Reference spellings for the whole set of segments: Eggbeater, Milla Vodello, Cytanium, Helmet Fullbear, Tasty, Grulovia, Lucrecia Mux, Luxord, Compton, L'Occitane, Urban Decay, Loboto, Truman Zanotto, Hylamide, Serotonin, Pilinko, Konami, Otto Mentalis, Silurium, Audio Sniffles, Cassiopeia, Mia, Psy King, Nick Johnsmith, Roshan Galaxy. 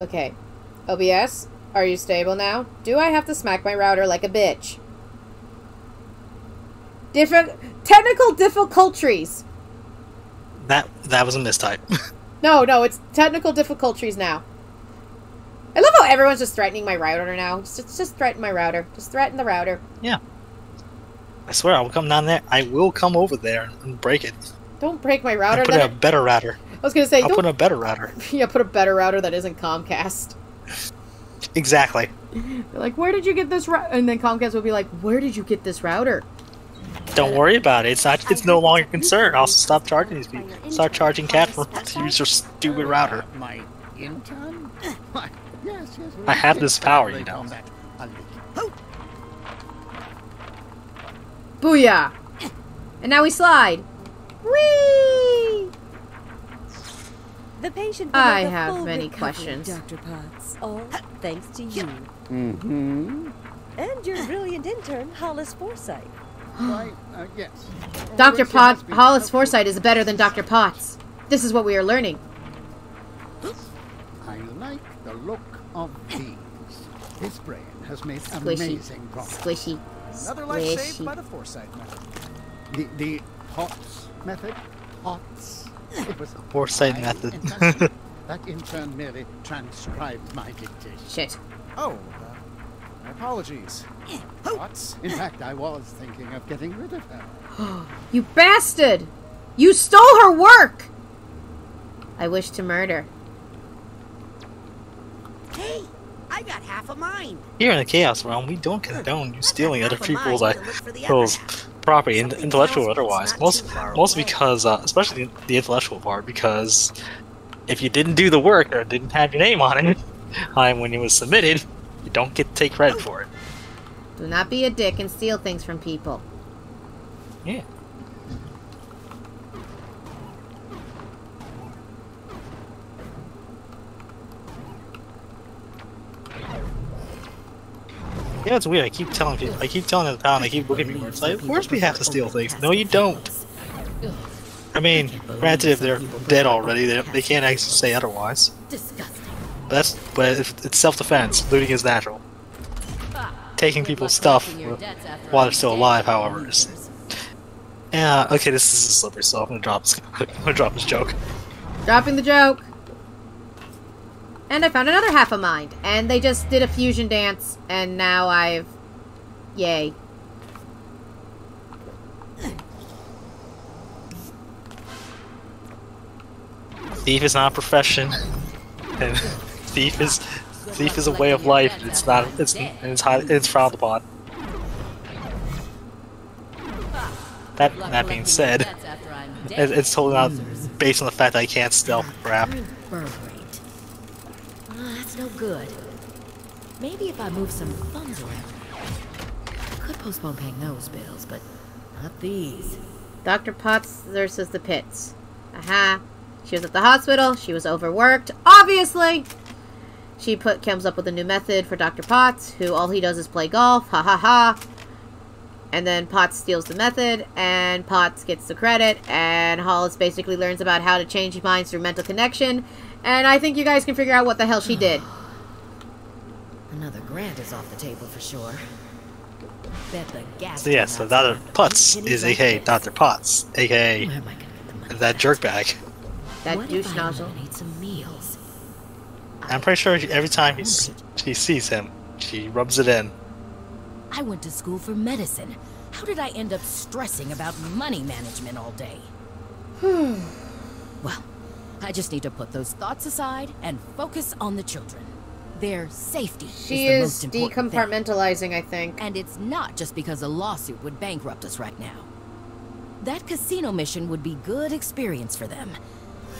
Okay. OBS, are you stable now? Do I have to smack my router like a bitch? Technical difficulties. That was a mistype. No, it's technical difficulties now. I love how everyone's just threatening my router now. Just threaten my router. Just threaten the router. Yeah. I swear, I will come down there. I will come over there and break it. Don't break my router. I'll put in a better router. I was going to say, I'll put in a better router. Yeah, put a better router that isn't Comcast. Exactly. They're like, where did you get this router? And then Comcast will be like, where did you get this router? Don't worry about it. It's no longer a concern. I'll stop charging these people. Start charging Cat for use your stupid router. My intern? I have this power, you know. Booyah! And now we slide. Whee! The patient. I have many questions, Dr. Potts. All thanks to you. Mm-hmm. And your brilliant intern, Hollis Foresight. Right, yes. Dr. Potts, Hollis Foresight is better than Dr. Potts. This is what we are learning. I like the look of these. His brain has made amazing progress. Squishy. Another life saved by the Foresight method. The Potts method? Potts? It was the Foresight method. That intern merely transcribed my dictation. Shit. Oh, my apologies. Potts? In fact, I was thinking of getting rid of her. You bastard! You stole her work! I wish to murder. Hey! I got half of mine. Here in the Chaos Realm, we don't condone you stealing other people's property, intellectual or otherwise. Mostly because, especially the intellectual part, because if you didn't do the work or didn't have your name on it when it was submitted, you don't get to take credit for it. Do not be a dick and steal things from people. Yeah. Yeah, it's weird. I keep telling people, I keep telling the town, I keep looking at me. It's like, of course we have to steal things. No, you don't. I mean, granted, if they're dead already, they can't actually say otherwise. But it's self-defense. Looting is natural. Taking people's stuff while they're still alive, however, is. Yeah. Okay, this is a slippery slope. I'm gonna drop this joke. Dropping the joke. And I found another half of mine. And they just did a fusion dance. And now I've... Yay. Thief is not a profession. And thief is a way of life. It's not... It's frowned upon. That being said, it's totally not based on the fact that I can't stealth crap. No good. Maybe if I move some funds around, I could postpone paying those bills, but not these. Dr. Potts nurses the pits. Aha. She was at the hospital. She was overworked. Obviously! She comes up with a new method for Dr. Potts, who all he does is play golf. Ha ha ha. And then Potts steals the method, and Potts gets the credit, and Hollis basically learns about how to change minds through mental connection. And I think you guys can figure out what the hell she did. Another grant is off the table for sure. Bet the gas. So yes, so Dr. Potts is aka Dr. Potts, aka that jerkbag. That douche nozzle. I'm pretty sure every time she sees him, she rubs it in. I went to school for medicine. How did I end up stressing about money management all day? Well. I just need to put those thoughts aside and focus on the children. Their safety is the most important thing. She is decompartmentalizing, I think. And it's not just because a lawsuit would bankrupt us right now. That casino mission would be good experience for them,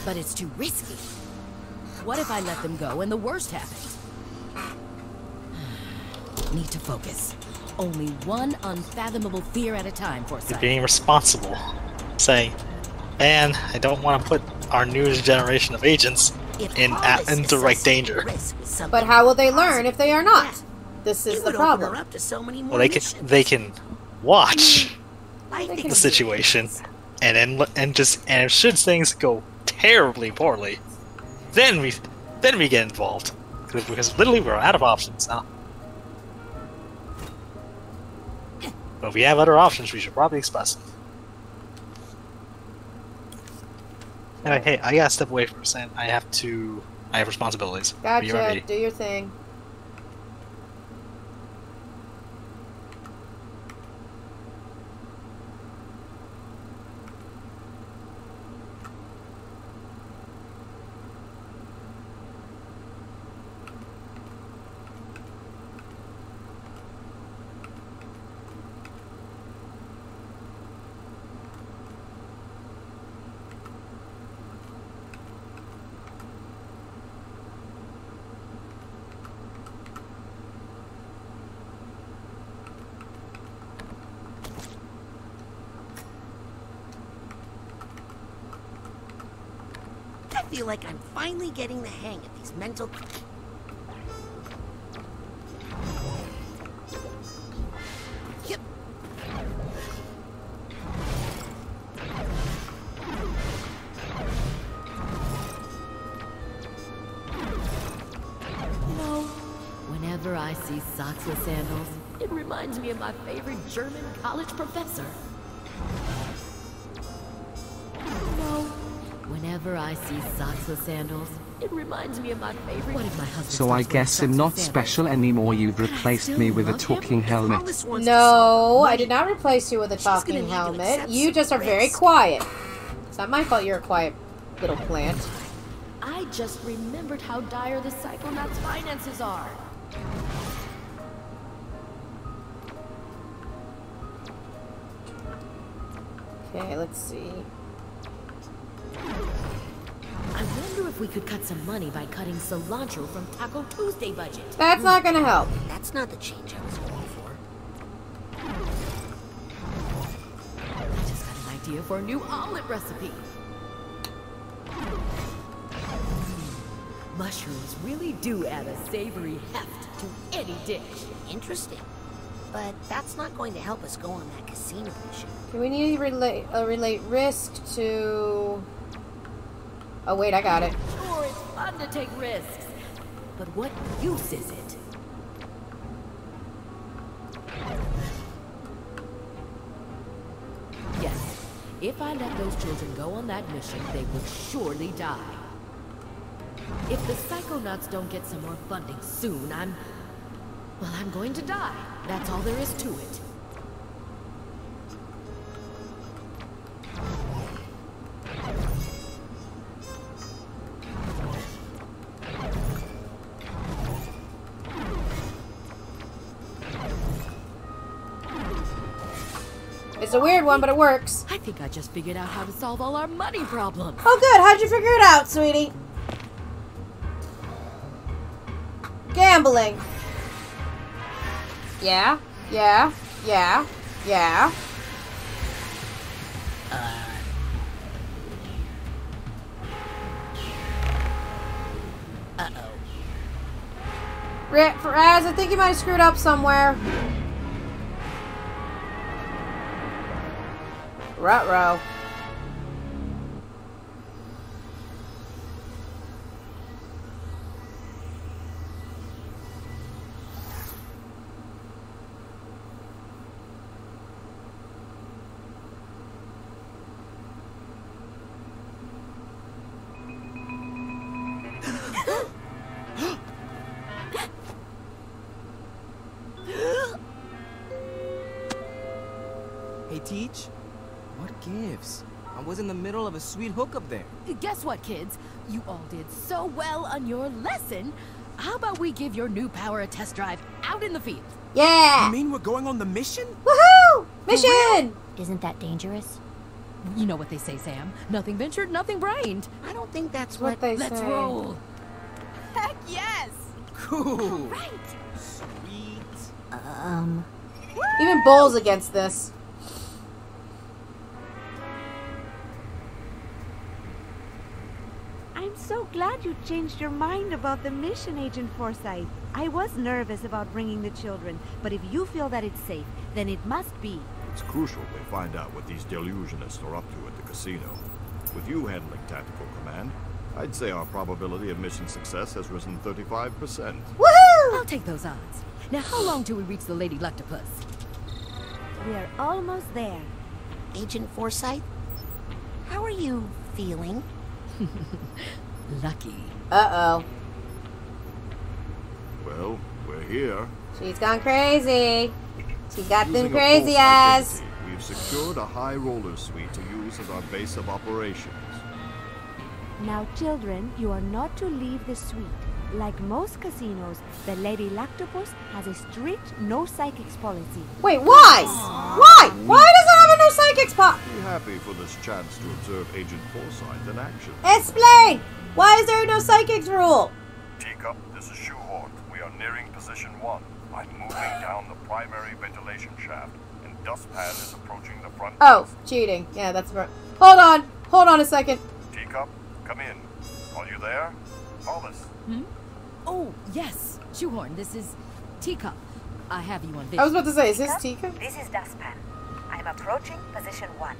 but it's too risky. What if I let them go and the worst happens? Need to focus. Only one unfathomable fear at a time for us. Being responsible. Saying, and I don't want to put our newest generation of agents in direct danger. But how will they learn if they are not? This is the problem. Well, they can watch the situation and if should things go terribly poorly, then we get involved. because literally we're out of options now. But if we have other options, we should probably express them. Anyway, hey, I gotta step away for a second. I have responsibilities. Gotcha, do your thing. I feel like I'm finally getting the hang of these mental... Yep. You know, whenever I see socks with sandals, it reminds me of my favorite German college professor. Whenever I see socks with sandals, it reminds me of my favorite. What if my husband? So I guess I'm not special anymore. You've replaced me with a talking helmet. No, I did not replace you with a talking helmet. You just are very quiet. It's not my fault you're a quiet little plant. I just remembered how dire the Psychonauts' finances are. Okay, let's see. I wonder if we could cut some money by cutting cilantro from Taco Tuesday budget. That's not gonna help. That's not the change I was going for. I just got an idea for a new omelet recipe. Mushrooms really do add a savory heft to any dish. Interesting. But that's not going to help us go on that casino mission. Do we need to relate risk to... Oh wait, I got it. Sure, it's fun to take risks, but what use is it? Yes, if I let those children go on that mission, they would surely die. If the Psychonauts don't get some more funding soon, I'm going to die. That's all there is to it. It's a weird one, but it works. I think I just figured out how to solve all our money problems. Oh good, how'd you figure it out, sweetie? Gambling. Yeah. Uh-oh. Raz, I think you might have screwed up somewhere. Ruh-roh. Hey, Teach. What gives? I was in the middle of a sweet hookup there. Guess what, kids? You all did so well on your lesson. How about we give your new power a test drive out in the field? Yeah! You mean we're going on the mission? Woohoo! Mission! Isn't that dangerous? You know what they say, Sam. Nothing ventured, nothing brained. I don't think that's what they say. Let's roll. Heck yes! Cool. Right. Sweet. Even Bull's against this. So glad you changed your mind about the mission, Agent Foresight. I was nervous about bringing the children, but if you feel that it's safe, then it must be. It's crucial we find out what these delusionists are up to at the casino. With you handling tactical command, I'd say our probability of mission success has risen 35%. Woohoo! I'll take those odds. Now, how long till we reach the Lady Lucktopus? We are almost there. Agent Foresight, how are you feeling? Lucky. Uh-oh. Well, we're here. She's gone crazy. She got them crazy eyes. We've secured a high roller suite to use as our base of operations. Now, children, you are not to leave the suite. Like most casinos, the Lady Lucktopus has a strict no psychics policy. Wait, why? Aww. Why? Why does it have a no psychics policy? Be happy for this chance to observe Agent Foresight in action. Explain! Why is there a no psychics rule? Teacup, this is Shoehorn. We are nearing position 1. I'm moving down the primary ventilation shaft, and Dustpan is approaching the front. Oh, cheating. Yeah, that's right. Hold on. Hold on a second. Teacup, come in. Are you there? Hollis. Hmm? Oh, yes. Shoehorn, this is Teacup. I have you on video. I was about to say, is this Teacup? This is Dustpan. I'm approaching position 1.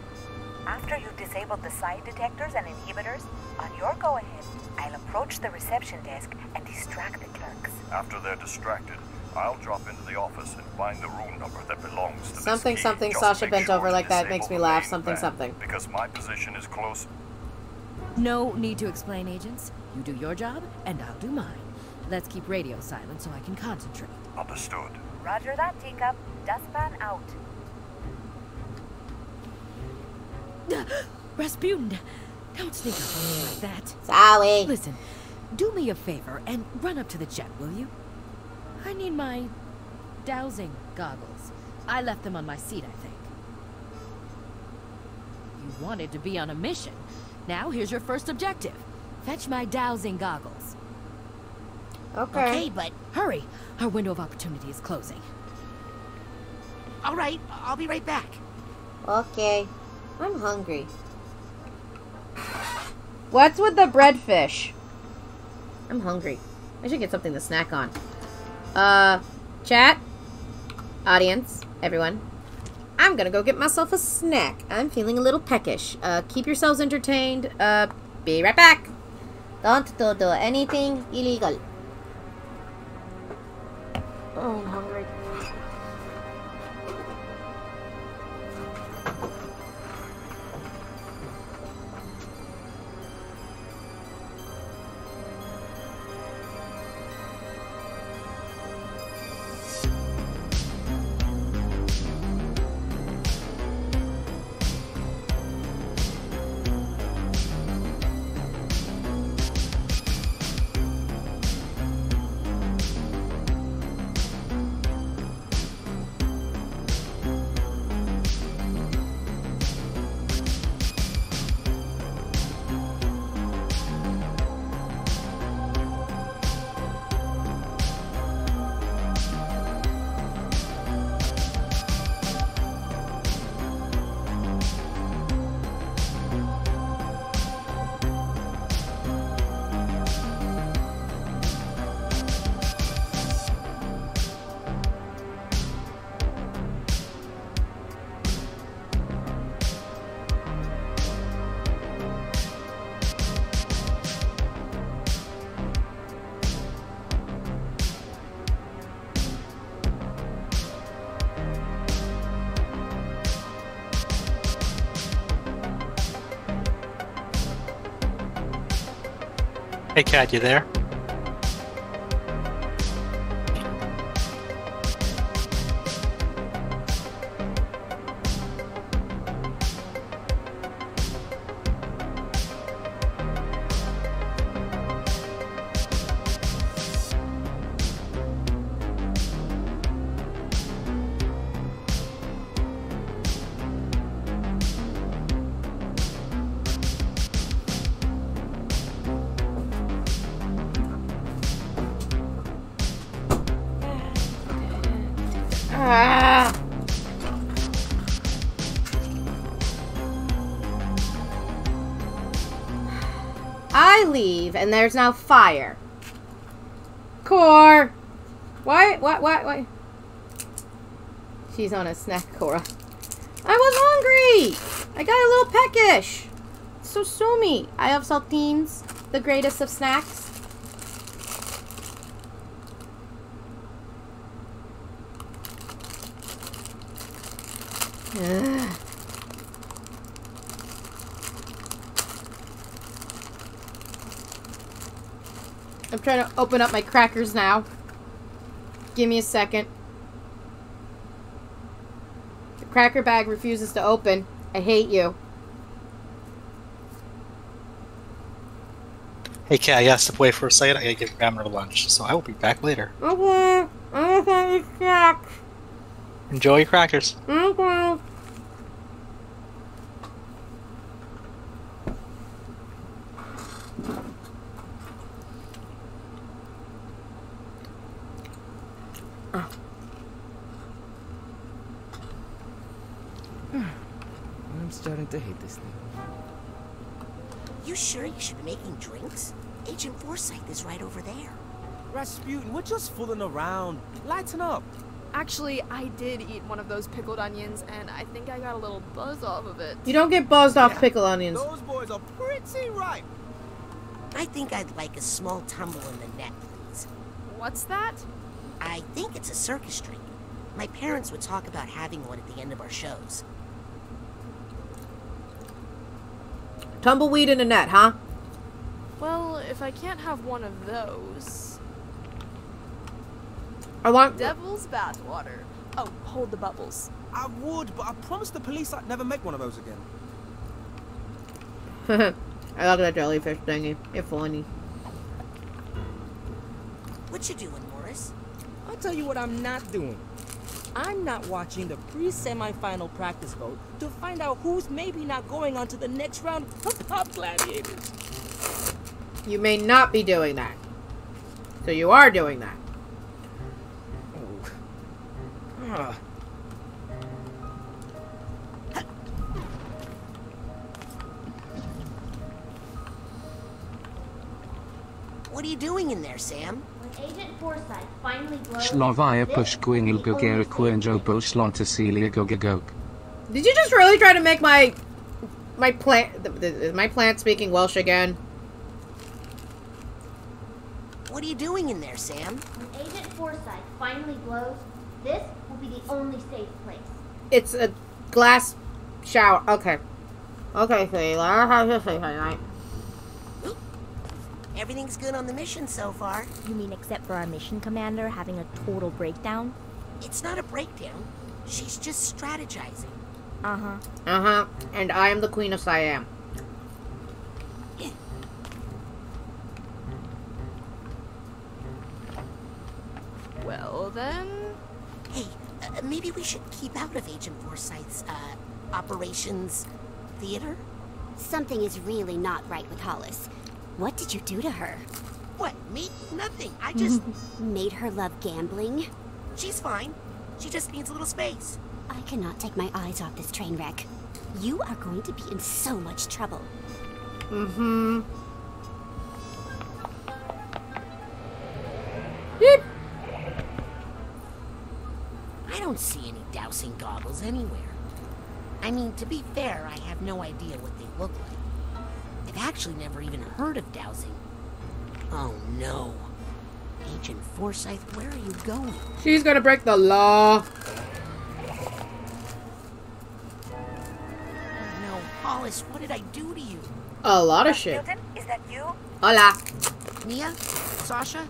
After you disabled the side detectors and inhibitors, on your go-ahead, I'll approach the reception desk and distract the clerks. After they're distracted, I'll drop into the office and find the room number that belongs to something, this something. Sasha bent over like that. It makes me laugh. Something, something. Because my position is close. No need to explain, agents. You do your job, and I'll do mine. Let's keep radio silent so I can concentrate. Understood. Roger that, Teacup. Dustpan out. Rasputin, don't sneak up on me like that. Sorry. Listen, do me a favor and run up to the jet, will you? I need my dowsing goggles. I left them on my seat, I think. You wanted to be on a mission. Now, here's your first objective. Fetch my dowsing goggles. Okay. Okay, but hurry. Our window of opportunity is closing. All right, I'll be right back. Okay. I'm hungry. What's with the breadfish? I'm hungry. I should get something to snack on. Chat, audience, everyone. I'm gonna go get myself a snack. I'm feeling a little peckish. Keep yourselves entertained. Be right back. Don't do anything illegal. Oh, I'm hungry. Hey, Cat, you there? And there's now fire. Core! Why? She's on a snack, Cora. I was hungry! I got a little peckish. So sue me. I have saltines. the greatest of snacks. Ugh. I'm trying to open up my crackers now. Give me a second. The cracker bag refuses to open. I hate you. Hey, Kat, I gotta step away for a second. I gotta get Grandma to lunch, so I will be back later. Okay. I'm gonna eat snacks. Enjoy your crackers. Okay. I'm starting to hate this thing. You sure you should be making drinks? Agent Foresight is right over there. Rasputin, we're just fooling around. Lighten up. Actually, I did eat one of those pickled onions, and I think I got a little buzz off of it. You don't get buzzed off pickled onions. Those boys are pretty ripe. I think I'd like a small tumble in the net, please. What's that? I think it's a circus drink. My parents would talk about having one at the end of our shows. Tumbleweed in a net, huh? Well, if I can't have one of those... I want... Devil's bathwater. Oh, hold the bubbles. I would, but I promised the police I'd never make one of those again. I love that jellyfish thingy. It's funny. What you doing, Morris? I'll tell you what I'm not doing. I'm not watching the pre-semi-final practice vote to find out who's maybe not going on to the next round of Top Gladiators. You may not be doing that. So you are doing that. Oh. What are you doing in there, Sam? Agent Foresight finally glowed. Did you just really try to make my plant? Is my plant speaking Welsh again? What are you doing in there, Sam? When Agent Foresight finally glows, this will be the only safe place. It's a glass shower. Okay. Okay, so I'll have to say tonight. Everything's good on the mission so far. You mean except for our mission commander having a total breakdown? It's not a breakdown. She's just strategizing. Uh-huh. Uh-huh. And I am the queen of Siam. Well, then... Hey, maybe we should keep out of Agent Forsythe's, operations theater? Something is really not right with Hollis. What did you do to her? What, me? Nothing. I just... made her love gambling? She's fine. She just needs a little space. I cannot take my eyes off this train wreck. You are going to be in so much trouble. Mm-hmm. Yep. I don't see any dousing goggles anywhere. I mean, to be fair, I have no idea what they look like. I've actually never even heard of dowsing. Oh no. Agent Forsythe, where are you going? She's gonna break the law. No, Hollis, what did I do to you? A lot of shit. Newton, is that you? Hola. Mia? Sasha?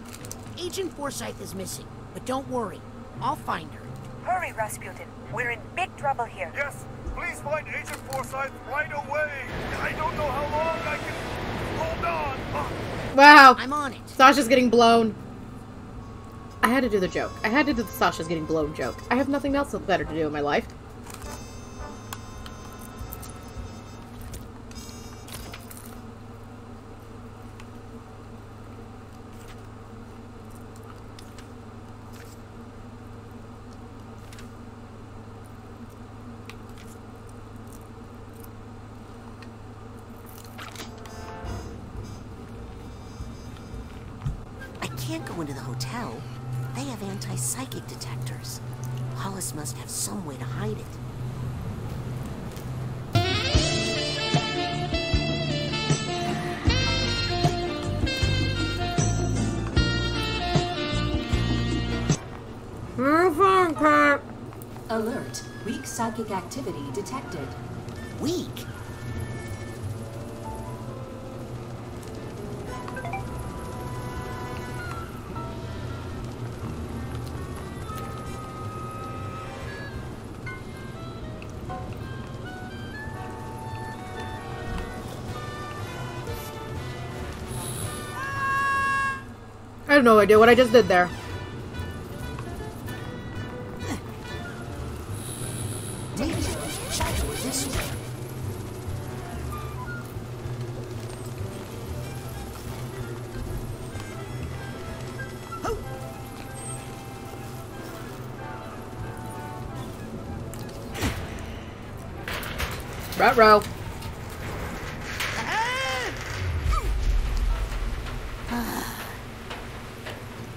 Agent Forsythe is missing, but don't worry. I'll find her. Hurry, Rasputin. We're in big trouble here. Yes. Please find Agent Forsythe right away. I don't know how long I can hold on. Oh. Wow. I'm on it. Sasha's getting blown. I had to do the joke. I had to do the Sasha's getting blown joke. I have nothing else better to do in my life. Psychic detectors. Hollis must have some way to hide it. Alert. Weak psychic activity detected. Weak? I have no idea what I just did there. Ruh-roh.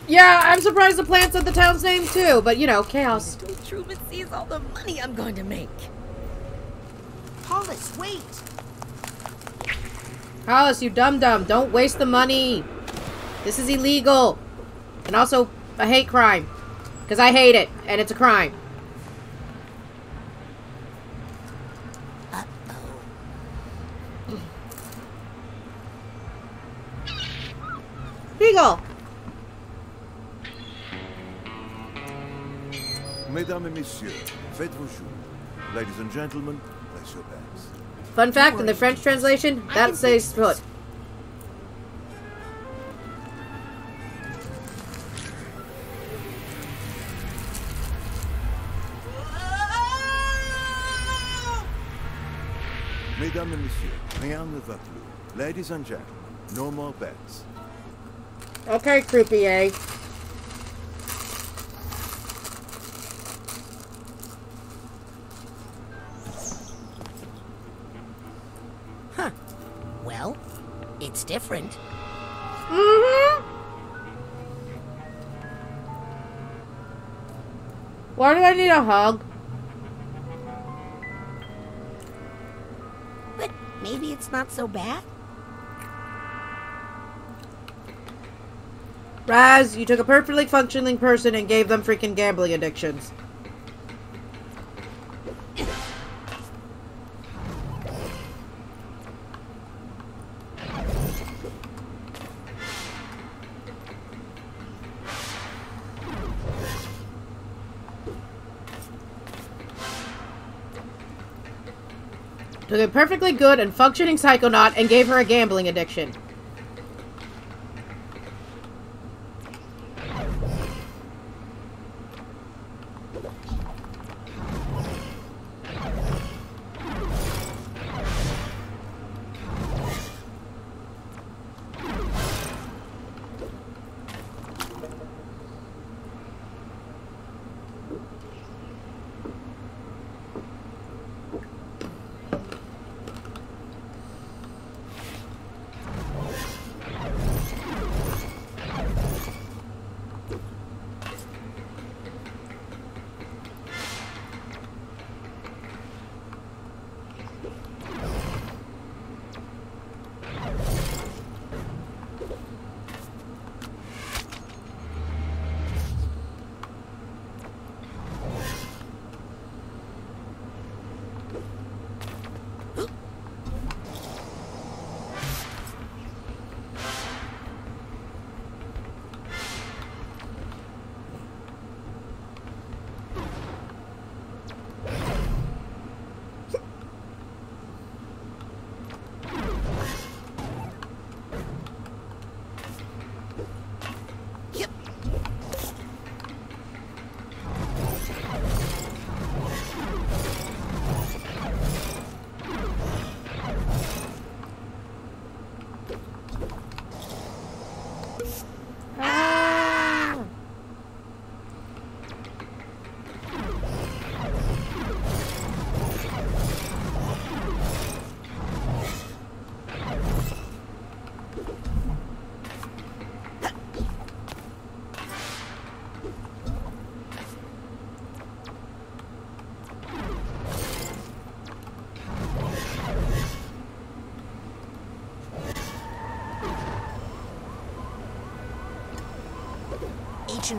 Yeah, I'm surprised the plant said the town's name too, but you know, chaos. Truman sees all the money I'm going to make. Hollis, wait! Hollis, you dum-dum, don't waste the money. This is illegal. And also, a hate crime. Because I hate it, and it's a crime. Legal! Mesdames et messieurs, faites vos jours. Ladies and gentlemen, place your bets. Fun fact, in the French translation, that says foot. Mesdames et messieurs, rien ne va plus. Ladies and gentlemen, no more bets. Okay, croupier. Huh. Well, it's different. Mm-hmm. Why do I need a hug? But maybe it's not so bad. Raz, you took a perfectly functioning person and gave them freaking gambling addictions. Took a perfectly good and functioning psychonaut and gave her a gambling addiction.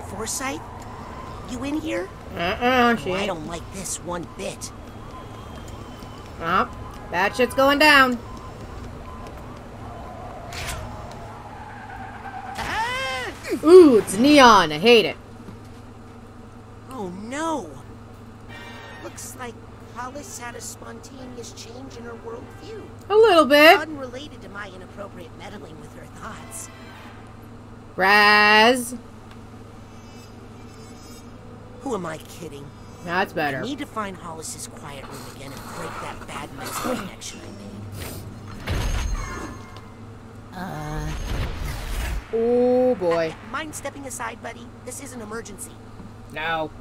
Foresight? You in here? She ain't. I don't like this one bit. Oh, that shit's going down. Ooh, it's neon. I hate it. Oh, no. Looks like Hollis had a spontaneous change in her worldview. A little bit. Unrelated to my inappropriate meddling with her thoughts. Raz. Who am I kidding? That's better. I need to find Hollis's quiet room again and break that bad mental connection I made. Oh boy. Mind stepping aside, buddy? This is an emergency. No.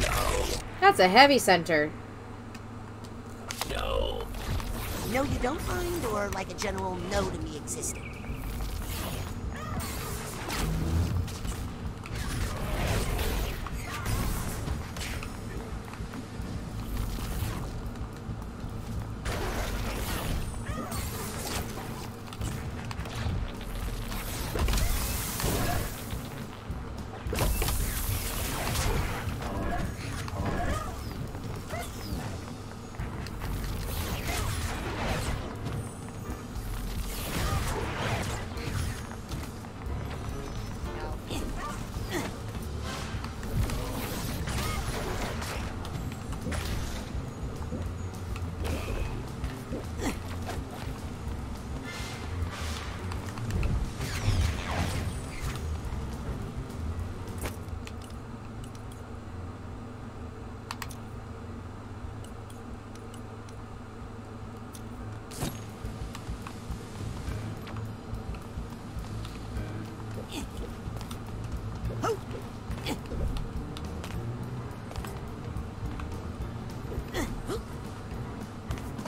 No. That's a heavy center. No. No, you don't mind, or like a general no to me existing?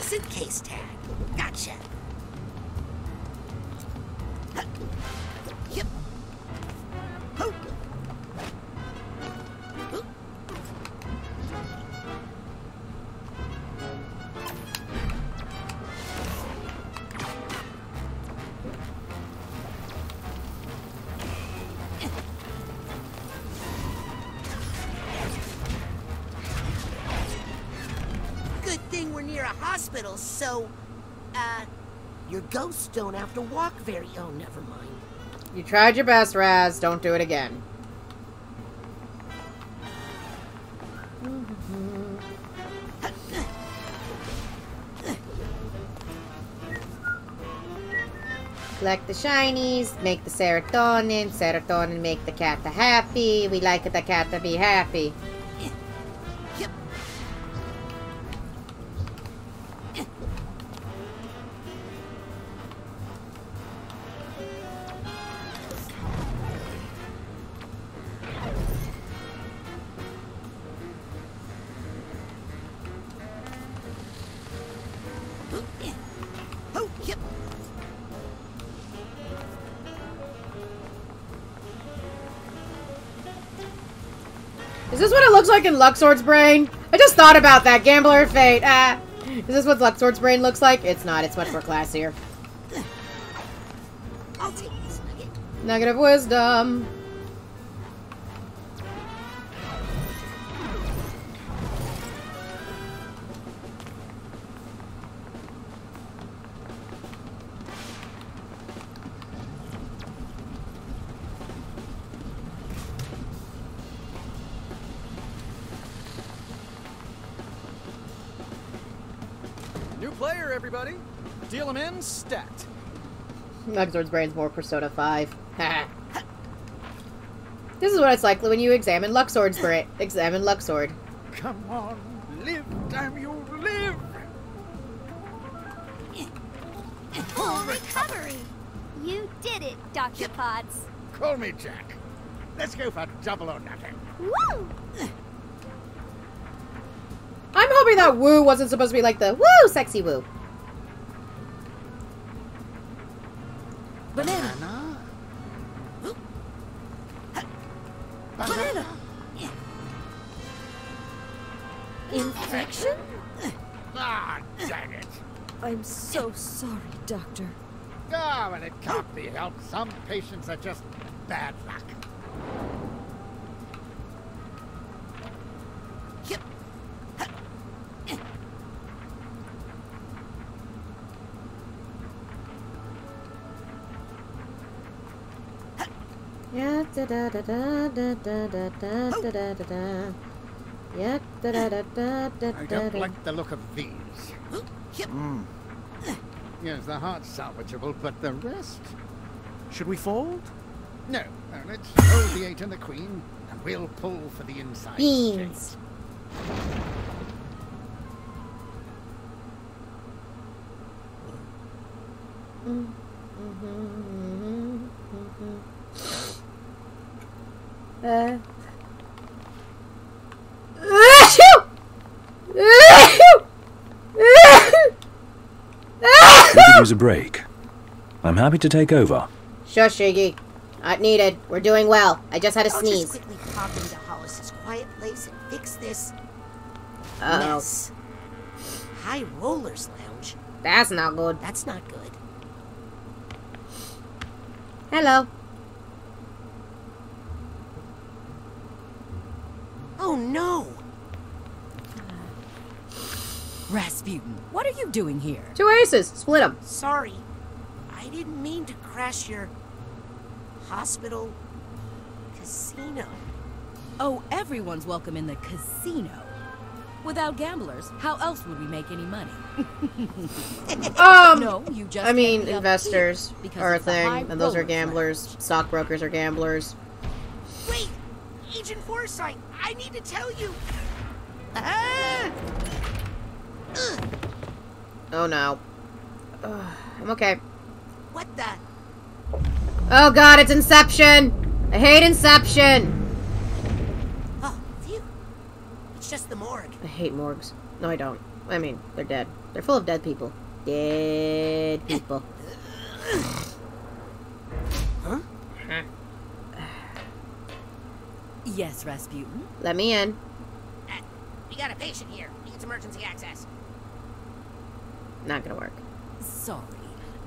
Suitcase tag. Gotcha. Yep. Oh. Oh. Hospital, so, your ghosts don't have to walk very... Oh, never mind. You tried your best, Raz. Don't do it again. Collect the shinies, make the serotonin, serotonin make the cat happy, we like the cat to be happy. Looks like in Luxord's brain. I just thought about that. Gambler of Fate. Is this what Luxord's brain looks like? It's not. It's much more classier. I'll take this nugget. Nugget of wisdom. Everybody, deal them in, stacked. Luxord's brain's more Persona 5. This is what it's like when you examine Luxord's brain. Examine Luxord. Come on, live, damn you, live! Full recovery! You did it, Dr. Potts. Call me Jack. Let's go for double or nothing. Woo! I'm hoping that woo wasn't supposed to be like the woo, sexy woo. Banana. Banana. Infection? Ah, dang it. I'm so sorry, Doctor. Ah, well, it can't be helped. Some patients are just bad luck. I don't like the look of these. Mm. Yes, the heart's salvageable, but the rest? Should we fold? No. Now, let's hold the 8 and the queen, and we'll pull for the inside. Beans. Use a break. I'm happy to take over. Sure, Shiggy. Not needed. We're doing well. I just had a sneeze. Just quickly pop into Hollis's quiet place and fix this mess. High Rollers Lounge. That's not good. That's not good. Hello. Oh no. Rasputin, what are you doing here? 2 aces. Split them. Sorry. I didn't mean to crash your hospital casino. Oh, everyone's welcome in the casino. Without gamblers, how else would we make any money? No, you just investors are a thing, and those are gamblers. Stockbrokers are gamblers. Wait! Agent Foresight, I need to tell you! Oh no. I'm okay. What the? Oh god, it's Inception! I hate Inception! Oh, phew. It's just the morgue. I hate morgues. No, I don't. I mean, they're dead. They're full of dead people. Dead people. Huh? Yes, Rasputin? Let me in. We got a patient here. Needs emergency access. Not gonna work. Sorry.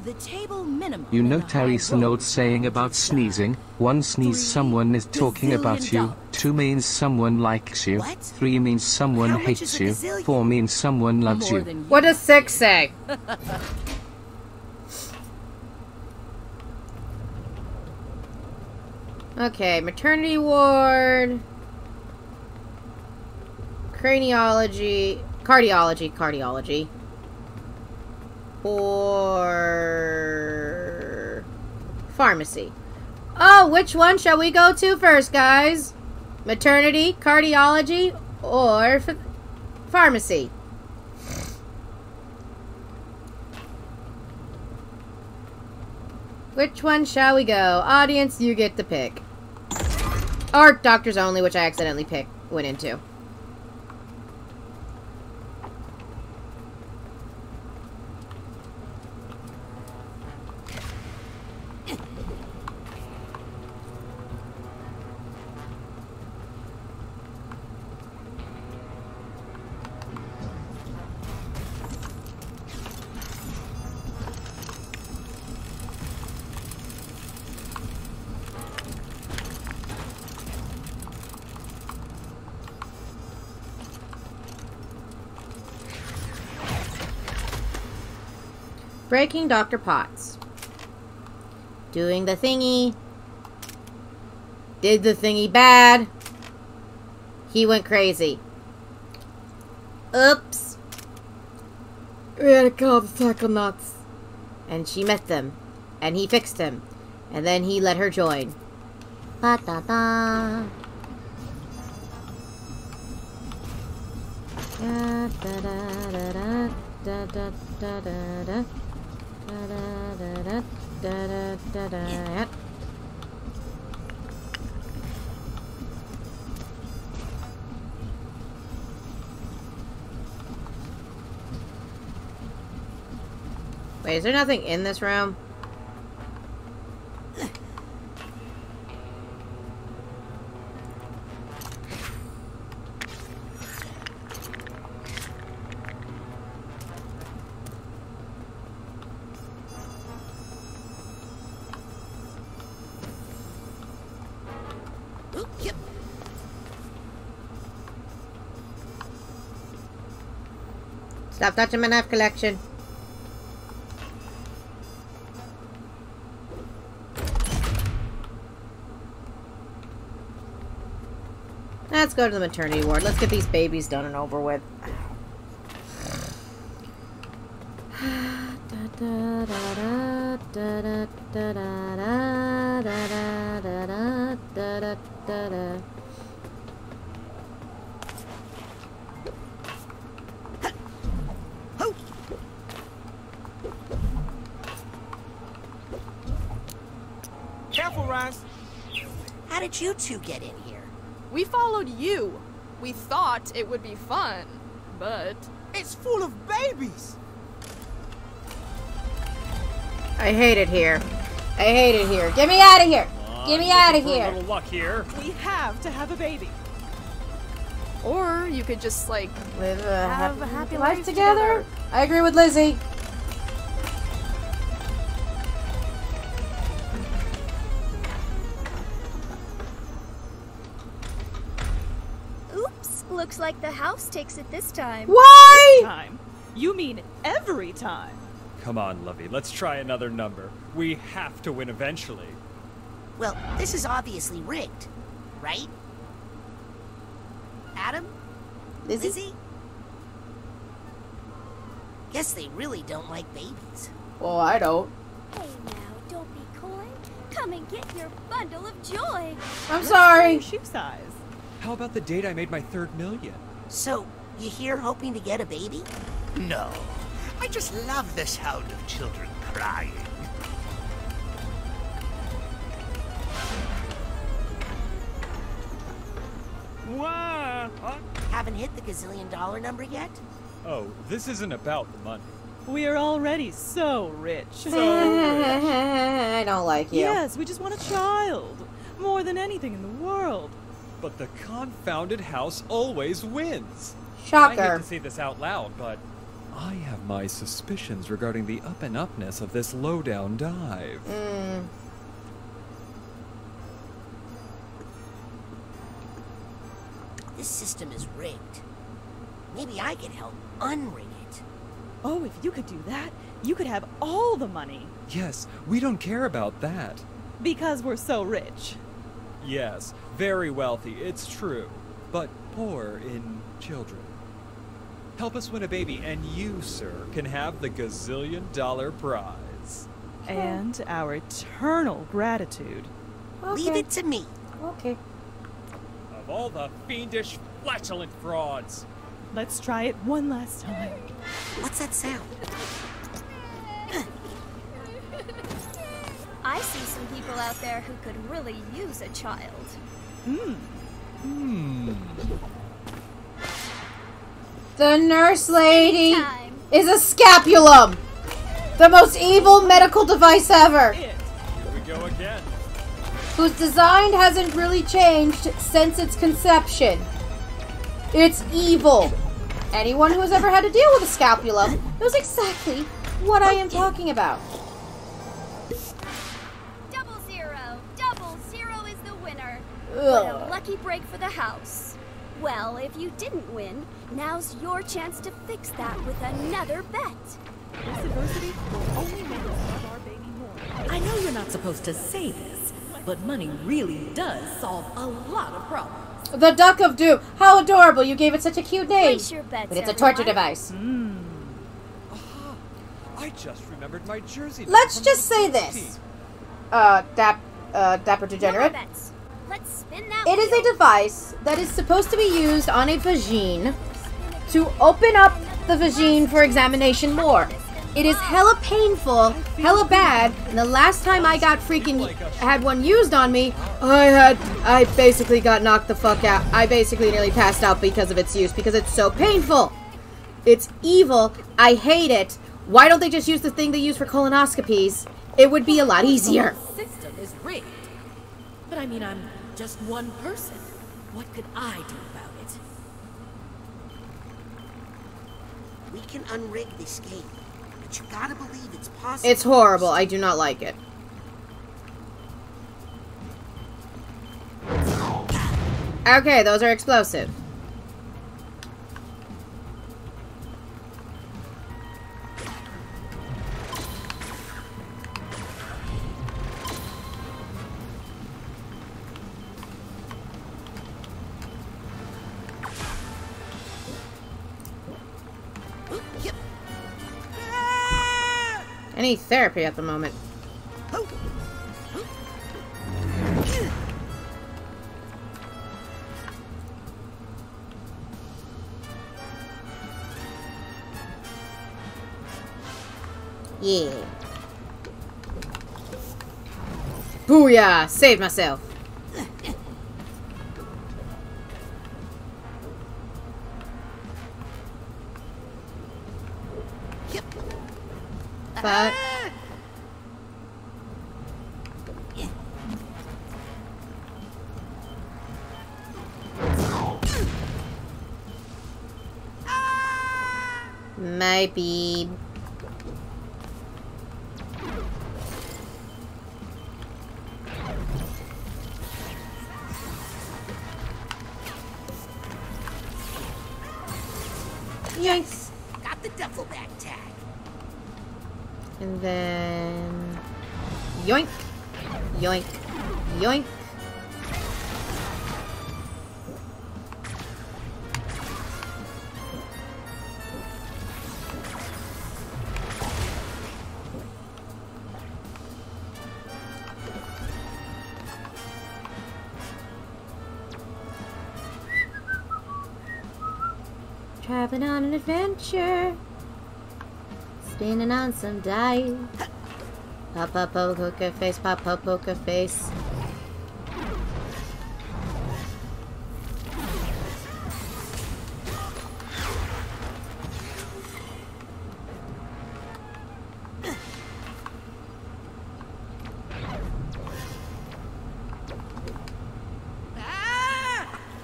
The table minimum. You know Terry's old saying about sneezing. 1 sneeze, someone is talking about you. Dollars. 2 means someone likes you. What? 3 means someone hates you. 4 means someone loves you. What does 6 say? Okay, maternity ward. Craniology. Cardiology. Or pharmacy. Oh, which one shall we go to first, guys? Maternity, cardiology, or pharmacy? Which one shall we go? Audience, you get to pick. Or doctors only, which I accidentally went into. Breaking Dr. Potts. Doing the thingy. Did the thingy bad. He went crazy. Oops. We had to call the Psychonauts. And she met them. And he fixed him. And then he let her join. Ba da da. Da da da da da da da da da da. Wait, is there nothing in this room? Stop touching my knife collection. Let's go to the maternity ward. Let's get these babies done and over with. Careful, Ross. How did you two get in here? We followed you. We thought it would be fun, but... It's full of babies! I hate it here. I hate it here. Get me out of here! Get me out of here! A little luck here. We have to have a baby. Or you could just, like, live a happy life together. I agree with Lizzie. Looks like the house takes it this time. Why? This time? You mean every time? Come on, Lovey, let's try another number. We have to win eventually. Well, this is obviously rigged, right? Adam? Lizzie? Guess they really don't like babies. Well, I don't. Hey now, don't be coy. Come and get your bundle of joy. I'm sorry. Shoe size. How about the date I made my 3rd million? So, you here hoping to get a baby? No. I just love the sound of children crying. Wow. Huh? Haven't hit the gazillion-dollar number yet? Oh, this isn't about the money. We are already so rich. I don't like you. Yes, we just want a child. More than anything in the world. But the confounded house always wins. Shocker. I hate to say this out loud, but I have my suspicions regarding the up and upness of this low-down dive. Mm. This system is rigged. Maybe I could help unrig it. Oh, if you could do that, you could have all the money. Yes, we don't care about that. Because we're so rich. Yes, very wealthy, it's true, but poor in children. Help us win a baby, and you, sir, can have the gazillion-dollar prize. And our eternal gratitude. Okay. Leave it to me. Okay. Of all the fiendish, flatulent frauds. Let's try it one last time. What's that sound? I see some people out there who could really use a child. Mm. Mm. The nurse lady is a scapulum! The most evil medical device ever! Here we go again. Whose design hasn't really changed since its conception. It's evil. Anyone who has ever had to deal with a scapulum knows exactly what I am talking about. What a lucky break for the house. Well, if you didn't win, now's your chance to fix that with another bet. This adversity will only make us love our baby more. I know you're not supposed to say this, but money really does solve a lot of problems. The Duck of Doom. How adorable. You gave it such a cute name. Place your bets, but it's a torture device. Mm. Oh, I just remembered my jersey. Let's just say this. Dapper Degenerate. Let's spin that wheel. It is a device that is supposed to be used on a vagine to open up the vagine for examination more. It is hella painful, hella bad, and the last time I got freaking had one used on me, I basically got knocked the fuck out. I basically nearly passed out because of its use, because it's so painful. It's evil. I hate it. Why don't they just use the thing they use for colonoscopies? It would be a lot easier. System is rigged. But I mean, I'm just one person. What could I do about it? We can unrig this game, but you gotta believe it's possible. It's horrible. I do not like it. Okay, those are explosive. any therapy at the moment. Yeah. Booyah! Saved myself. But maybe. Yikes! Got the duffel bag tag. And then yoink, yoink, yoink. Traveling on an adventure. Standing on some dice. Pop up, poker face. Pop up, poker face.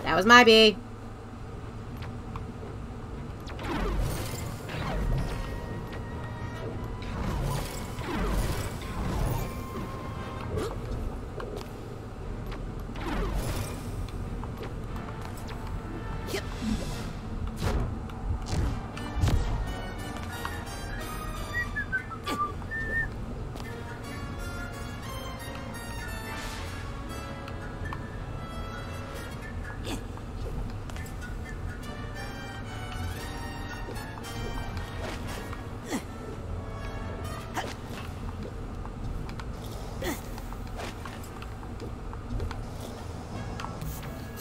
That was my bee.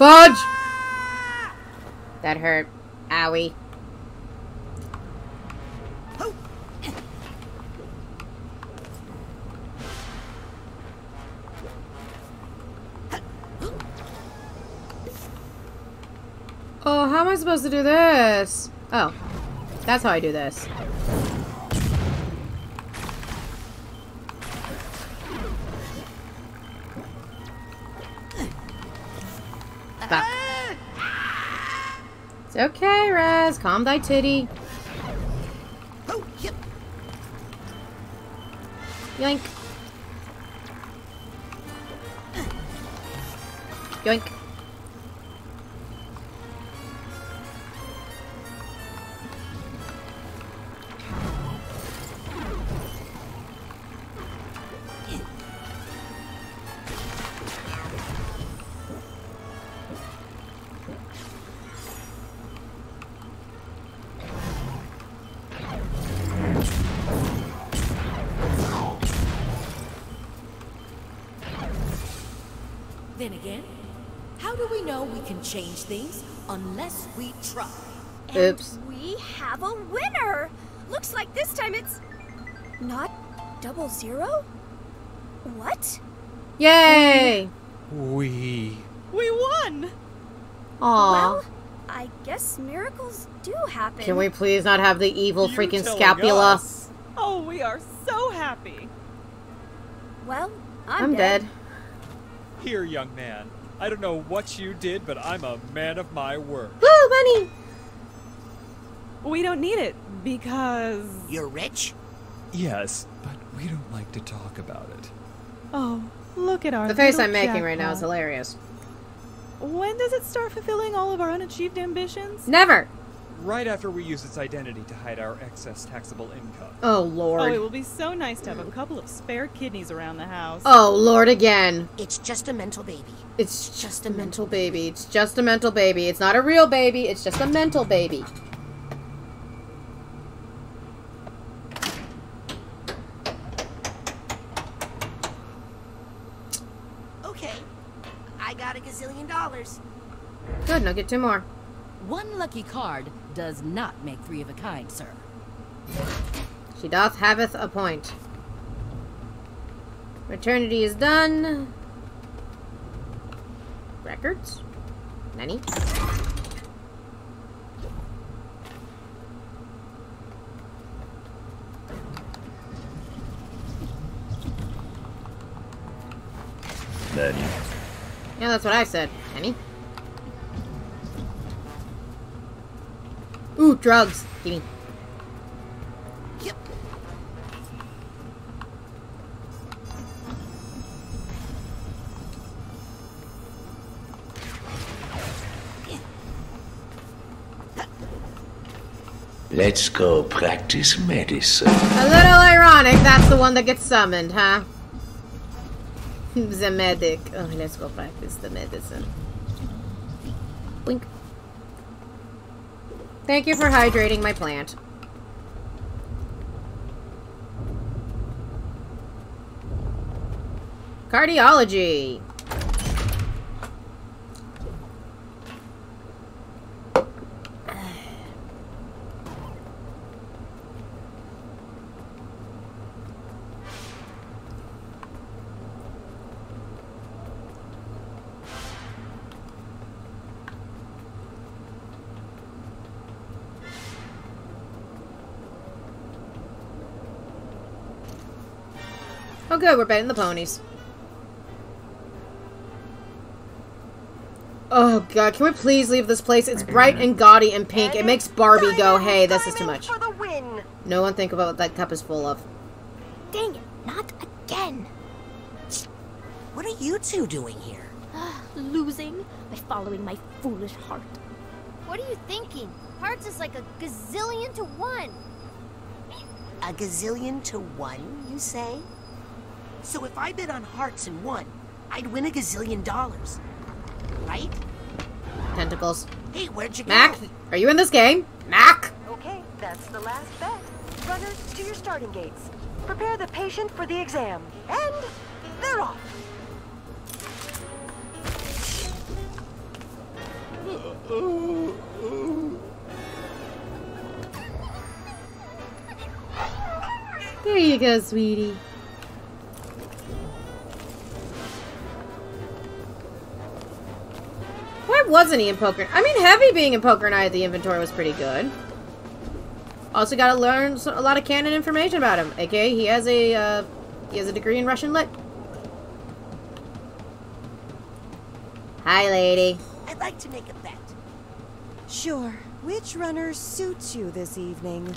Fudge! That hurt. Owie. Oh. Oh, how am I supposed to do this? Oh, that's how I do this. It's okay, Raz. Calm thy titty. Oh, yep. Yoink. Yoink. Then again, how do we know we can change things unless we try? Oops. And we have a winner! Looks like this time it's not 00? What? Yay! We won! Aww. Well, I guess miracles do happen. Can we please not have the evil freaking scapula? Us. Oh, we are so happy. Well, I'm dead. Here, young man. I don't know what you did, but I'm a man of my word. Woo, money! We don't need it, because... You're rich? Yes, but we don't like to talk about it. Oh, look at our little face I'm making right now is hilarious. When does it start fulfilling all of our unachieved ambitions? Never! Right after we use its identity to hide our excess taxable income. Oh, Lord. Oh, it will be so nice to have a couple of spare kidneys around the house. Oh, Lord, again. It's just a mental baby. It's just a mental baby. It's just a mental baby. It's not a real baby. It's just a mental baby. Good, now get two more. One lucky card does not make three of a kind, sir. She doth haveth a point. Maternity is done. Records? Nanny? Nanny. Yeah, that's what I said. Nanny? Ooh, drugs. Gimme. Yep. Let's go practice medicine. A little ironic, that's the one that gets summoned, huh? The medic. Oh, let's go practice the medicine. Blink. Thank you for hydrating my plant. Cardiology. Good, we're betting the ponies. Oh god, can we please leave this place? It's bright and gaudy and pink. It makes Barbie go, hey, this is too much. No one think about what that cup is full of. Dang it, not again. What are you two doing here? Losing by following my foolish heart. What are you thinking? Hearts is like a gazillion to one. A gazillion to one, you say? So if I bet on hearts and won, I'd win a gazillion dollars, right? Tentacles. Hey, where'd you go? Mac, are you in this game? Mac! Okay, that's the last bet. Runners, to your starting gates. Prepare the patient for the exam. And they're off. There you go, sweetie. Wasn't he in poker? I mean, Heavy being in poker night at the inventory was pretty good. Also got to learn a lot of canon information about him. AKA, he has a degree in Russian lit. Hi, lady. I'd like to make a bet. Sure. Which runner suits you this evening?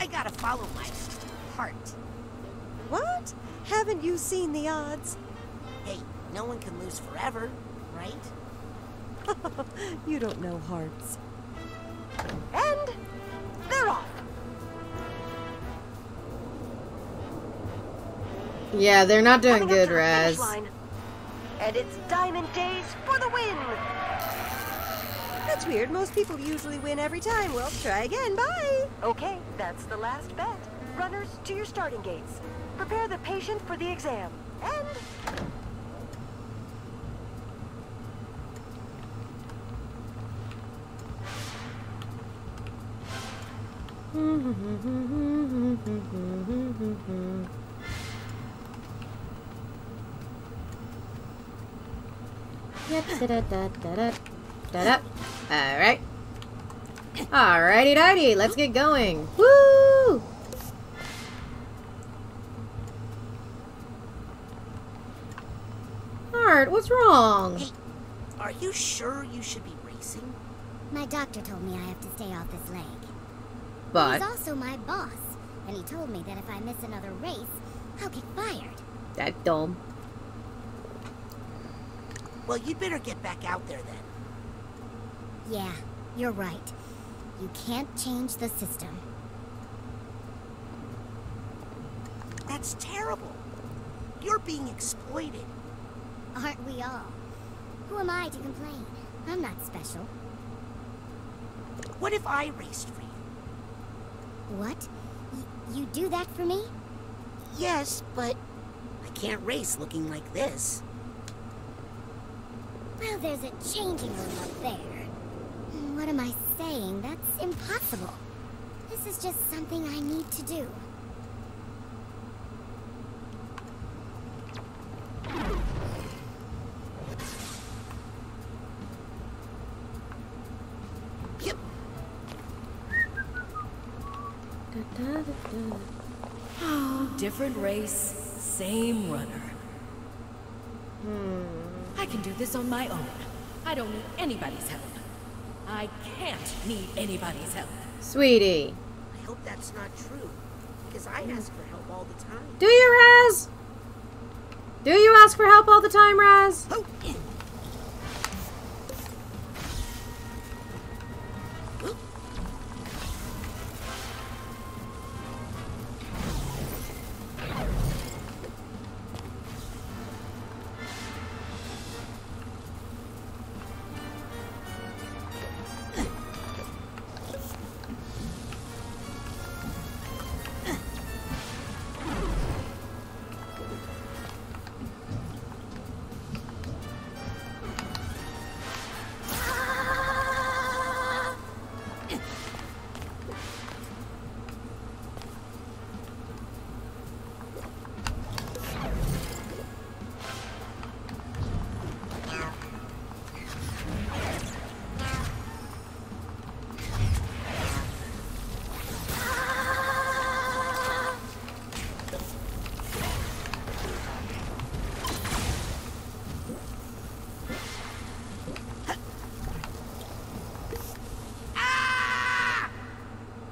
I gotta follow my heart. What? Haven't you seen the odds? Hey, no one can lose forever, right? You don't know hearts. And they're off. Yeah, they're not doing good, Raz. And it's Diamond Days for the win. That's weird. Most people usually win every time. Well, try again. Bye. Okay, that's the last bet. Runners, to your starting gates. Prepare the patient for the exam. And... Alright. Alrighty dighty, let's get going. Woo! Heart, what's wrong? Hey, are you sure you should be racing? My doctor told me I have to stay off his leg. But he's also my boss, and he told me that if I miss another race, I'll get fired. That's dumb. Well, you'd better get back out there then. Yeah, you're right. You can't change the system. That's terrible. You're being exploited. Aren't we all? Who am I to complain? I'm not special. What if I raced for you? What? You do that for me? Yes, but I can't race looking like this. Well, there's a changing room up there. What am I saying? That's impossible. This is just something I need to do. Different race, same runner. I can do this on my own. I don't need anybody's help. I can't need anybody's help. Sweetie. I hope that's not true, because I ask for help all the time. Do you, Raz? Do you ask for help all the time, Raz? Oh.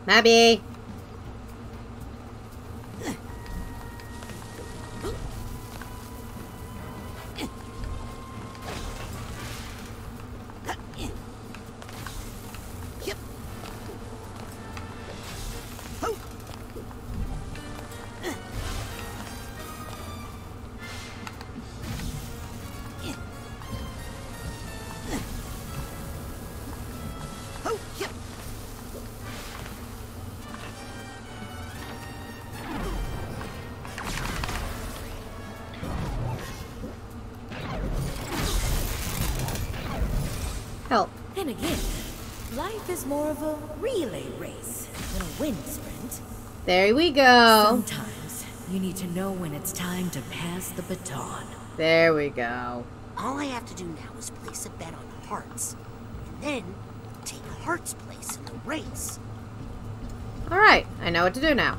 Abby. And again, life is more of a relay race than a wind sprint. There we go. Sometimes you need to know when it's time to pass the baton. There we go. All I have to do now is place a bet on hearts, and then take hearts' place in the race. All right, I know what to do now.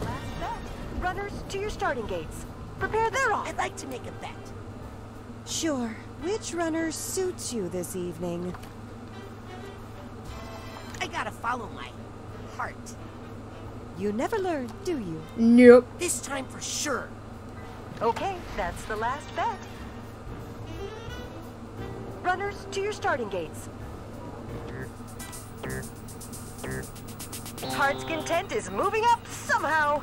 Last bet. Runners to your starting gates. Prepare their own. I'd like to make a bet. Sure. Which runner suits you this evening? I gotta follow my heart. You never learn, do you? Nope. This time for sure. Okay, that's the last bet. Runners to your starting gates. Heart's content is moving up somehow.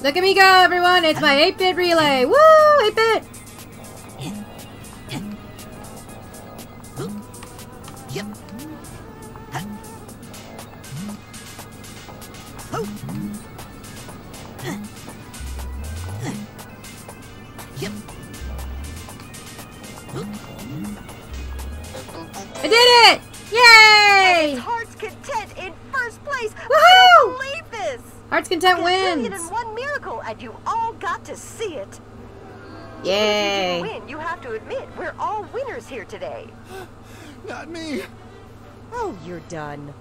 Look at me go, everyone! It's my 8-bit relay! Woo! 8-bit! I did it! Yay! It's Heart's Content in first place! Woohoo! I don't believe this! Heart's Content wins! And you all got to see it. Yay! If you didn't win, you have to admit we're all winners here today. Not me. Oh, you're done.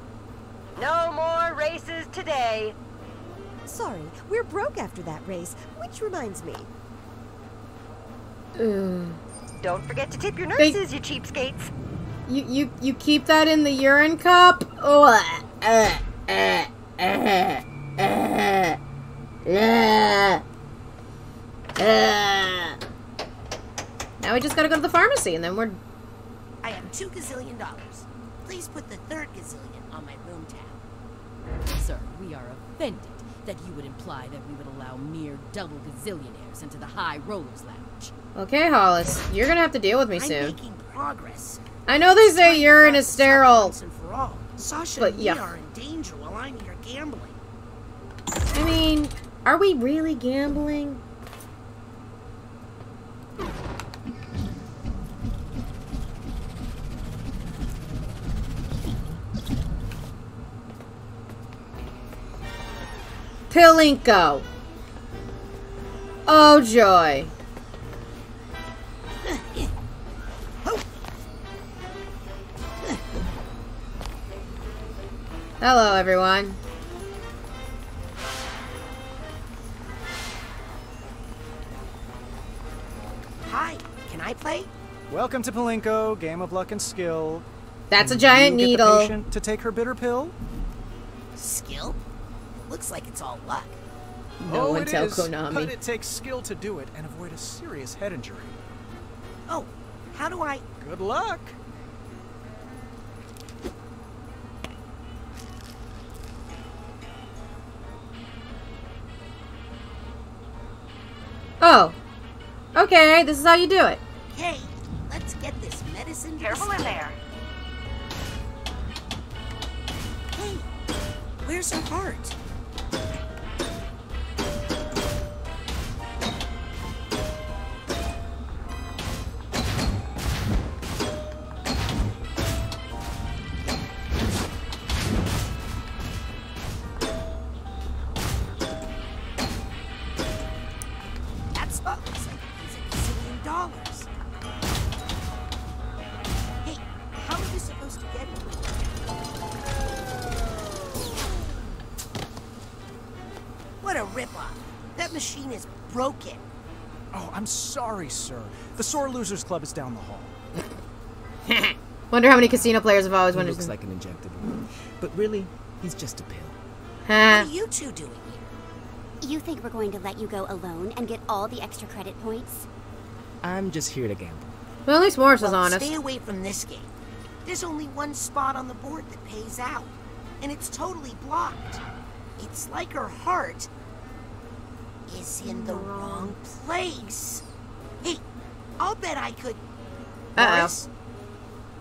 No more races today. Sorry, we're broke after that race, which reminds me. Don't forget to tip your nurses, you cheapskates. You keep that in the urine cup? Now we just gotta go to the pharmacy and then we're... I have $2 gazillion. Please put the 3rd gazillion on my room tab. Sir, we are offended. that you would imply that we would allow mere double gazillionaires into the high rollers lounge. Okay, Hollis, you're gonna have to deal with me soon. I'm making progress. I know they say urine is sterile, Sasha but yeah. Are in danger while I'm here gambling. I mean, are we really gambling? Pilinko. Oh joy. Hello everyone. Hi, can I play? Welcome to Pilinko, game of luck and skill. That's a giant needle. Get the patient to take her bitter pill? Skill? Looks like it's all luck. No one tell Konami. But it takes skill to do it and avoid a serious head injury. Oh, how do I... Good luck! Oh. Okay, this is how you do it. Hey, let's get this medicine... Careful in there. Hey, where's her heart? Broken. Oh, I'm sorry, sir. The Sore Losers Club is down the hall. Wonder how many casino players have always wondered. He looks like an injectable. But really, he's just a pill. Huh. What are you two doing here? You think we're going to let you go alone and get all the extra credit points? I'm just here to gamble. Well, at least Morris is honest. Stay away from this game. There's only one spot on the board that pays out, and it's totally blocked. It's like her heart is in the wrong place. Hey, I'll bet I could. Morris?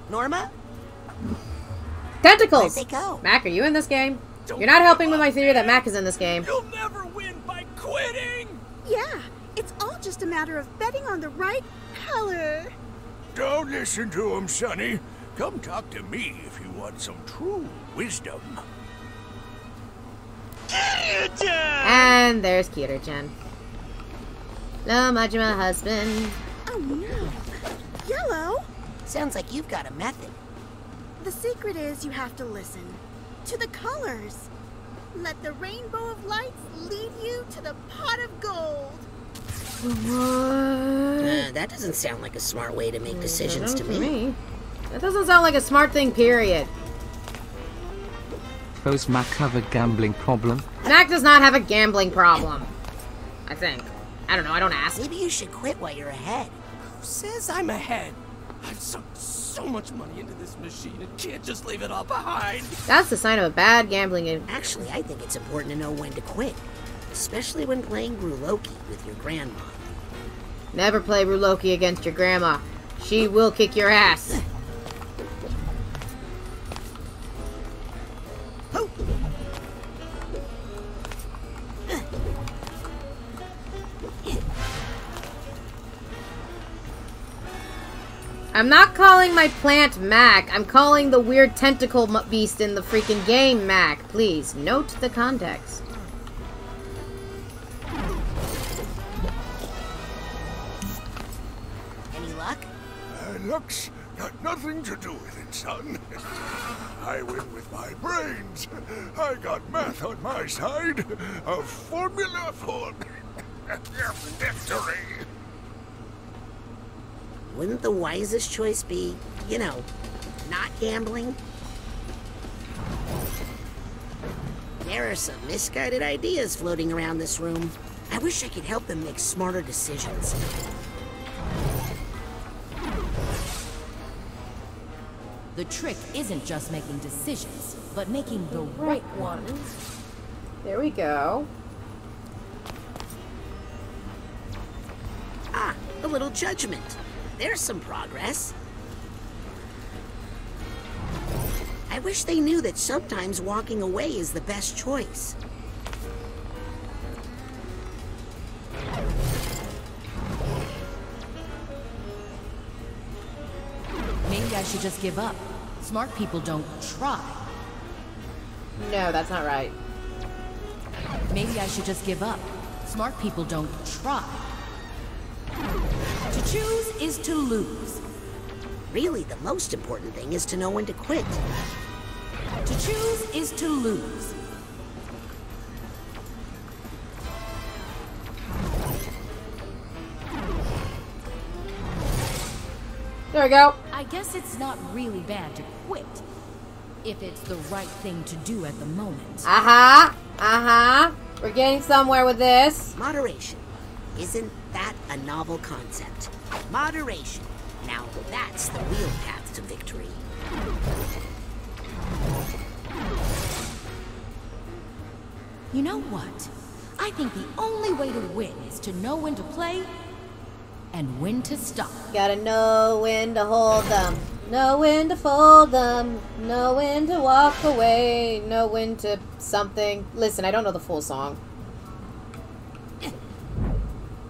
Norma? Tentacles! Where'd they go? Mac, are you in this game? You're not helping with my theory that Mac is in this game. You'll never win by quitting! Yeah, it's all just a matter of betting on the right color. Don't listen to him, Sonny. Come talk to me if you want some true wisdom. And there's Kyoto-chan. No, Majima, husband. Oh no. Yellow? Sounds like you've got a method. The secret is you have to listen to the colors. Let the rainbow of lights lead you to the pot of gold. What? That doesn't sound like a smart way to make decisions to me. That doesn't sound like a smart thing, period. Suppose Mac have a gambling problem. Mac does not have a gambling problem. I think. I don't know, I don't ask. Maybe you should quit while you're ahead. Who says I'm ahead? I've sucked so much money into this machine and can't just leave it all behind. That's the sign of a bad gambling game. Actually, I think it's important to know when to quit. Especially when playing Ruloki with your grandma. Never play Ruloki against your grandma. She will kick your ass. I'm not calling my plant Mac. I'm calling the weird tentacle beast in the freaking game Mac. Please, note the context. Any luck? Luck's got nothing to do with it, son. I win with my brains. I got math on my side. A formula for victory. Wouldn't the wisest choice be, you know, not gambling? There are some misguided ideas floating around this room. I wish I could help them make smarter decisions. The trick isn't just making decisions, but making the right ones. There we go. Ah, a little judgment. There's some progress. I wish they knew that sometimes walking away is the best choice. Maybe I should just give up. Smart people don't try. No, that's not right. Maybe I should just give up. Smart people don't try. To choose is to lose. Really, the most important thing is to know when to quit. To choose is to lose. There we go. I guess it's not really bad to quit if it's the right thing to do at the moment. Uh-huh. Uh-huh. We're getting somewhere with this. Moderation. Isn't that a novel concept? Moderation. Now that's the real path to victory. You know what? I think the only way to win is to know when to play and when to stop. Gotta know when to hold them, know when to fold them, know when to walk away, know when to something. Listen, I don't know the full song.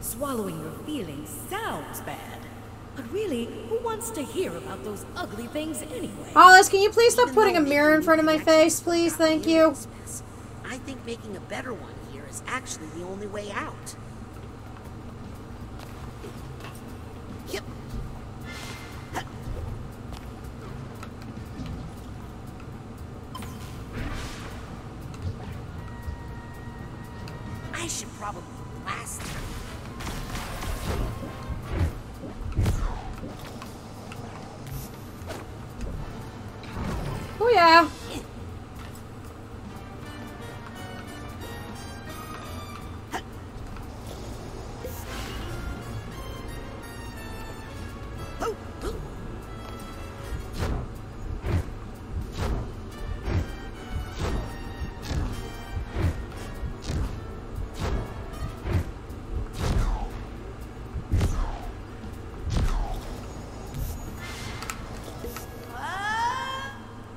Swallowing your feelings sounds bad, but really, who wants to hear about those ugly things anyway? Hollis, can you please stop putting a mirror in front of my face, please? Thank you. I think making a better one here is actually the only way out. Yep. I should probably blast them. Oh yeah.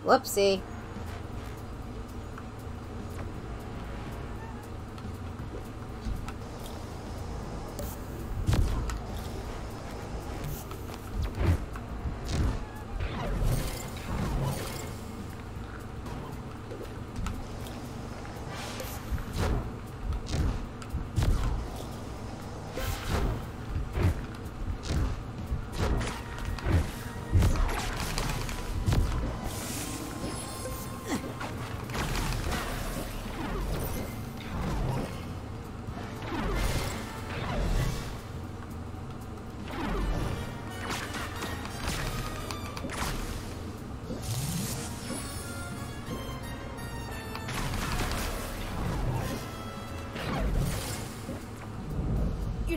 Whoopsie.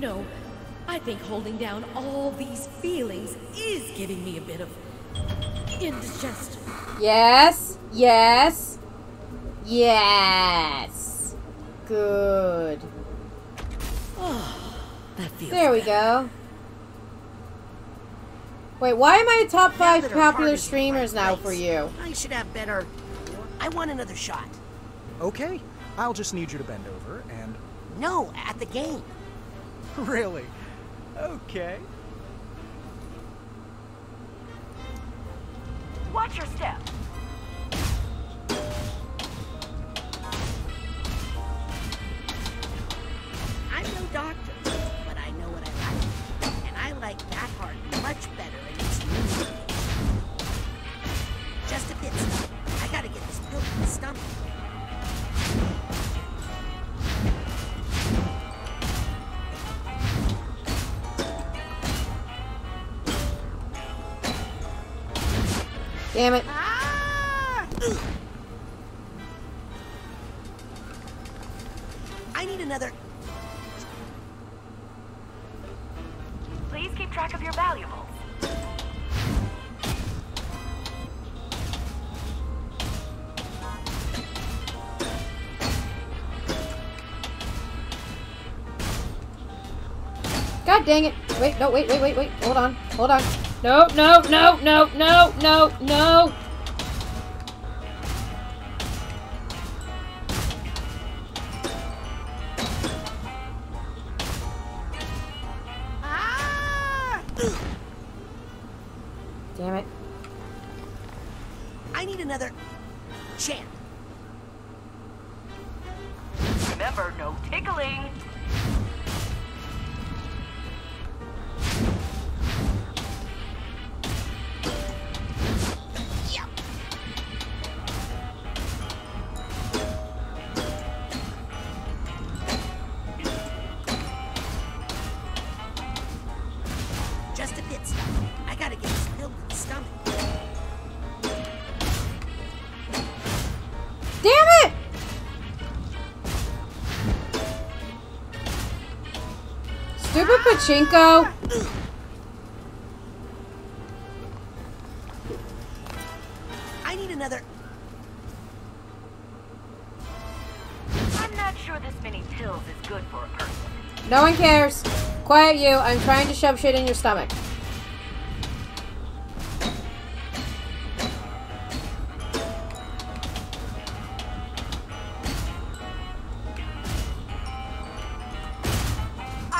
No, I think holding down all these feelings is giving me a bit of indigestion. Yes, yes, yes. Good. Oh, that feels there we better. Go. Wait, why am I top 5 popular streamers now for you? I should have better. I want another shot. Okay, I'll just need you to bend over and... No, at the game. Really? Okay. Watch your step. I'm no doctor, but I know what I like. And I like that part much better in its music. Just a bit. I gotta get this pill in the stomach. Damn it. Ah! I need another. Please keep track of your valuables. God dang it. Wait, no, wait. Hold on, No, no. Damn it. I need another chance. Remember, no tickling. Yep. Just a bit stuff. I gotta get this filled with the stomach. Damn it! Stupid pachinko! I need another. I'm not sure this many pills is good for a person. No one cares. Quiet you. I'm trying to shove shit in your stomach.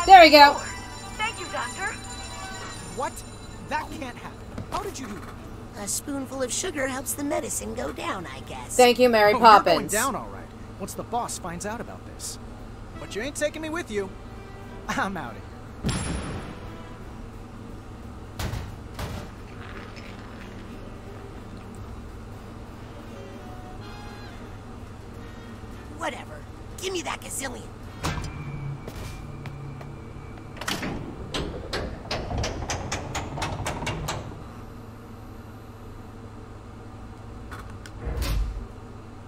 There we go. Thank you, Doctor. What? That can't happen. How did you do that? A spoonful of sugar helps the medicine go down, I guess. Thank you, Mary Poppins. You're going down all right. Once the boss finds out about this. But you ain't taking me with you. I'm out of here. Whatever. Give me that gazillion.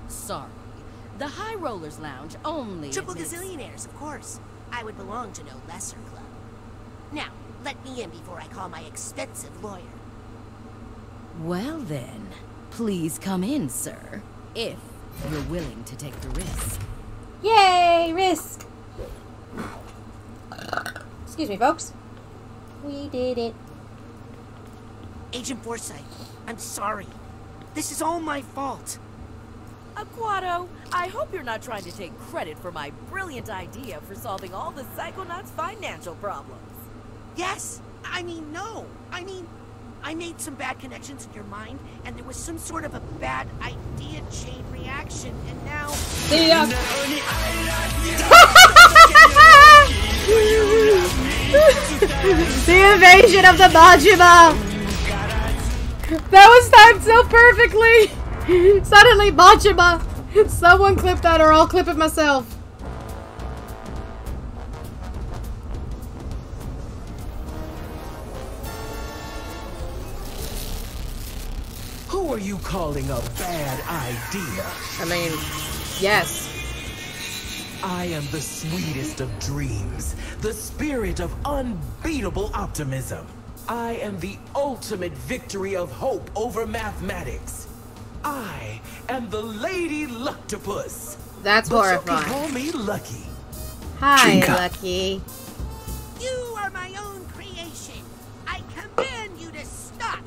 Sorry. The High Rollers Lounge only Triple Gazillionaires, of course. I would belong to no lesser club. Now, let me in before I call my expensive lawyer. Well then, please come in, sir. If you're willing to take the risk. Yay, risk! Excuse me, folks. We did it. Agent Foresight, I'm sorry. This is all my fault. Aquato, I hope you're not trying to take credit for my brilliant idea for solving all the Psychonauts' financial problems. Yes, I mean, no. I mean, I made some bad connections in your mind, and there was some sort of a bad idea chain reaction, and now... See ya! The invasion of the Majima! That was timed so perfectly! Suddenly, Majima! Someone clip that or I'll clip it myself. Who are you calling a bad idea? I mean, yes. I am the sweetest of dreams, the spirit of unbeatable optimism. I am the ultimate victory of hope over mathematics. I am the Lady Lucktopus. That's horrifying. You can call me Lucky. Hi, Teacup. Lucky. You are my own creation. I command you to stop.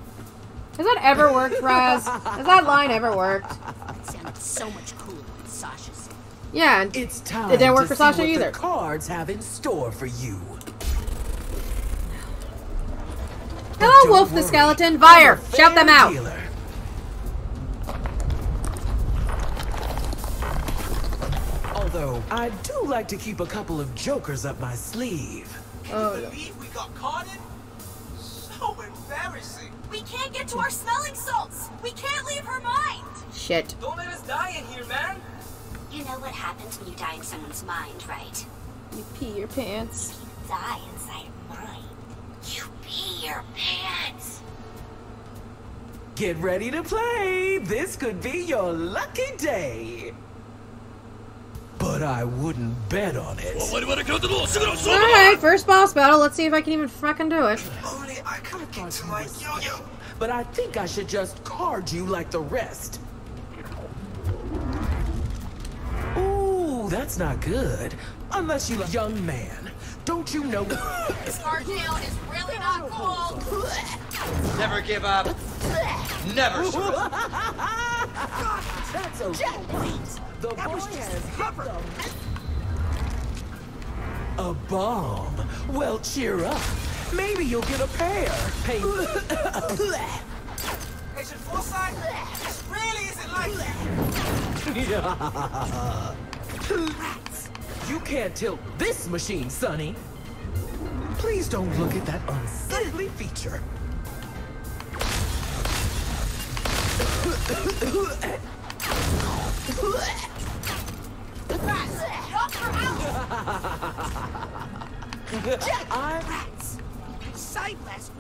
Has that ever worked, Raz? Has that line ever worked? It sounded so much cooler than Sasha said. Yeah, and it's time. It didn't work for Sasha either. The cards have in store for you. Hello, Wolf the Skeleton. Fire! Shout them out. Dealer. Although, I do like to keep a couple of jokers up my sleeve. Can you believe we got caught in? So embarrassing. We can't get to our smelling salts. We can't leave her mind. Shit. Don't let us die in here, man. You know what happens when you die in someone's mind, right? You pee your pants. You die inside mine. You pee your pants. Get ready to play. This could be your lucky day. But I wouldn't bet on it. Alright, first boss battle. Let's see if I can even fucking do it. Only I could get to my yo-yo. But I think I should just card you like the rest. Ooh, that's not good. Unless you're a young man. Don't you know? This hard town is really not cool. Never give up. Never surrender. That's a checkpoint. The bush has covered. A bomb. Well, cheer up. Maybe you'll get a pair. Hey, Patient Foresight, this really isn't like that. Rats. You can't tilt this machine, Sonny. Please don't look at that unsightly feature. Rats, not for hours. Rats. Sightless.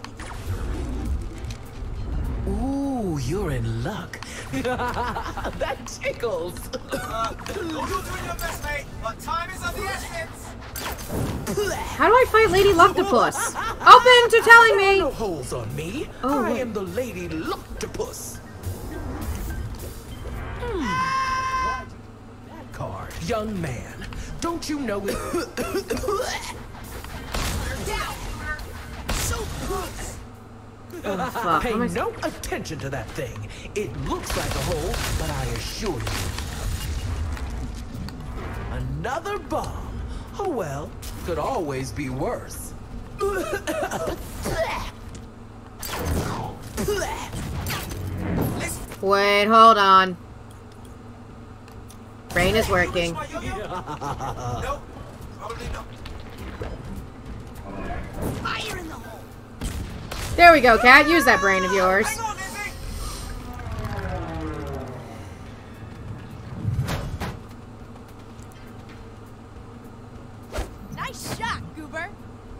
Ooh, you're in luck. That tickles. You're doing your best, mate, but time is on the essence. How do I fight Lady Lucktopus? Open to telling me. No holes on me. Oh, I am the Lady Lucktopus. That card, young man. Don't you know it? So good. Oh, fuck. Pay no attention to that thing. It looks like a hole, but I assure you. Another bomb. Oh well, could always be worse. Wait, hold on. Brain is working. Nope. Probably not. Fire in the hole. There we go, Cat. Use that brain of yours. Hang on, Izzy. Nice shot, Goober.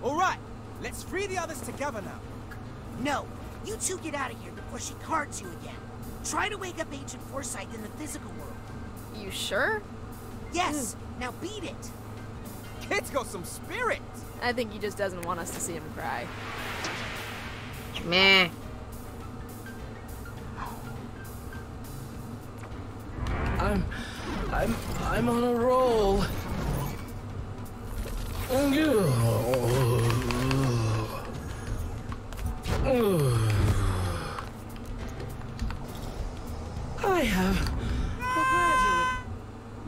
All right, let's free the others together now. No, you two get out of here before she cards you again. Try to wake up Agent Foresight in the physical world. You sure? Yes. Now beat it. Kid's got some spirit. I think he just doesn't want us to see him cry. Meh. I'm on a roll. I have a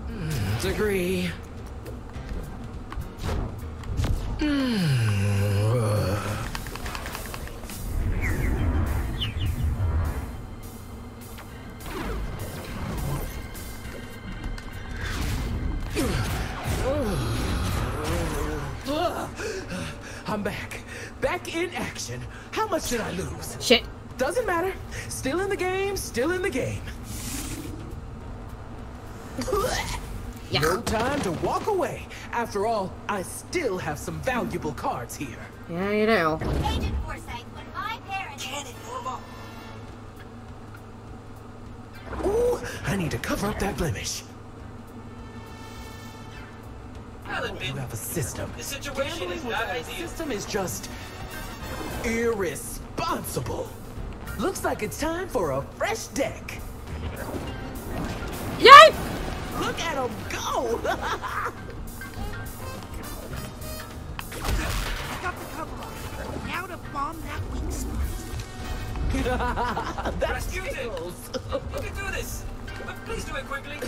graduate degree. How much did I lose? Shit. Doesn't matter. Still in the game, still in the game. Yeah. No time to walk away. After all, I still have some valuable cards here. Yeah, you do. Agent Foresight, when my parents... Cannon, normal. Ooh, I need to cover up that blemish. I'll admit, you have a system. The situation is not ideal. System is just... irresponsible. Looks like it's time for a fresh deck. Yay! Look at him go! Got the cover off. Now to bomb that weak spot. That tickles. You can do this. But please do it quickly.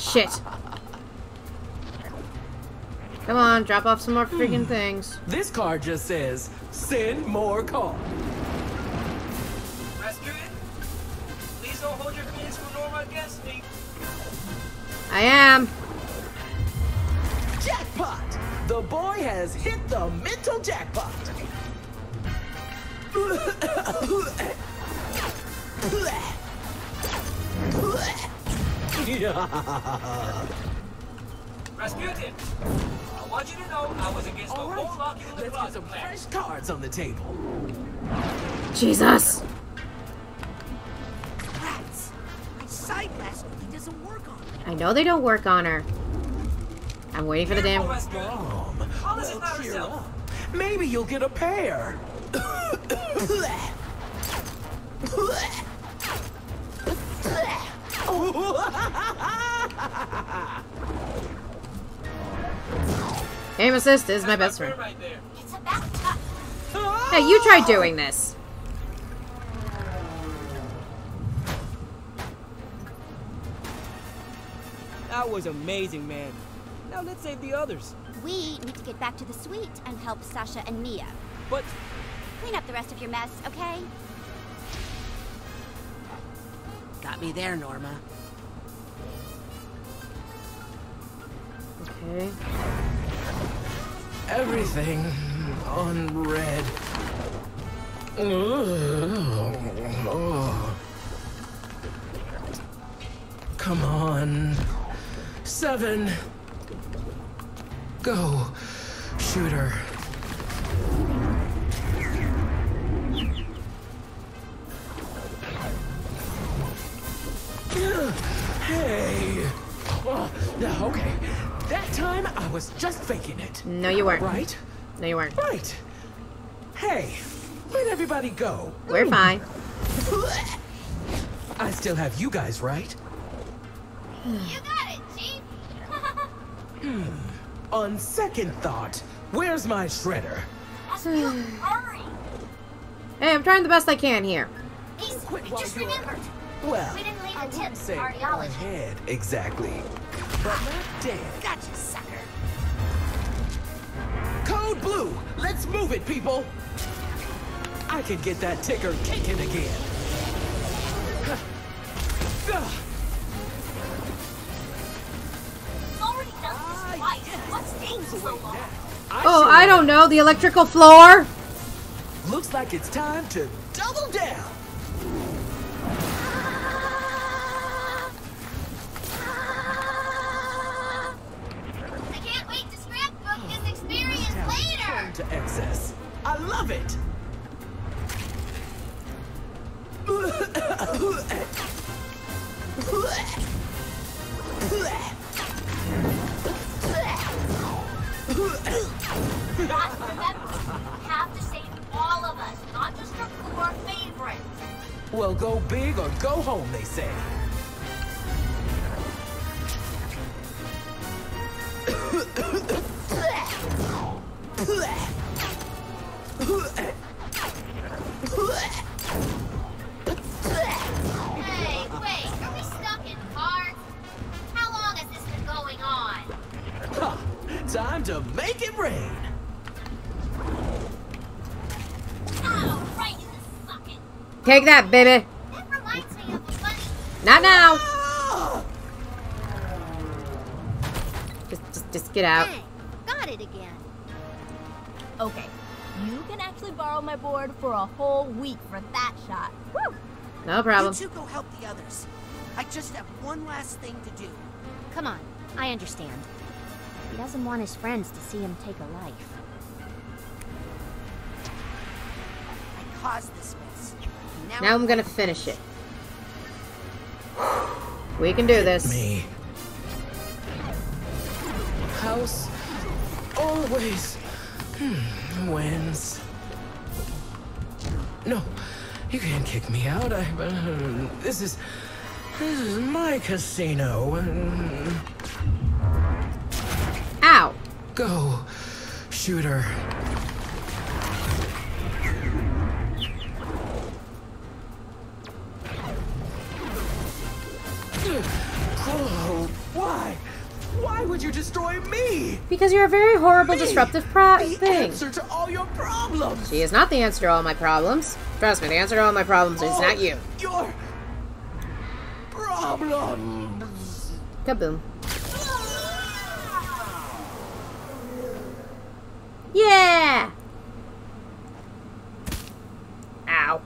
Shit. Come on, drop off some more freaking things. This card just says, send more call. Rasputin, please don't hold your penis for Norma against me. I am. Jackpot! The boy has hit the mental jackpot. Rasputin! I want you to know I was against the whole lock in the closet plan. Let's get some fresh cards on the table. Jesus. Rats. My side last week doesn't work on her. I know they don't work on her. I'm waiting for the damn bomb. Hollis is not herself. Maybe you'll get a pair. Aim assist is my best friend. Right there. It's about time. Now you try doing this. That was amazing, man. Now let's save the others. We need to get back to the suite and help Sasha and Mia. But... Clean up the rest of your mess, okay? Got me there, Norma. Okay. Everything on red. Oh. Come on. 7. Go, shooter. Hey. Oh, okay. That time I was just faking it. No, you weren't. Right? No, you weren't. Right. Hey, where'd everybody go? We're fine. I still have you guys, right? You got it, Chief. On second thought, where's my shredder? Hey, I'm trying the best I can here. He's just remembered. Well, we didn't leave a tip to cardiology. Exactly. But not dead. Gotcha, sucker. Code blue. Let's move it, people. I could get that ticker kicking again. Oh, I don't know. The electrical floor? Looks like it's time to double down. I can't wait to scrapbook this experience later. To excess. I love it. Have to save all of us, not just your four favorites. Well, go big or go home, they say. Hey, wait, are we stuck in cars? How long has this been going on? Huh, time to make it rain. Take that, baby. That reminds me of a funny... Not now. Just get out. Hey, got it again. Okay, you can actually borrow my board for a whole week for that shot. Woo! No problem. You two go help the others. I just have one last thing to do. Come on, I understand. He doesn't want his friends to see him take a life. I caused this mess. Now I'm gonna finish it. We can do this. Me. House always wins. No, you can't kick me out. This is my casino. Ow! Go, shooter. Oh, why? Why would you destroy me? Because you're a very horrible, disruptive thing. The answer to all your problems. She is not the answer to all my problems. Trust me, the answer to all my problems is not you. Your problems. Kaboom. Yeah. Ow.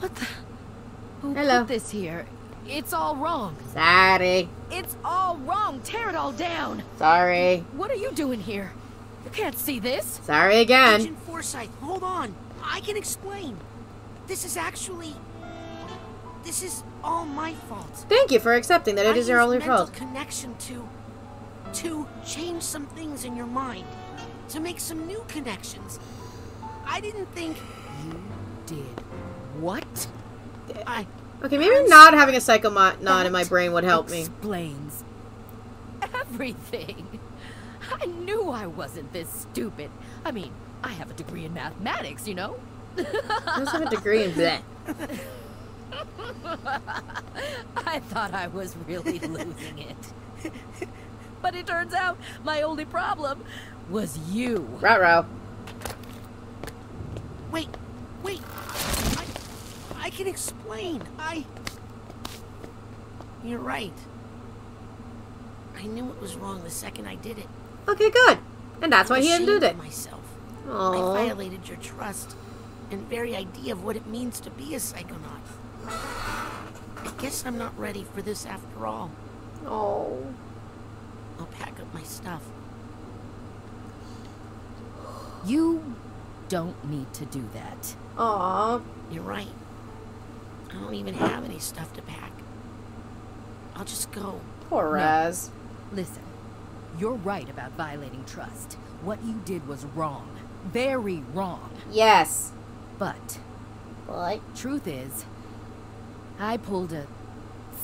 What the? Who put this here? It's all wrong. Sorry. It's all wrong. Tear it all down. Sorry. What are you doing here? You can't see this. Sorry again. Agent Foresight, hold on. I can explain. This is actually... This is all my fault. Thank you for accepting that it is all your fault. Connection to change some things in your mind. To make some new connections. I didn't think... You did. What? Okay, maybe not having a psycho nod in my brain would help me. Explains everything. I knew I wasn't this stupid. I mean, I have a degree in mathematics, you know? I also have a degree in that. I thought I was really losing it. But it turns out my only problem was you. Ruh-roh. Wait, wait. I can explain. You're right. I knew it was wrong the second I did it. Okay, good. And that's why he undid it. Myself. Aww. I violated your trust and very idea of what it means to be a psychonaut. I guess I'm not ready for this after all. Oh. I'll pack up my stuff. You don't need to do that. Aww. You're right. I don't even have any stuff to pack. I'll just go. Poor Raz. No. Listen, you're right about violating trust. What you did was wrong. Very wrong. Yes. But what? Truth is, I pulled a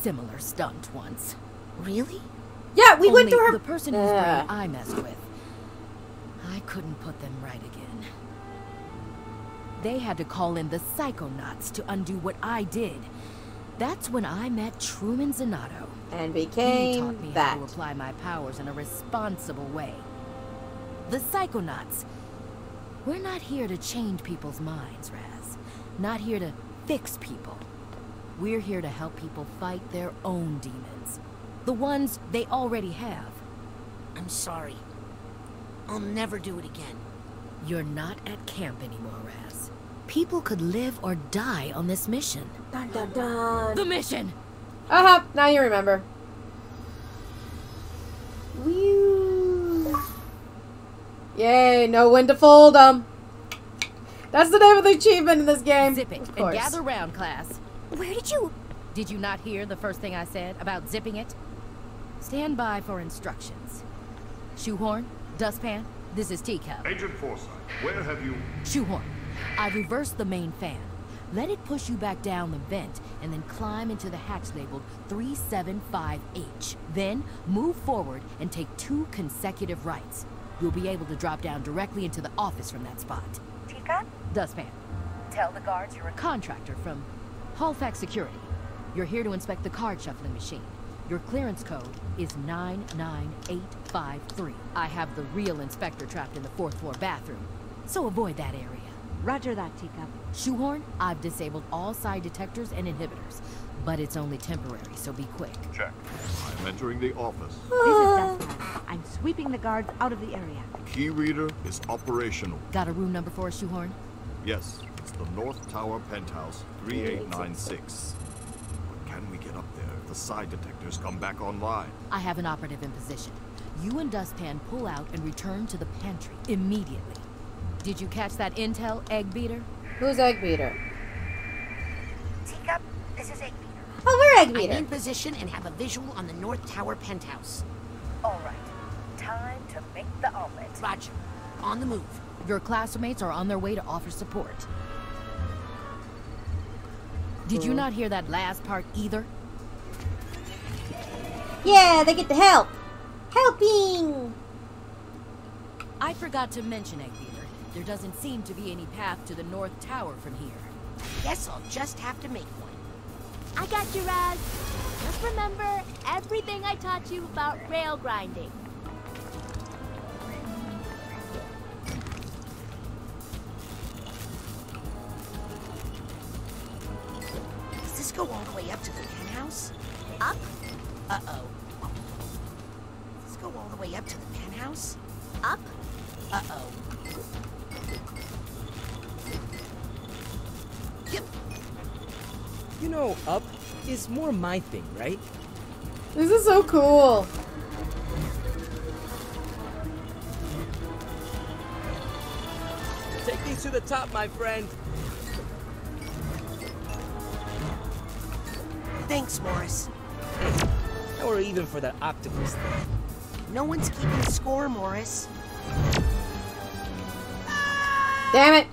similar stunt once. Really? Yeah, we went through her. The person whose brain I messed with, I couldn't put them right again. They had to call in the Psychonauts to undo what I did. That's when I met Truman Zanotto. And became that. He taught me how to apply my powers in a responsible way. The Psychonauts. We're not here to change people's minds, Raz. Not here to fix people. We're here to help people fight their own demons. The ones they already have. I'm sorry. I'll never do it again. You're not at camp anymore, Raz. People could live or die on this mission. Dun, dun, dun. The mission! Uh-huh, now you remember. Whew. Yay, know when to fold them. That's the name of the achievement in this game. Zip it and gather round, class. Where did you... Did you not hear the first thing I said about zipping it? Stand by for instructions. Shoehorn, Dustpan, this is Teacup. Agent Foresight, where have you... Shoehorn, I reversed the main fan. Let it push you back down the vent and then climb into the hatch labeled 375H. Then move forward and take 2 consecutive rights. You'll be able to drop down directly into the office from that spot. Teacup? Dustpan. Tell the guards you're a contractor from Halifax Security. You're here to inspect the card shuffling machine. Your clearance code is 99853. I have the real inspector trapped in the 4th floor bathroom, so avoid that area. Roger that, Teacup. Shoehorn, I've disabled all side detectors and inhibitors, but it's only temporary, so be quick. Check. I'm entering the office. This is Dustpan. I'm sweeping the guards out of the area. Key reader is operational. Got a room number for us, Shoehorn? Yes. It's the North Tower Penthouse, 3896. But can we get up there if the side detectors come back online? I have an operative in position. You and Dustpan pull out and return to the pantry immediately. Did you catch that intel, Eggbeater? Who's Eggbeater? Teacup, this is Eggbeater. Oh, we're Eggbeater. I'm in position and have a visual on the North Tower Penthouse. All right. Time to make the omelet. Roger. On the move. Your classmates are on their way to offer support. Did you not hear that last part either? Yeah, they get the help. Helping! I forgot to mention, Eggbeater. There doesn't seem to be any path to the North Tower from here. Guess I'll just have to make one. I got you, Raz. Just remember everything I taught you about rail grinding. Does this go all the way up to the penthouse? Up? Uh-oh. Does this go all the way up to the penthouse? Up? Uh-oh. You know, up is more my thing, right? This is so cool. Take these to the top, my friend. Thanks, Morris. Hey, now we're even for that octopus thing. No one's keeping score, Morris. Damn it.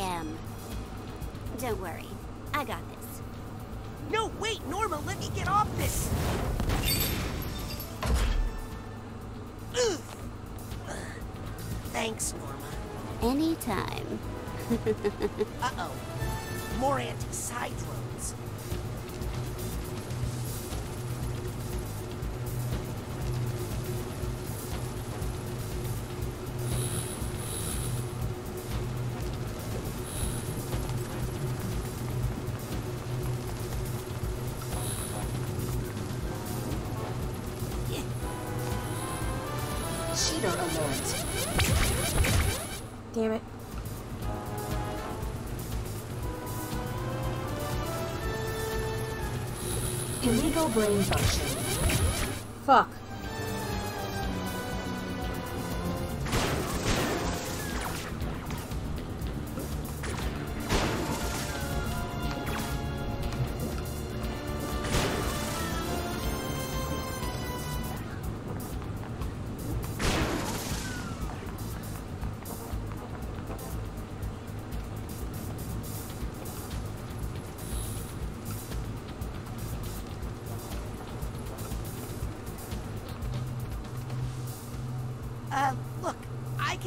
am. Don't worry. I got this. No, wait, Norma, let me get off this! Thanks, Norma. Anytime. Uh-oh. More anti-side roads. Damn it. Illegal brain function. Fuck.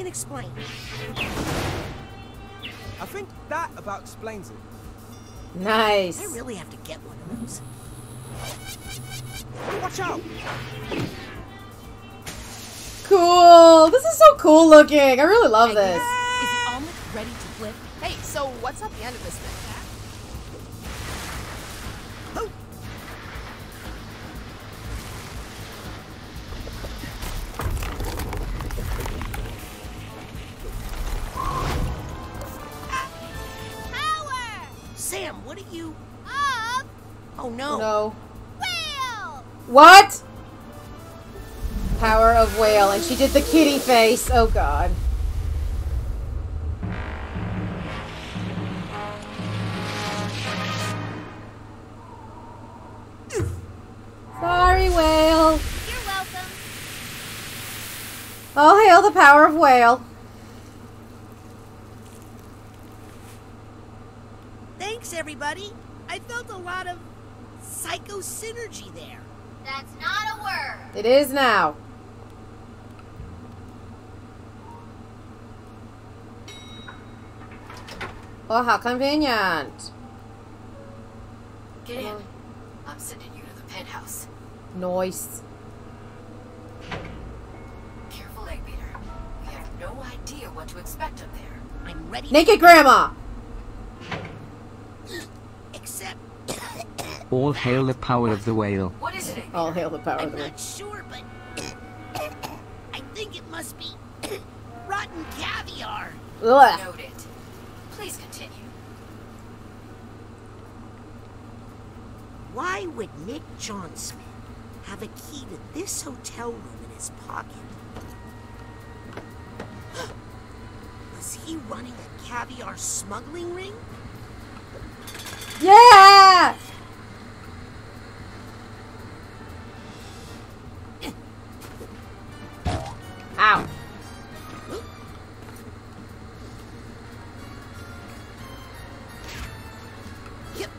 Explain. I think that about explains it. Nice. I really have to get one of those. Watch out! Cool. This is so cool looking. I really love this. Is the omelet ready to flip? Hey, so what's at the end of this thing? Oh. No. Whale! What? Power of whale, and she did the kitty face. Oh god. Sorry, whale. You're welcome. All hail the power of whale. Thanks, everybody. I felt a lot of psycho synergy there. That's not a word. It is now. Oh, how convenient. Get in. I'm sending you to the penthouse. Nice. Careful, Eggbeater. We have no idea what to expect up there. I'm ready. Naked Grandma. Except. All hail the power of the whale. What is it? All hail the power of the whale. I'm not sure, but I think it must be rotten caviar. Ugh. Note it. Please continue. Why would Nick Johnsmith have a key to this hotel room in his pocket? Was he running a caviar smuggling ring? Yeah! Ow. Yep.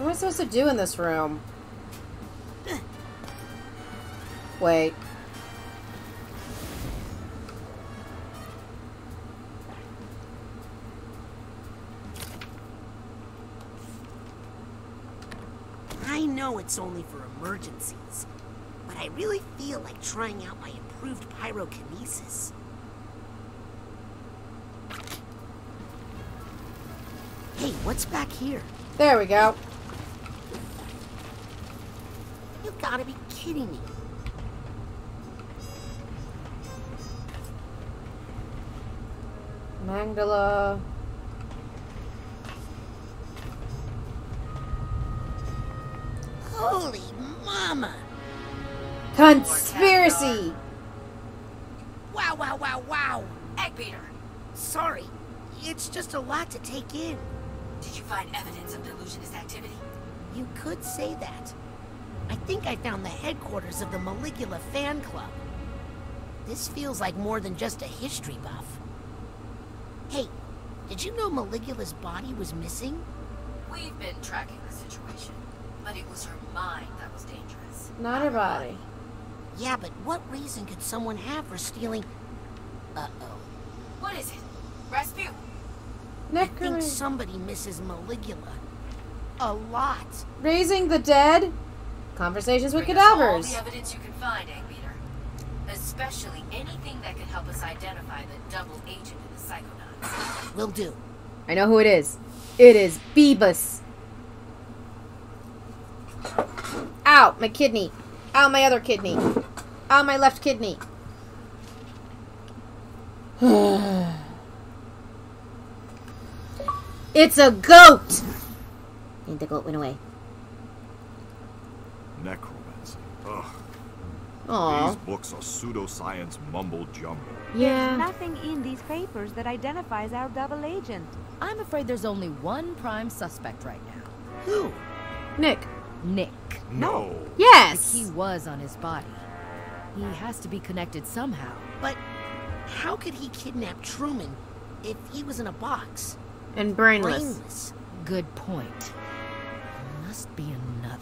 What am I supposed to do in this room? Wait. I know it's only for emergencies, but I really feel like trying out my improved pyrokinesis. Hey, what's back here? There we go. You gotta be kidding me. Mangala. Holy mama. Conspiracy. Wow, wow, wow, wow. Eggbeater. Sorry. It's just a lot to take in. Did you find evidence of delusionist activity? You could say that. I think I found the headquarters of the Maligula fan club. This feels like more than just a history buff. Hey, did you know Maligula's body was missing? We've been tracking the situation, but it was her mind that was dangerous. Not her body. Yeah, but what reason could someone have for stealing... Uh-oh. What is it? Rasputin? I think somebody misses Maligula. A lot. Raising the dead? Conversations with cadavers. All the evidence you can find, Eggbeater. Especially anything that could help us identify the double agent in the Psychonauts. Will do. I know who it is. It is Beebus. Ow, my kidney. Ow, my other kidney. Ow, my left kidney. It's a goat! And the goat went away. Necromancy. Ugh. Aww. These books are pseudoscience mumble-jumble. Yeah. There's nothing in these papers that identifies our double agent. I'm afraid there's only one prime suspect right now. Who? Nick. Nick. No. Yes! Like he was on his body. He has to be connected somehow. But how could he kidnap Truman if he was in a box? And brainless. Good point. Must be another.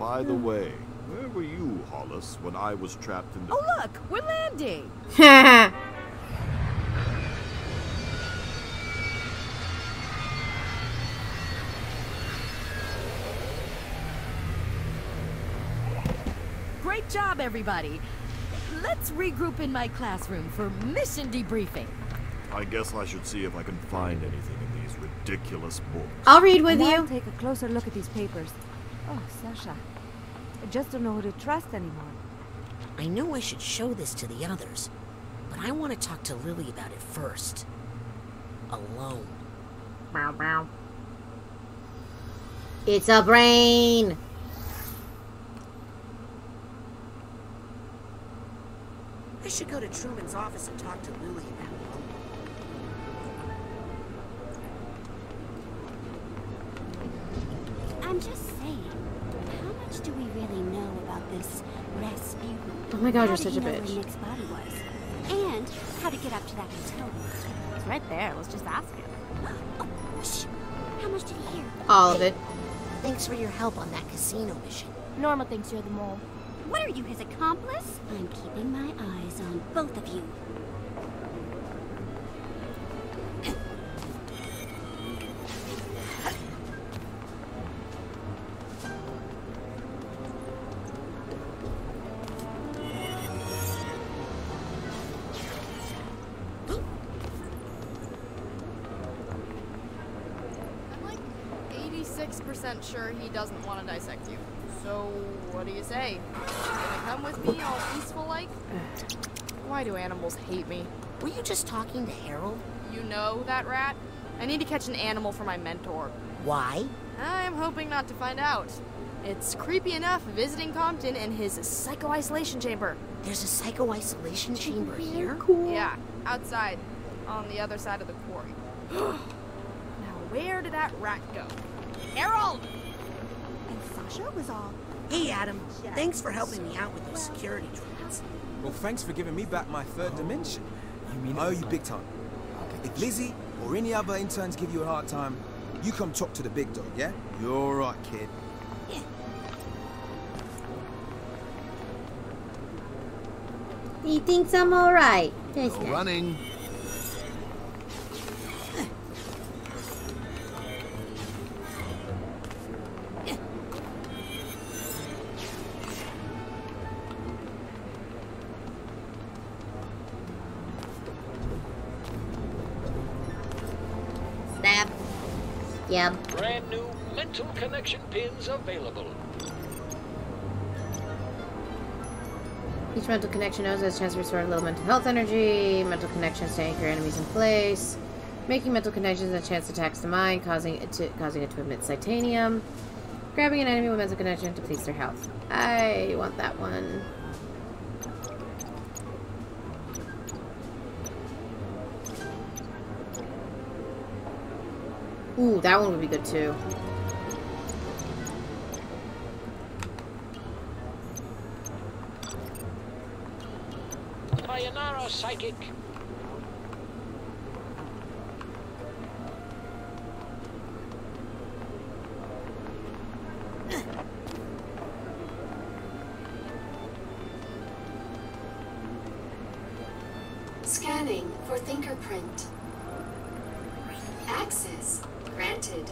By the way, where were you, Hollis, when I was trapped in the... Oh, look! We're landing! Great job, everybody! Let's regroup in my classroom for mission debriefing. I guess I should see if I can find anything in these ridiculous books. I'll read with you. I'll take a closer look at these papers. Oh, Sasha. I just don't know who to trust anymore. I know I should show this to the others, but I want to talk to Lily about it first. Alone. Bow, bow. It's a brain! I should go to Truman's office and talk to Lily about it. I'm just saying, how much do we really know about this Rasputin? Oh my god, you're such a bitch. How Nick's body was, and how to get up to that hotel. It's right there, let's just ask him. Oh, shh. How much did he hear? All of it. Thanks for your help on that casino mission. Norma thinks you're the mole. What are you, his accomplice? I'm keeping my eyes on both of you. I'm like 86% sure he doesn't want to dissect you. So, what do you say? Gonna come with me all peaceful-like? Why do animals hate me? Were you just talking to Harold? You know, that rat? I need to catch an animal for my mentor. Why? I'm hoping not to find out. It's creepy enough visiting Compton in his psycho-isolation chamber. There's a psycho-isolation chamber here? Cool. Yeah, outside. On the other side of the quarry. Now, where did that rat go? Harold! Sure was all. Hey, Adam. Thanks for helping me out with those security tricks. Well, thanks for giving me back my third dimension. You mean I owe you big time. Okay. If Lizzie or any other interns give you a hard time, you come talk to the big dog, yeah? You're right, kid. Yeah. He thinks I'm all right. There's no running. Snap. Yep. Brand new mental connection pins available. Each mental connection knows has a chance to restore a little mental health energy. Mental connections to anchor enemies in place. Making mental connections a chance attacks the mind, causing it to emit Titanium. Grabbing an enemy with mental connection depletes their health. I want that one. Ooh, that one would be good too. Psychic. Scanning for fingerprint. Access granted.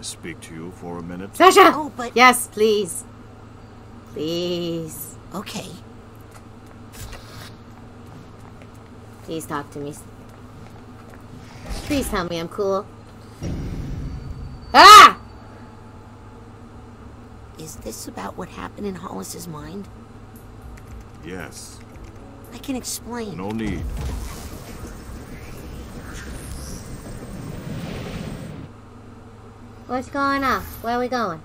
Speak to you for a minute. Sasha! Oh, but yes, please. Please. Okay. Please talk to me. Please tell me I'm cool. Ah! Is this about what happened in Hollis's mind? Yes. I can explain. No need. What's going on? Where are we going?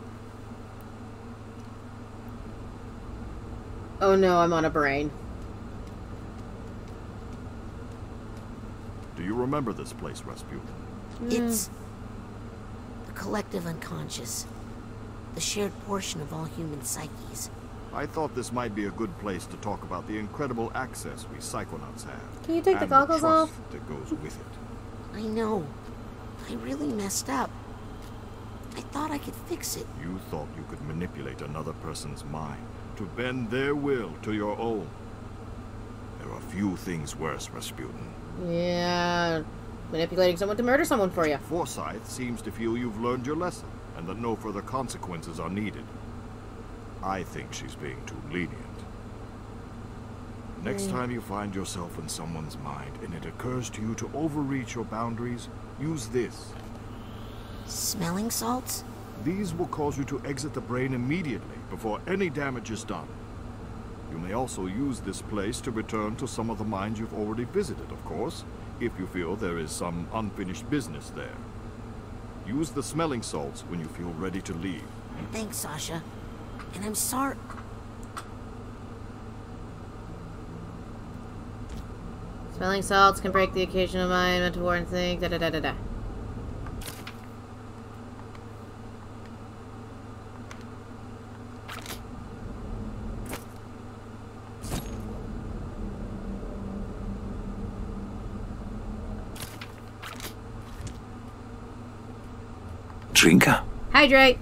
Oh no, I'm on a brain. Do you remember this place, Rasputin? It's the collective unconscious. The shared portion of all human psyches. I thought this might be a good place to talk about the incredible access we Psychonauts have. Can you take the goggles off? And the trust that goes with it. I know. I really messed up. I thought I could fix it. You thought you could manipulate another person's mind to bend their will to your own. There are few things worse, Rasputin. Yeah, manipulating someone to murder someone for you. Forsyth seems to feel you've learned your lesson and that no further consequences are needed. I think she's being too lenient. Next time you find yourself in someone's mind and it occurs to you to overreach your boundaries, use this. Smelling salts? These will cause you to exit the brain immediately before any damage is done. You may also use this place to return to some of the mines you've already visited, of course, if you feel there is some unfinished business there. Use the smelling salts when you feel ready to leave. Thanks, Sasha. And I'm sorry. Smelling salts can break the occasional mind, mental warning thing, da-da-da-da-da. Drinker. Hydrate.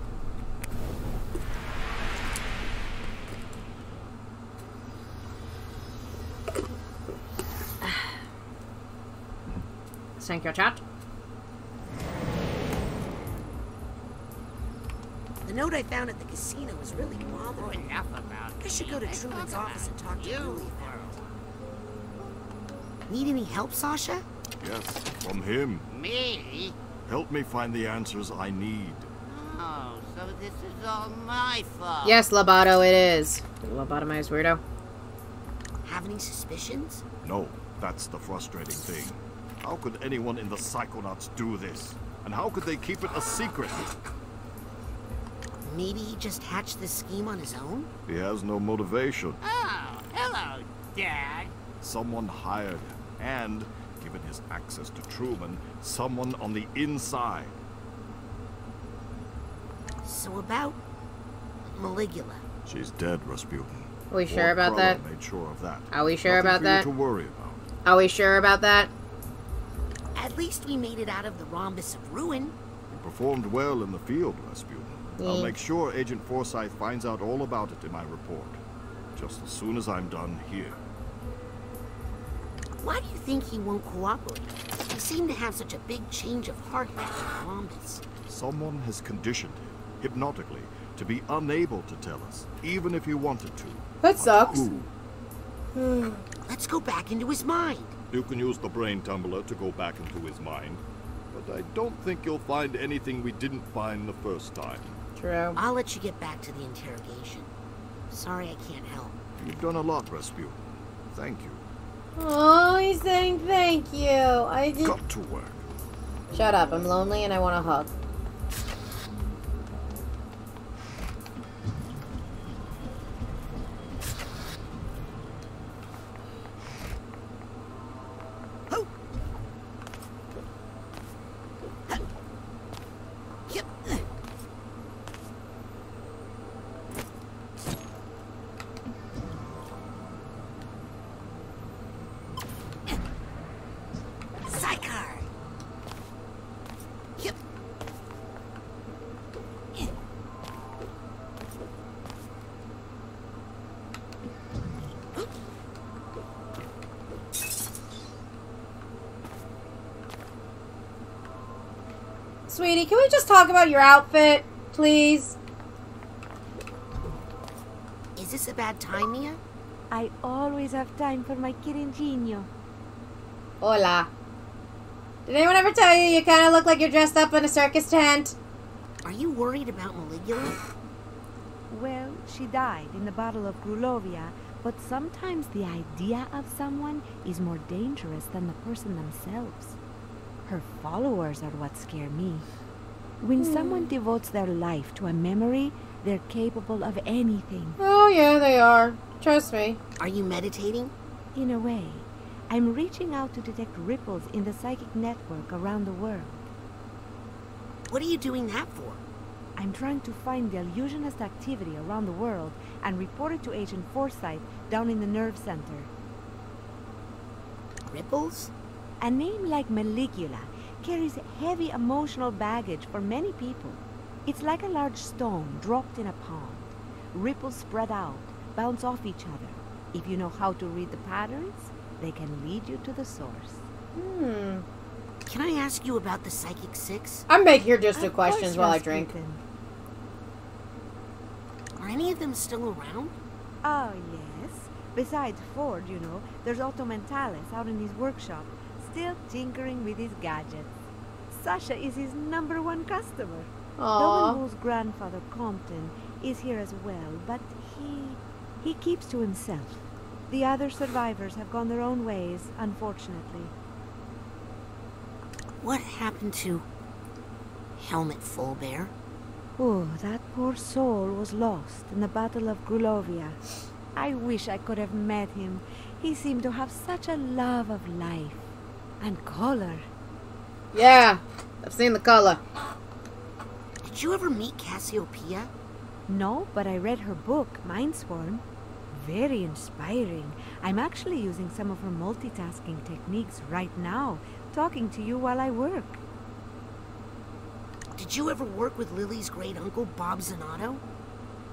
Thank you, chat. The note I found at the casino was really bothering me. I should go to Truman's office and talk to you. Need any help, Sasha? Yes, from him. Me? Help me find the answers I need. Oh, so this is all my fault. Yes, Loboto, it is. Lobotomized weirdo. Have any suspicions? No, that's the frustrating thing. How could anyone in the Psychonauts do this? And how could they keep it a secret? Maybe he just hatched this scheme on his own? He has no motivation. Oh, hello, Dad. Someone hired him, and given his access to Truman, someone on the inside. So about Maligula. She's dead, Rasputin. Are we sure about that? Made sure of that. Are we sure about that? Nothing for you to worry about. Are we sure about that? At least we made it out of the rhombus of ruin. You performed well in the field, Rasputin. Yeah. I'll make sure Agent Forsythe finds out all about it in my report. Just as soon as I'm done here. Why do you think he won't cooperate? He seemed to have such a big change of heart after the rhombus. Someone has conditioned him, hypnotically, to be unable to tell us, even if he wanted to. That sucks. Let's go back into his mind. You can use the brain tumbler to go back into his mind, but I don't think you'll find anything we didn't find the first time. True. I'll let you get back to the interrogation. Sorry I can't help. You've done a lot, Rasputin. Thank you. Oh, he's saying thank you. I just got to work. Shut up. I'm lonely and I want a hug. Sweetie, can we just talk about your outfit, please? Is this a bad time, Mia? I always have time for my kid ingenio. Hola. Did anyone ever tell you you kind of look like you're dressed up in a circus tent? Are you worried about Maligula? Well, she died in the Battle of Grulovia, but sometimes the idea of someone is more dangerous than the person themselves. Her followers are what scare me. When someone devotes their life to a memory, they're capable of anything. Oh yeah, they are. Trust me. Are you meditating? In a way. I'm reaching out to detect ripples in the psychic network around the world. What are you doing that for? I'm trying to find the illusionist activity around the world and report it to Agent Foresight down in the nerve center. Ripples? A name like Maligula carries heavy emotional baggage for many people. It's like a large stone dropped in a pond. Ripples spread out, bounce off each other. If you know how to read the patterns, they can lead you to the source. Can I ask you about the Psychic Six? I'm back here just to questions while I drink. Are any of them still around? Oh, yes. Besides Ford, you know, there's Otto Mentalis out in his workshop. Still tinkering with his gadgets. Sasha is his #1 customer. Domingo's grandfather, Compton, is here as well, but he keeps to himself. The other survivors have gone their own ways, unfortunately. What happened to Helmet Fullbear? Oh, that poor soul was lost in the Battle of Grulovia. I wish I could have met him. He seemed to have such a love of life. And color. Yeah, I've seen the color. Did you ever meet Cassiopeia? No, but I read her book, Mindsworm. Very inspiring. I'm actually using some of her multitasking techniques right now, talking to you while I work. Did you ever work with Lily's great uncle, Bob Zanotto?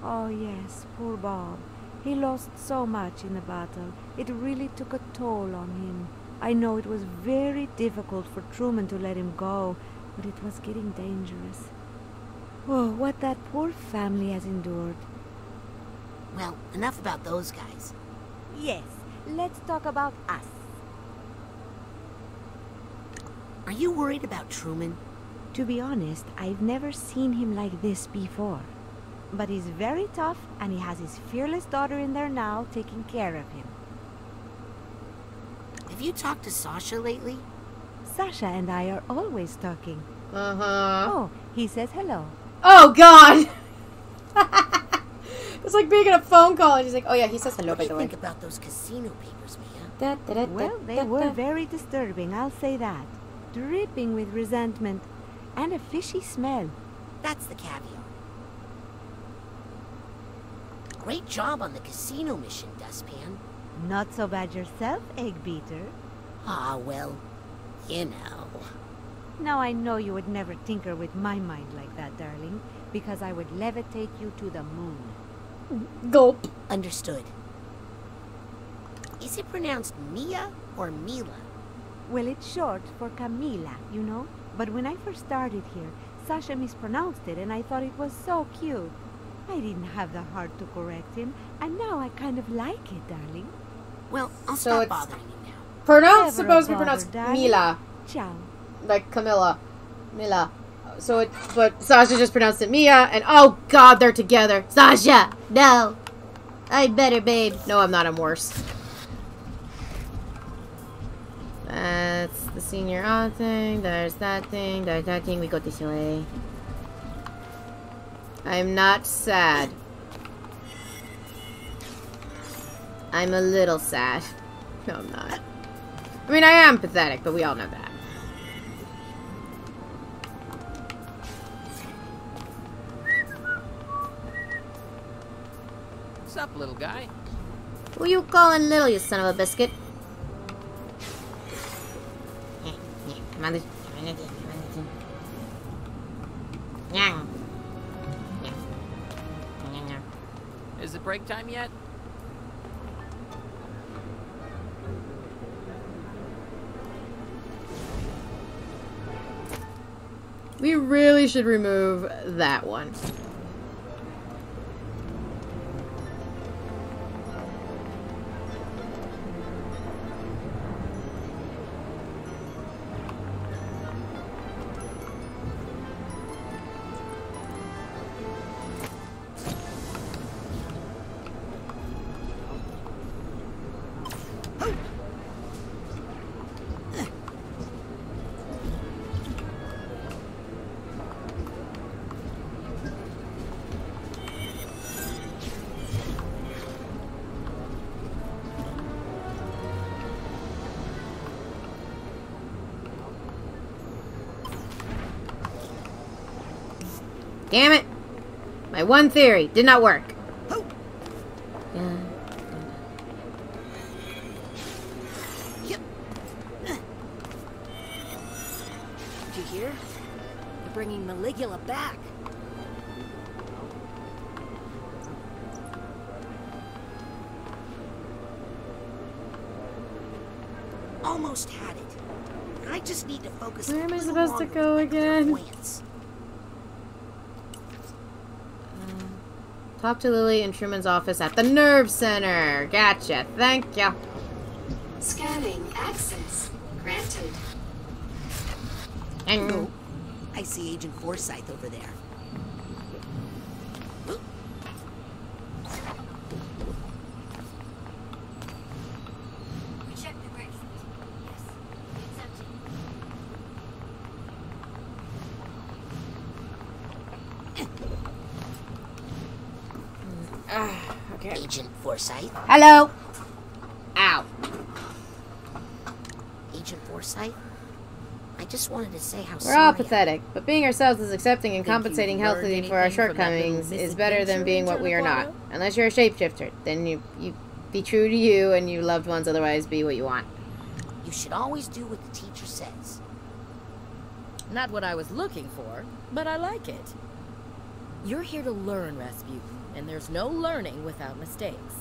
Oh yes, poor Bob. He lost so much in the battle. It really took a toll on him. I know it was very difficult for Truman to let him go, but it was getting dangerous. Oh, what that poor family has endured. Well, enough about those guys. Yes, let's talk about us. Are you worried about Truman? To be honest, I've never seen him like this before. But he's very tough, and he has his fearless daughter in there now taking care of him. Have you talked to Sasha lately? Sasha and I are always talking. Oh, he says hello. Oh, God! It's like being on a phone call and he's like, oh, yeah, he says hello, by the way. What do you think about those casino papers, Mia? Well, they were very disturbing, I'll say that. Dripping with resentment and a fishy smell. That's the caviar. Great job on the casino mission, Dustpan. Not so bad yourself, Eggbeater. Ah, well, You know. Now I know you would never tinker with my mind like that, darling, because I would levitate you to the moon. Gulp. Understood. Is it pronounced Mia or Mila? Well, it's short for Camila, you know. But when I first started here, Sasha mispronounced it and I thought it was so cute. I didn't have the heart to correct him, and now I kind of like it, darling. Well, I'll stop bothering you now. Pronounced, supposed to be pronounced Mila. Ciao. Like Camilla. Mila. So it, but Sasha just pronounced it Mia, and oh god, they're together. Sasha! No! I'd better, babe. No, I'm not, I'm worse. That's the senior odd thing, there's that thing, there's that thing, we go this way. I'm not sad. I'm a little sad. No, I'm not. I mean, I am pathetic, but we all know that. What's up, little guy? Who you calling little, you son of a biscuit? Is it break time yet? We really should remove that one. Damn it! My one theory did not work. Oh. Yeah. Yep. Did you hear? They're bringing Maligula back. Almost had it. I just need to focus. Where am I supposed to go again? Talk to Lily in Truman's office at the nerve center. Gotcha. Thank you. Scanning access granted. And oh, I see Agent Forsythe over there. Agent Forsythe. Hello. Ow. Agent Forsythe. I just wanted to say how sorry. We're all pathetic, but being ourselves is accepting and compensating healthily for our shortcomings is better than being what we are not. Unless you're a shapeshifter, then you be true to you and your loved ones. Otherwise, be what you want. You should always do what the teacher says. Not what I was looking for, but I like it. You're here to learn, Rasputin. And there's no learning without mistakes.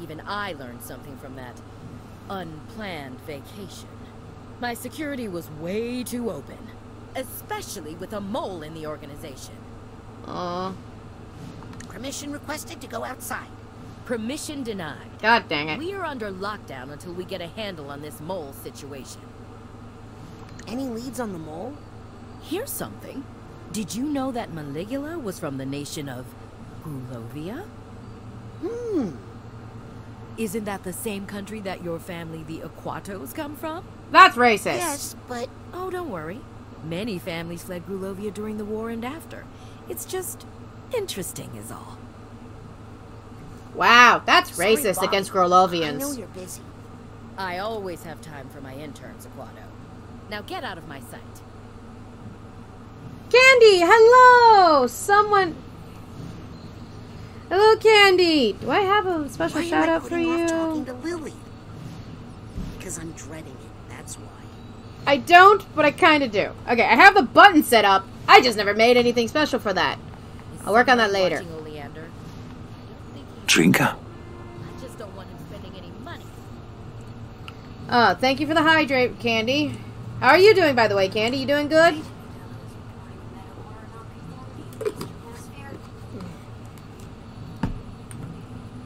Even I learned something from that unplanned vacation. My security was way too open, especially with a mole in the organization. Permission requested to go outside. Permission denied. God dang it. We are under lockdown until we get a handle on this mole situation. Any leads on the mole? Here's something. Did you know that Maligula was from the nation of Grulovia? Hmm. Isn't that the same country that your family, the Aquatos, come from? That's racist. Yes, but... Oh, don't worry. Many families fled Grulovia during the war and after. It's just interesting is all. Wow, that's racist against Grulovians. I know you're busy. I always have time for my interns, Aquato. Now get out of my sight. Candy, hello! Someone... Hello, Candy. Do I have a special shout out for you? Why am I putting off talking to Lily? Because I'm dreading it. That's why. I don't, but I kind of do. Okay, I have the button set up. I just never made anything special for that. I'll work on that later. Drinker. I just don't want him spending any money. Oh, thank you for the hydrate, Candy. How are you doing, by the way, Candy? You doing good?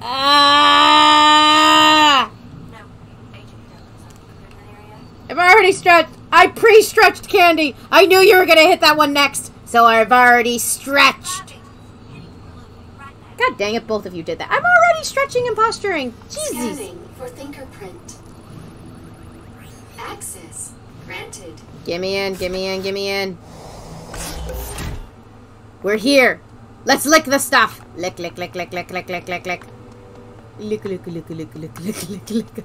Ah! I've already stretched. I pre-stretched, Candy. I knew you were gonna hit that one next, so I've already stretched. God dang it, both of you did that. I'm already stretching and posturing. Jesus. Scanning for fingerprint. Access granted. Gimme in, gimme in, gimme in. We're here. Let's lick the stuff. Lick, lick, lick, lick, lick, lick, lick, lick, lick. Lick, lick, lick, lick, lick, lick, lick, lick.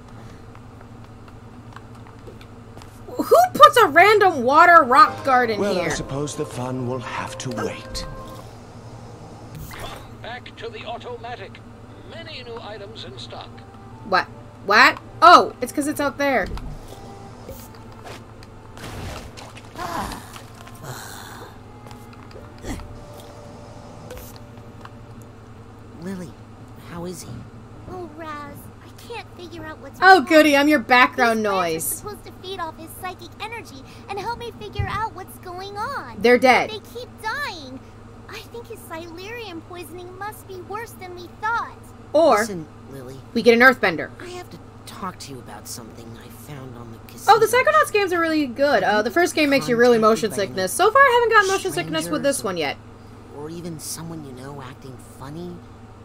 Who puts a random water rock garden here? Well, I suppose the fun will have to wait. Back to the automatic. Many new items in stock. What? What? Oh, it's because it's out there. Lily, how is he? Oh, Raz, I can't figure out what's going on. Oh, goody, I'm your background noise. These plants are supposed to feed off his psychic energy and help me figure out what's going on. They're dead. But they keep dying. I think his Silurium poisoning must be worse than we thought. Or, listen, Lily, we get an earthbender. I have to talk to you about something I found on the casino. Oh, the Psychonauts games are really good. The first game makes you really motion sickness. So far, I haven't gotten motion sickness with this one yet. Or even someone you know acting funny,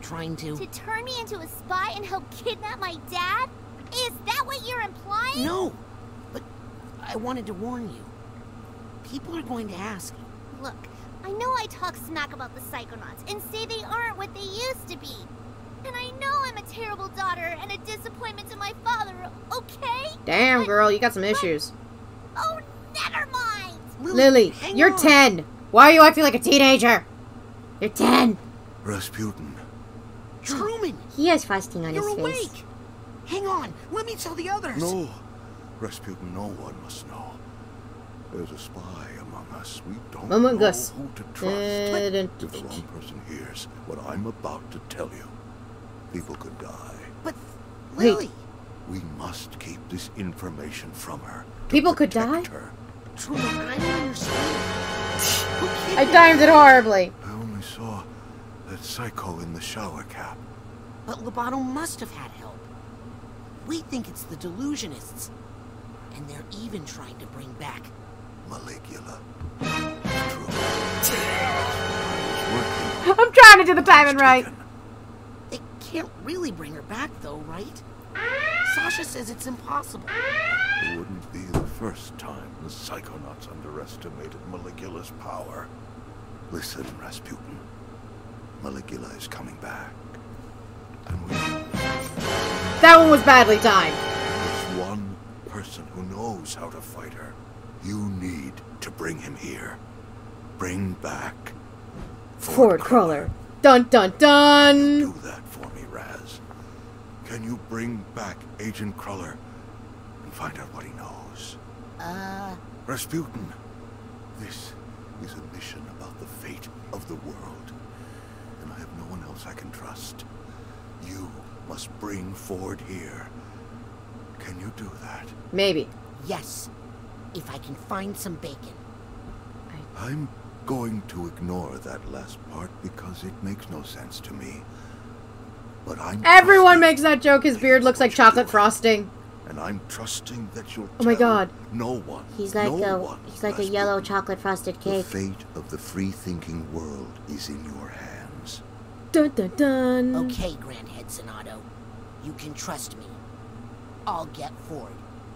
trying to... To turn me into a spy and help kidnap my dad? Is that what you're implying? No, but I wanted to warn you. People are going to ask. Look, I know I talk smack about the Psychonauts and say they aren't what they used to be. And I know I'm a terrible daughter and a disappointment to my father, okay? Damn, girl, you got some issues. Oh, never mind! Lily, you're 10. Why are you acting like a teenager? You're 10. Rasputin. Truman! He has frosting on his face. You're awake! Hang on, let me tell the others. No, Rasputin, no one must know. There's a spy among us. We don't know who to trust. If the wrong person hears what I'm about to tell you, people could die. But Lily, we must keep this information from her. People could die. Truman, I don't understand. I timed it horribly. I only saw that psycho in the shower cap. But Loboto must have had help. We think it's the delusionists, and they're even trying to bring back Maligula. I'm trying to do the timing right. They can't really bring her back though, right? Sasha says it's impossible. It wouldn't be the first time the Psychonauts underestimated Maligula's power. Listen, Rasputin. Maligula is coming back. And we... That one was badly timed. There's one person who knows how to fight her. You need to bring him here. Bring back Ford Cruller. Dun dun dun! Do that for me, Raz. Can you bring back Agent Cruller and find out what he knows? Rasputin, this is a mission about the fate of the world, and I have no one else I can trust. You must bring Ford here. Can you do that? Maybe. Yes. If I can find some bacon. I'm going to ignore that last part because it makes no sense to me. But I'm... Everyone makes that joke. His beard looks like chocolate frosting. And I'm trusting that you'll... Oh my God. No one. He's like a yellow chocolate frosted cake. The fate of the free-thinking world is in your hands. Dun dun dun. Okay, Grandhead Zanotto. You can trust me. I'll get Ford.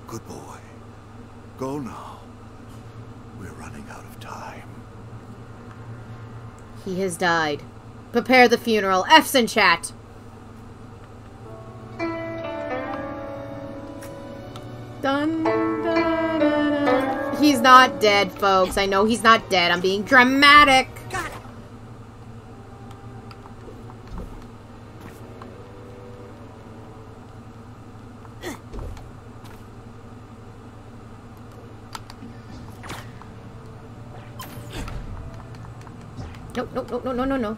Good boy. Go now. We're running out of time. He has died. Prepare the funeral. F's in chat. Dun, dun, dun, dun. He's not dead, folks. I know he's not dead. I'm being dramatic. Got it. Nope, nope, nope, no, no, no, no.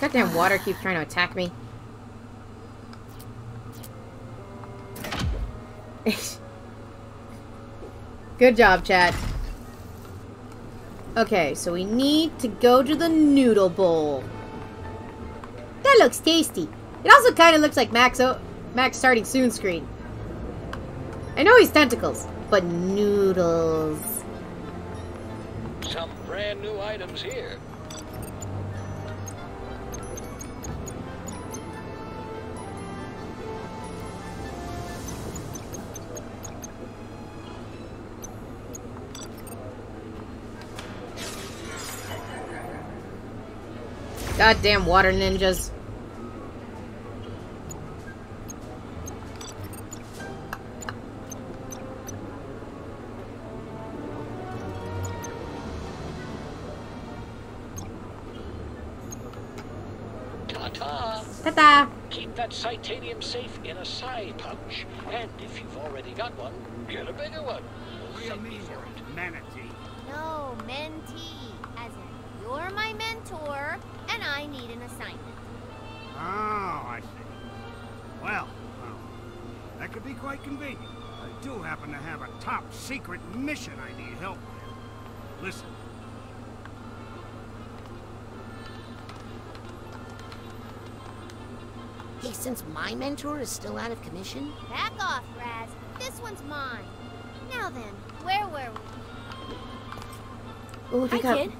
Goddamn water keeps trying to attack me. Good job, chat. Okay, so we need to go to the noodle bowl. That looks tasty. It also kind of looks like Max starting soon screen. I know he's tentacles, but noodles. Some brand new items here. Goddamn water ninjas. Ta-ta! Ta-ta! Keep that titanium safe in a side pouch. And if you've already got one, get a bigger one. Real me for it. Manatee. No, mentee. As in, you're my mentor. And I need an assignment. Oh, I see. Well, that could be quite convenient. I do happen to have a top secret mission I need help with. Listen. Hey, since my mentor is still out of commission... Back off, Raz. This one's mine. Now then, where were we? Ooh, hi, kid.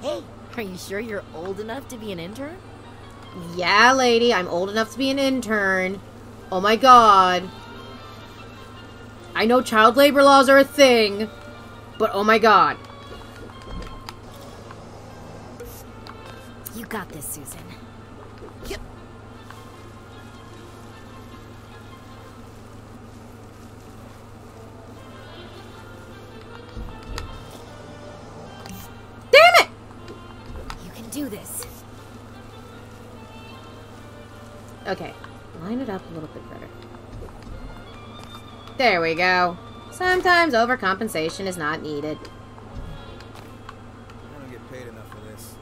Hey. Are you sure you're old enough to be an intern? Yeah, lady, I'm old enough to be an intern. Oh my god. I know child labor laws are a thing, but oh my god. You got this, Susan. Yep. Do this. Okay, line it up a little bit better. There we go. Sometimes overcompensation is not needed. I don't get paid enough for this.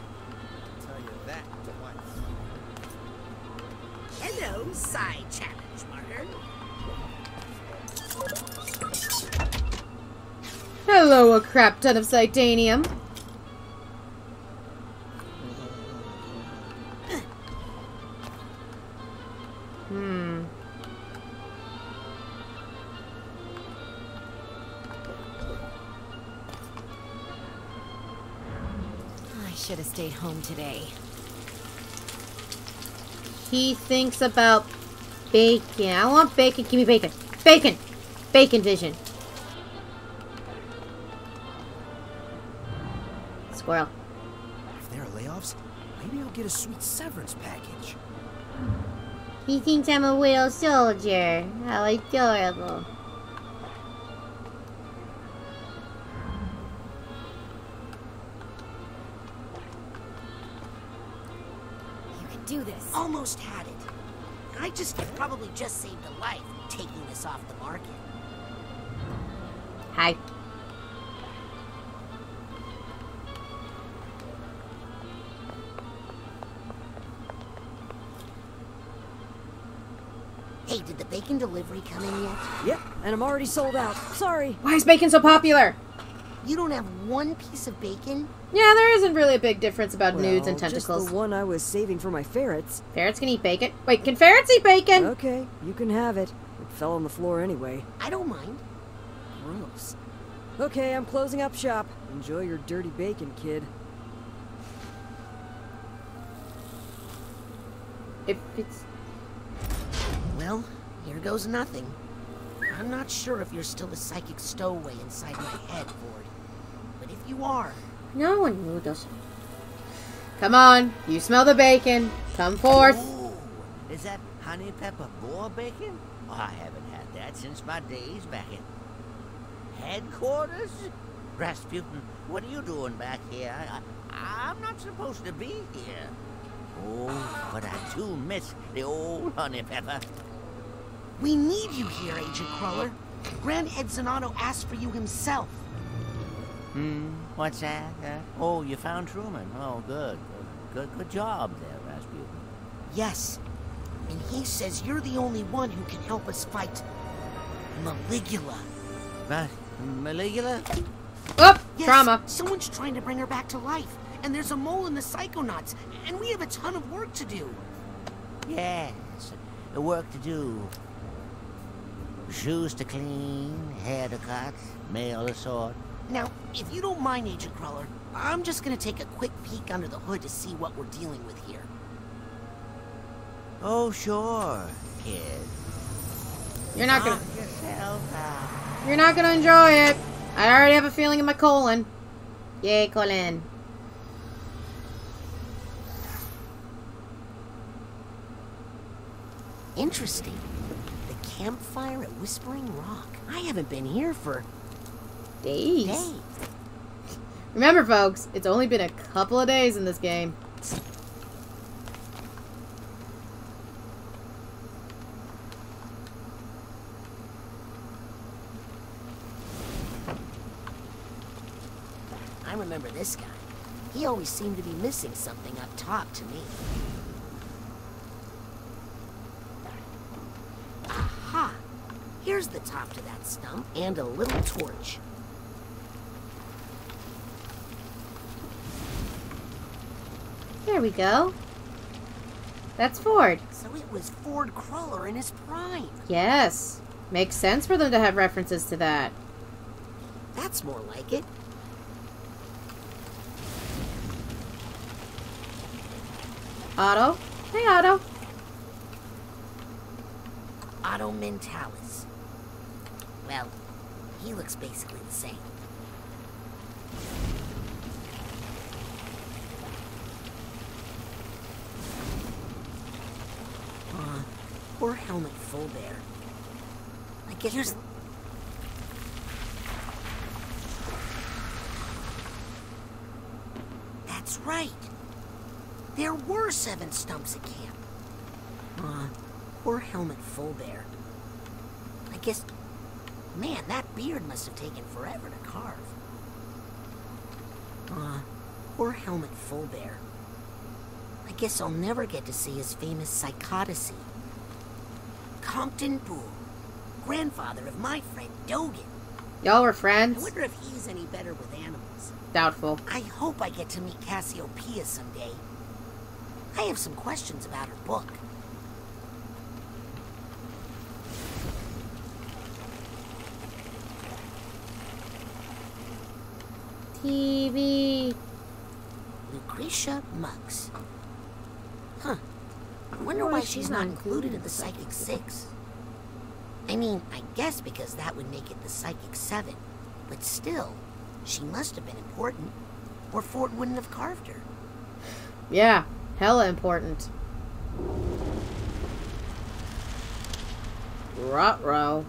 I'll tell you that twice. Hello, side challenge marker. Hello, a crap ton of titanium. Stayed home today. He thinks about bacon. I want bacon. Give me bacon. Bacon! Bacon vision. Squirrel. If there are layoffs, maybe I'll get a sweet severance package. He thinks I'm a whale soldier. How adorable. Almost had it. I just could probably just saved a life taking this off the market. Hi. Hey, did the bacon delivery come in yet? Yep, and I'm already sold out. Sorry. Why is bacon so popular? You don't have one piece of bacon? Yeah, there isn't really a big difference about nudes and tentacles. Just the one I was saving for my ferrets. Ferrets can eat bacon? Wait, can ferrets eat bacon? Okay, you can have it. It fell on the floor anyway. I don't mind. Gross. Okay, I'm closing up shop. Enjoy your dirty bacon, kid. If it's... Well, here goes nothing. I'm not sure if you're still the psychic stowaway inside my head, Ford. But if you are... No one knew this. Come on, you smell the bacon. Come forth. Ooh, is that honey pepper boar bacon? Oh, I haven't had that since my days back at headquarters. Rasputin, what are you doing back here? I'm not supposed to be here. Oh, but I do miss the old honey pepper. We need you here, Agent Cruller. Grand Ed Zanotto asked for you himself. Hmm, what's that? Oh, you found Truman. Oh, good. Good job there, Rasputin. Yes, and he says you're the only one who can help us fight Maligula. Maligula? Oh, yes, trauma. Someone's trying to bring her back to life, and there's a mole in the Psychonauts, and we have a ton of work to do. Yes, the work to do. Shoes to clean, hair to cut, mail to sort. Now, if you don't mind, Agent Cruller, I'm just going to take a quick peek under the hood to see what we're dealing with here. Oh, sure, kid. You're not going to... You're not going to enjoy it. I already have a feeling in my colon. Yay, colon. Interesting. The campfire at Whispering Rock. I haven't been here for... days. Remember, folks, it's only been a couple of days in this game. I remember this guy. He always seemed to be missing something up top to me. Aha! Here's the top to that stump and a little torch. There we go. That's Ford. So it was Ford Cruller in his prime. Yes. Makes sense for them to have references to that. That's more like it. Otto? Hey, Otto. Otto Mentalis. Well, he looks basically the same. Poor Helmet Fullbear. I guess here's... That's right. There were 7 stumps at camp. Poor Helmet Fullbear. I guess... Man, that beard must have taken forever to carve. Poor Helmet Fullbear. I guess I'll never get to see his famous psychodicy. Compton Poole, grandfather of my friend Dogan. Y'all were friends? I wonder if he's any better with animals. Doubtful. I hope I get to meet Cassiopeia someday. I have some questions about her book. TV. Lucrecia Mux. Huh. I wonder why she's not included in the Psychic Six. I mean, I guess because that would make it the Psychic 7. But still, she must have been important, or Ford wouldn't have carved her. Yeah, hella important. Ruh-roh.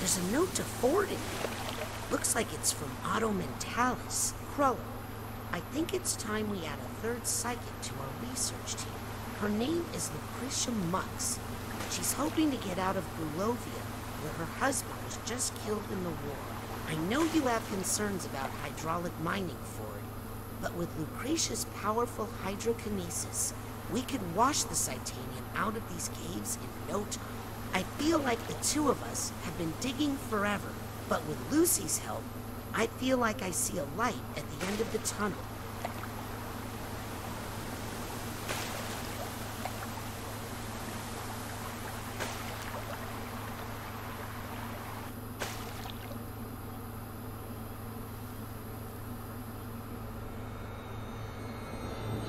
There's a note to Ford in there. Looks like it's from Otto Mentalis, Cruller. I think it's time we add a third psychic to our research team. Her name is Lucrecia Mux. She's hoping to get out of Grulovia, where her husband was just killed in the war. I know you have concerns about hydraulic mining, Ford, but with Lucrecia's powerful hydrokinesis, we could wash the Titanium out of these caves in no time. I feel like the two of us have been digging forever, but with Lucy's help, I feel like I see a light at the end of the tunnel.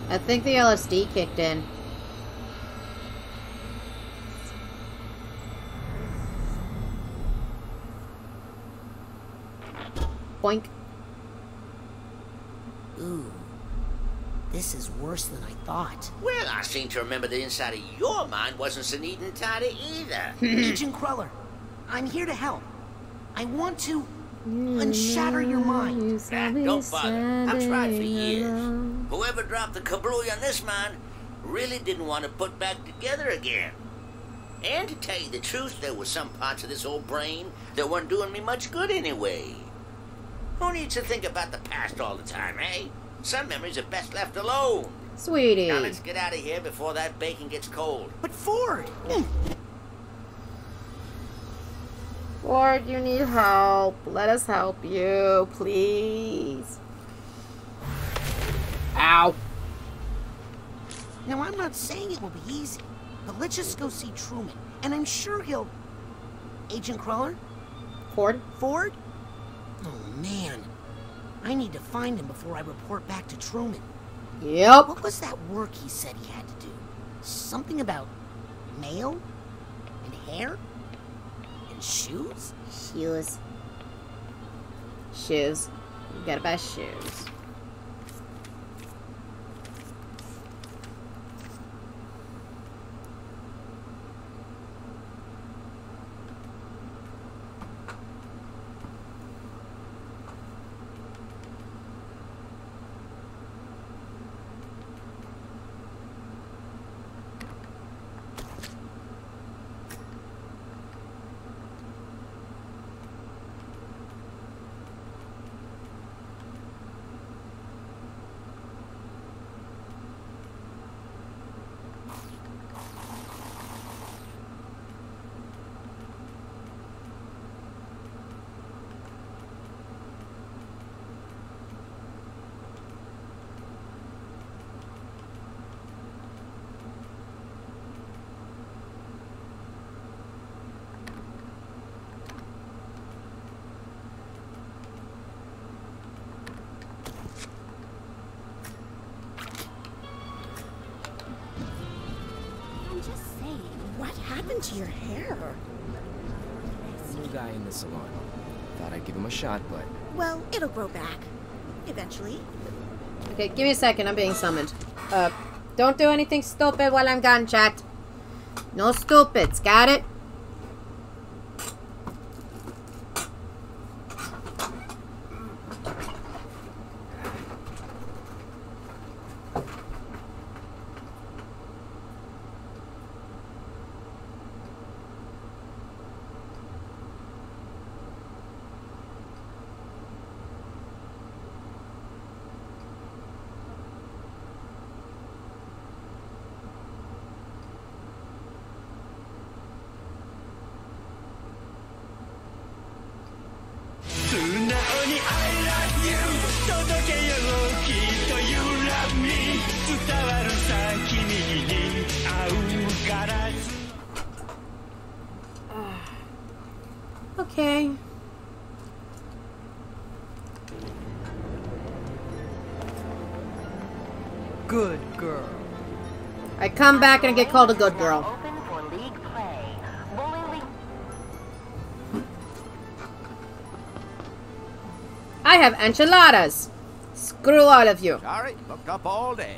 I think the LSD kicked in. Ooh, this is worse than I thought. Well, I seem to remember the inside of your mind wasn't so neat and tidy either. Agent Cruller, I'm here to help. I want to unshatter your mind. Don't bother. I've tried for years. Whoever dropped the kablooey on this mine really didn't want to put back together again. And to tell you the truth, there were some parts of this old brain that weren't doing me much good anyway. Who needs to think about the past all the time, eh? Some memories are best left alone. Sweetie. Now let's get out of here before that bacon gets cold. But Ford! Ford, you need help. Let us help you, please. Ow. Now, I'm not saying it will be easy, but let's just go see Truman, and I'm sure he'll... Agent Cruller? Ford? Ford? Oh, man. I need to find him before I report back to Truman. Yep. What was that work he said he had to do? Something about mail? And hair? And shoes? Shoes. Shoes. You gotta buy shoes. To your hair. New guy in the salon. Thought I'd give him a shot, but... Well, it'll grow back. Eventually. Okay, give me a second. I'm being summoned. Don't do anything stupid while I'm gone, chat. No stupids. Got it? Okay. Good girl. I come back and I get called a good girl. Open for league play. I have enchiladas. Screw all of you. Sorry, looked up all day.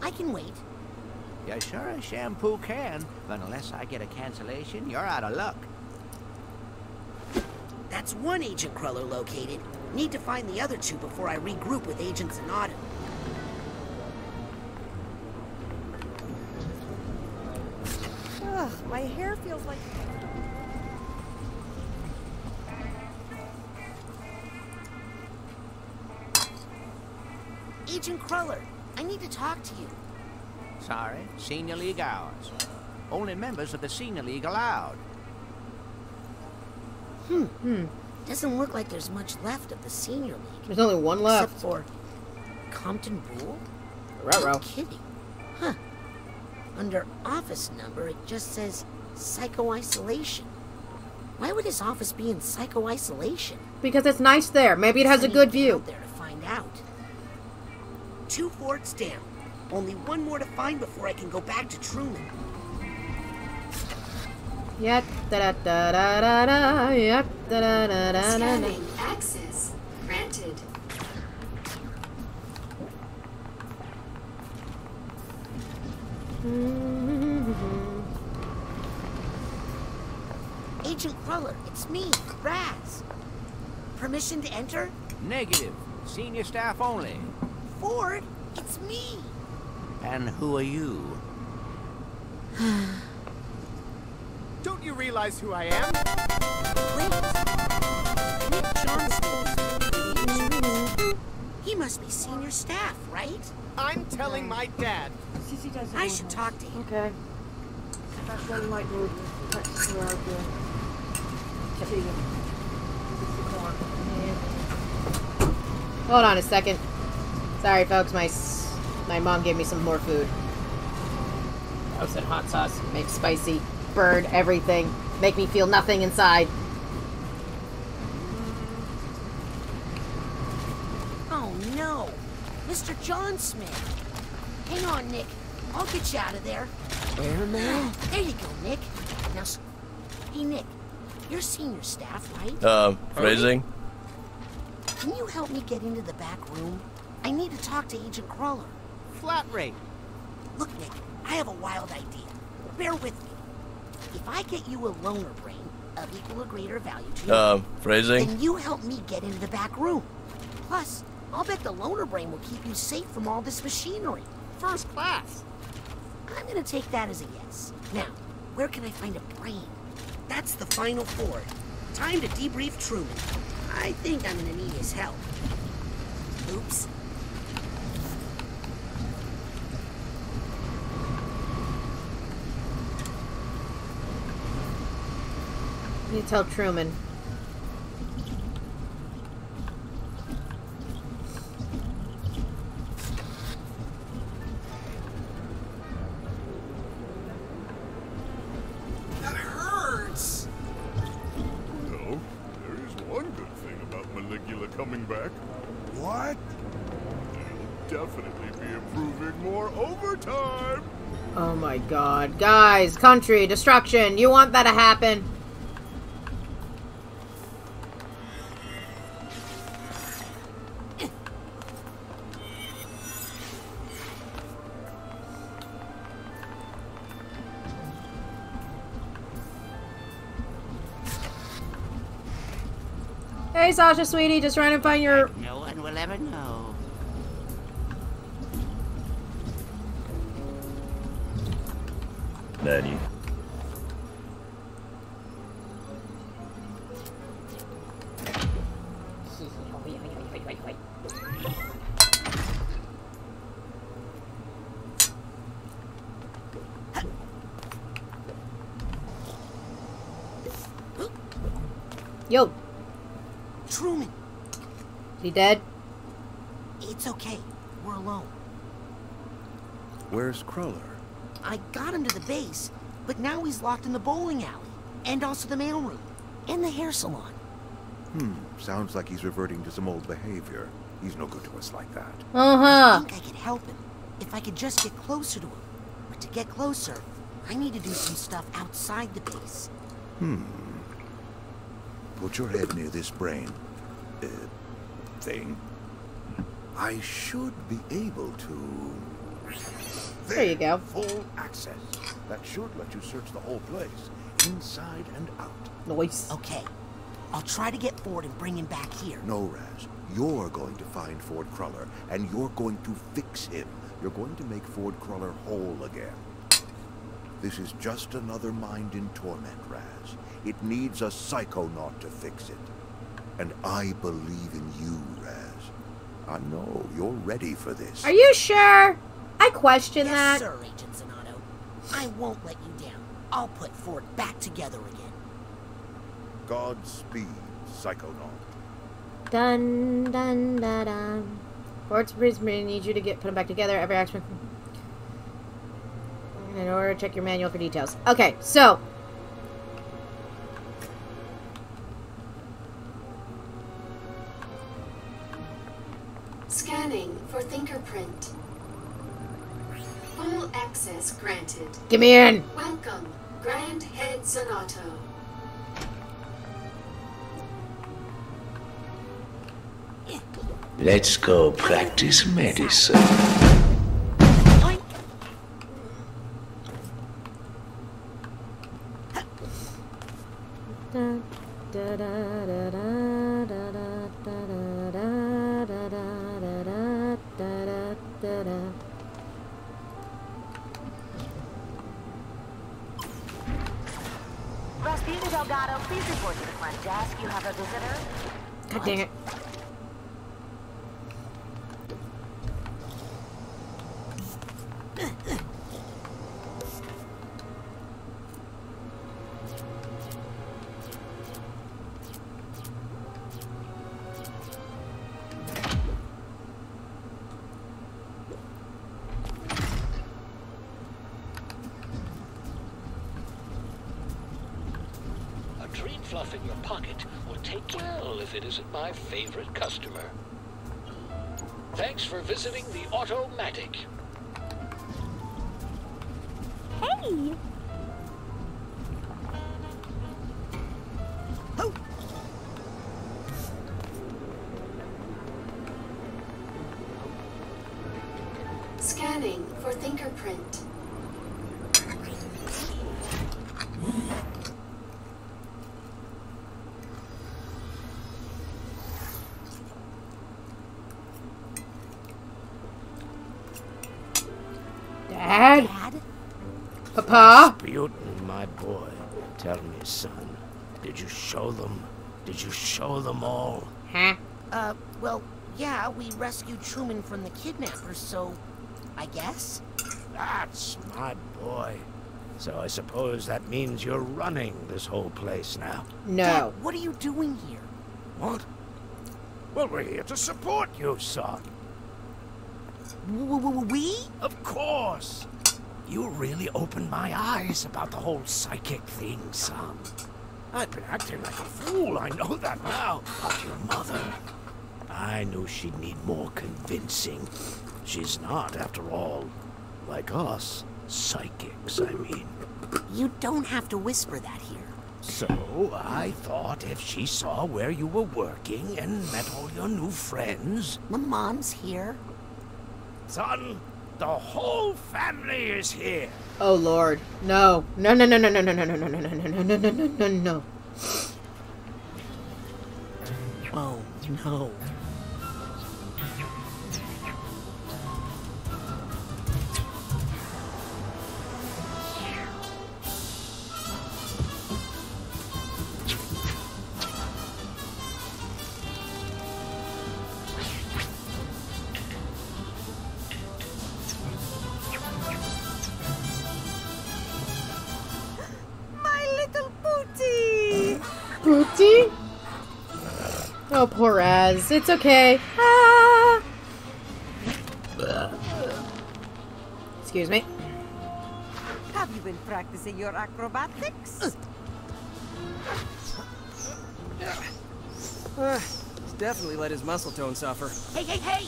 I can wait. Yeah, sure as shampoo can, but unless I get a cancellation, you're out of luck. That's one Agent Cruller located. Need to find the other two before I regroup with Agent Zanotto. Ugh, my hair feels like... Agent Cruller, I need to talk to you. Sorry, Senior League hours. Only members of the Senior League allowed. Doesn't look like there's much left of the Senior League. There's only one left. Except for Compton Rule? Ruh-roh. I'm kidding. Huh. Under office number, it just says psycho-isolation. Why would his office be in psycho-isolation? Because it's nice there. Maybe it has a good view. Out there to find out. Two forts down. Only one more to find before I can go back to Truman. Yep, da da da da da. Yep, da da da da da. access granted. Agent Cruller, it's me, Raz. Permission to enter? Negative. Senior staff only. Ford, it's me. And who are you? Don't you realize who I am? Wait. Nick Johnsmith. He must be senior staff, right? I'm telling my dad. I should talk to him. Okay. That's why you might do it. That's where I'll go. Hold on a second. Sorry, folks. My mom gave me some more food. I said hot sauce, make spicy, bird, everything. Make me feel nothing inside. Oh, no. Mr. Johnsmith. Hang on, Nick. I'll get you out of there. Where, man? There you go, Nick. Now, hey, Nick. You're senior staff, right? Phrasing. Can you help me get into the back room? I need to talk to Agent Cruller. Flat rate. Look, Nick, I have a wild idea. Bear with me. If I get you a loner brain of equal or greater value to you, phrasing. Then you help me get into the back room. Plus, I'll bet the loner brain will keep you safe from all this machinery. First class. I'm gonna take that as a yes. Now, where can I find a brain? That's the final Ford. Time to debrief Truman. I think I'm gonna need his help. Oops. You tell Truman. God, guys, country, destruction, you want that to happen? Hey, Sasha, sweetie, just trying to find your... Like no one will ever know. Daddy. Yo. Truman. Is he dead? It's okay. We're alone. Where's Cruller? I got him to the base, but now he's locked in the bowling alley, and also the mailroom, and the hair salon. Hmm, sounds like he's reverting to some old behavior. He's no good to us like that. I think I could help him, if I could just get closer to him. But to get closer, I need to do some stuff outside the base. Hmm. Put your head near this brain... thing. I should be able to... There you go. Full access. That should let you search the whole place, inside and out. Nice. Okay. I'll try to get Ford and bring him back here. No, Raz. You're going to find Ford Cruller, and you're going to fix him. You're going to make Ford Cruller whole again. This is just another mind in torment, Raz. It needs a psychonaut to fix it. And I believe in you, Raz. I know you're ready for this. Are you sure? I question that. Yes, sir, Agent Zanotto. I won't let you down. I'll put Ford back together again. Godspeed, Psychonaut. Dun, dun, da, dun. Ford's really need you to get put them back together. Every action. In order, check your manual for details. Okay, so. Scanning for fingerprint. Full access granted. Give me in. Welcome, Grand Head Zanotto. Let's go practice medicine. Fluff in your pocket will take well if it isn't my favorite customer. Thanks for visiting the Automatic. Hey! Oh. Scanning for fingerprint. Rasputin, my boy, tell me, son, did you show them all? Huh? Well, yeah, we rescued Truman from the kidnappers, so, I guess? That's my boy. So I suppose that means you're running this whole place now. No. Dad, what are you doing here? What? Well, we're here to support you, son. We? Of course. You really opened my eyes about the whole psychic thing, son. I've been acting like a fool, I know that now, but your mother. I knew she'd need more convincing. She's not, after all, like us. Psychics, I mean. You don't have to whisper that here. So, I thought if she saw where you were working and met all your new friends... My mom's here. Son! The whole family is here. Oh Lord, no, no, no, no, no, no, no, no, no, no, no, no, no, no, no, no, no. Oh no. Oh, poor Raz. It's okay. Ah! Excuse me. Have you been practicing your acrobatics? He's definitely let his muscle tone suffer. Hey, hey, hey!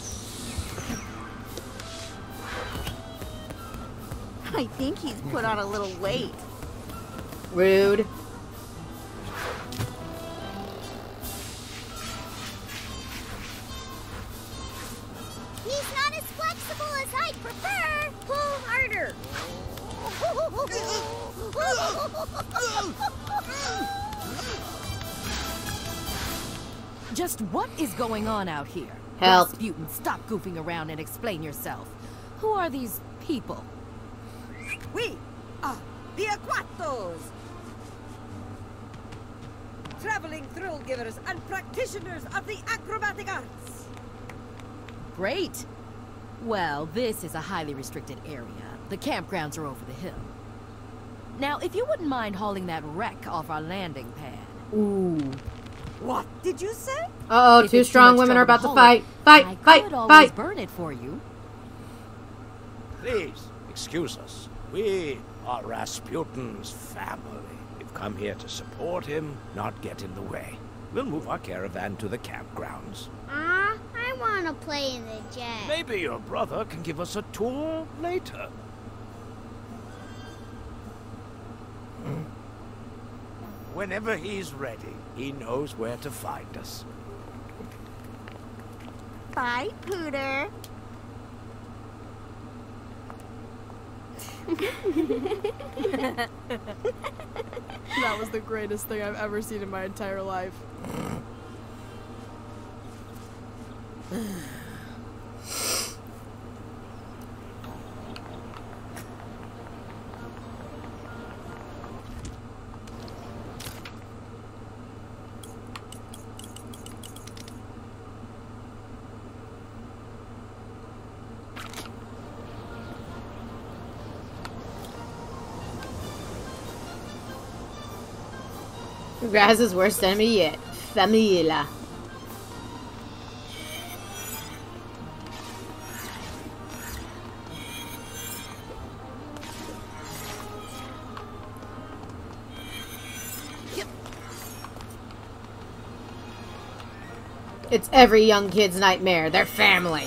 I think he's put on a little weight. Rude. Just what is going on out here? Help. Rasputin, stop goofing around and explain yourself. Who are these people? We are the Aquatos. Traveling thrill givers and practitioners of the acrobatic arts. Great. Well, this is a highly restricted area. The campgrounds are over the hill. Now, if you wouldn't mind hauling that wreck off our landing pad. Ooh. What did you say? Uh-oh, two strong women are about to fight. Fight, fight, fight. I could burn it for you. Please, excuse us. We are Rasputin's family. We've come here to support him, not get in the way. We'll move our caravan to the campgrounds. Ah, I want to play in the jet. Maybe your brother can give us a tour later. Whenever he's ready, he knows where to find us. Bye, Pooter. That was the greatest thing I've ever seen in my entire life. Graz's worst enemy yet. Famila. Yep. It's every young kid's nightmare, their family.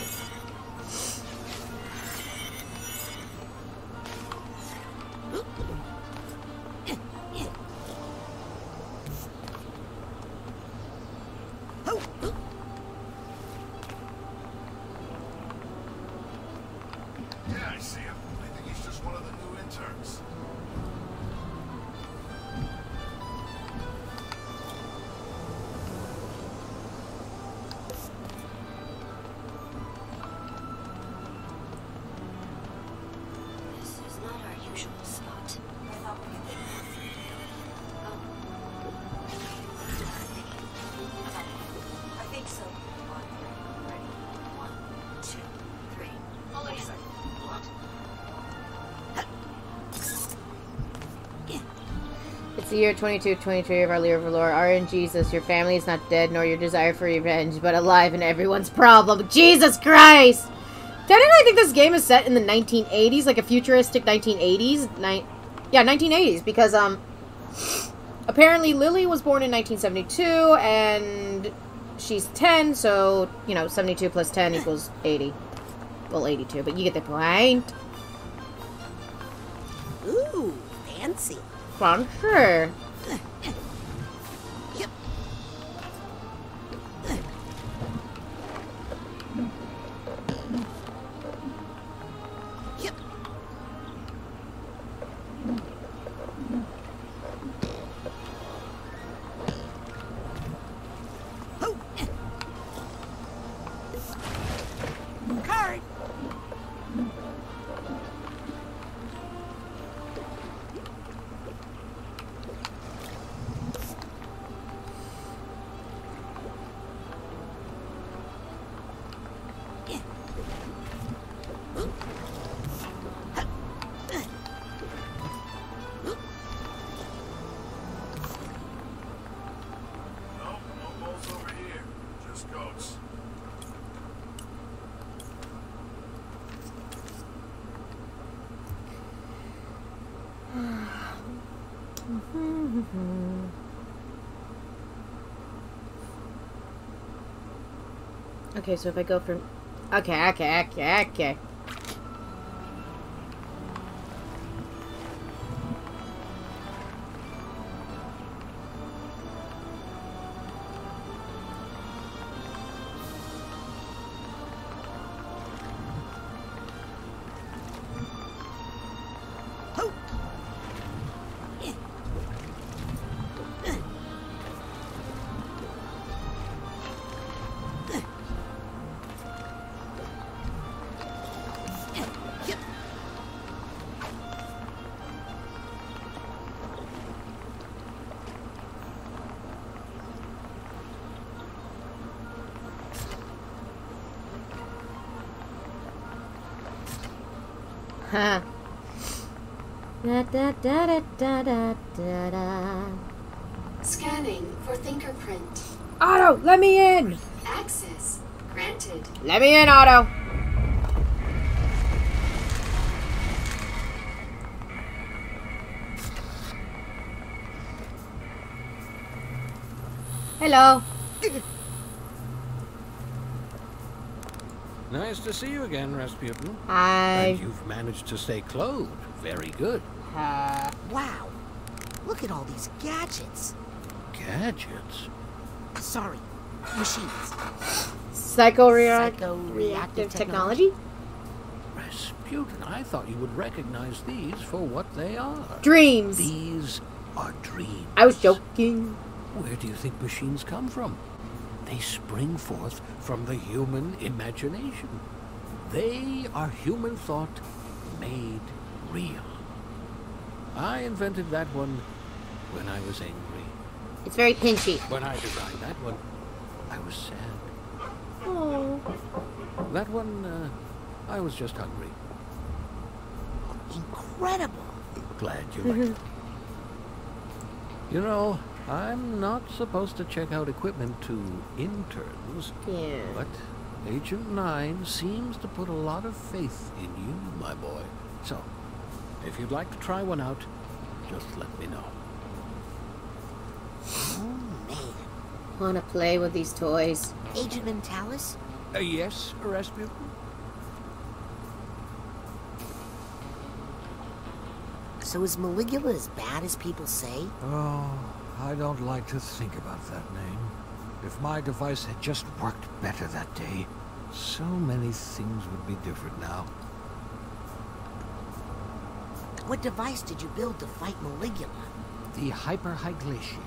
Year 2223 of our Lord Overlord, are in Jesus. Your family is not dead, nor your desire for revenge, but alive in everyone's problem. Jesus Christ! Technically, I think this game is set in the 1980s, like a futuristic 1980s. Yeah, 1980s, because, apparently Lily was born in 1972, and she's 10, so, you know, 72 plus 10 equals 80. Well, 82, but you get the point. Ooh, fancy. Fun, sure. Yep. Yep. Oh. Card. Okay, so if I go from... Okay. Scanning for fingerprint. Otto, let me in! Access granted. Let me in, Otto! Hello. Nice to see you again, Rasputin. Hi. And you've managed to stay clothed. Very good. Wow. Look at all these gadgets. Gadgets? Sorry. Machines. Psycho-reactive technology? Rasputin, I thought you would recognize these for what they are. Dreams. These are dreams. I was joking. Where do you think machines come from? They spring forth from the human imagination. They are human thought made real. I invented that one when I was angry. It's very pinchy. When I designed that one, I was sad. Oh. That one, I was just hungry. Incredible. Glad you liked it. You know, I'm not supposed to check out equipment to interns. Yeah. But Agent 9 seems to put a lot of faith in you, my boy. So, if you'd like to try one out, just let me know. Oh, man. Wanna play with these toys. Agent Mentalis? Yes, Rasputin? So is Maligula as bad as people say? Oh, I don't like to think about that name. If my device had just worked better that day, so many things would be different now. What device did you build to fight Maligula? The Hyper-High Glaciator.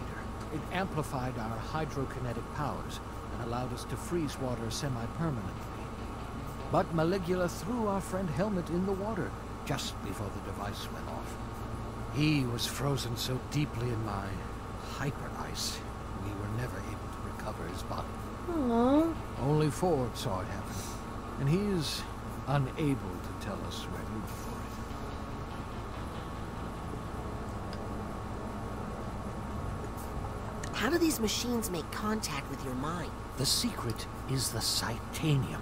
It amplified our hydrokinetic powers and allowed us to freeze water semi-permanently. But Maligula threw our friend Helmet in the water just before the device went off. He was frozen so deeply in my hyper-ice, we were never able to recover his body. Aww. Only Ford saw it happen, and he's unable to tell us where to look for it. How do these machines make contact with your mind? The secret is the Cytanium.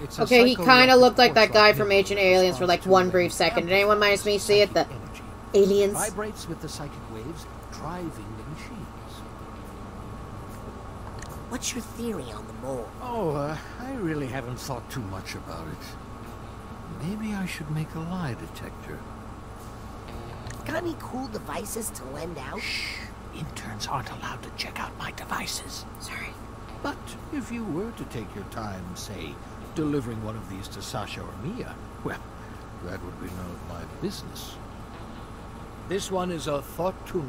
It's okay, he kind of looked like that guy from Ancient Aliens for like one brief second. Did anyone minus me see it? The aliens? Vibrates with the psychic waves driving the machines. What's your theory on the mole? Oh, I really haven't thought too much about it. Maybe I should make a lie detector. Got any cool devices to lend out? Shh. Interns aren't allowed to check out my devices. Sorry. But if you were to take your time, say, delivering one of these to Sasha or Mia, well, that would be none of my business. This one is a thought tuner.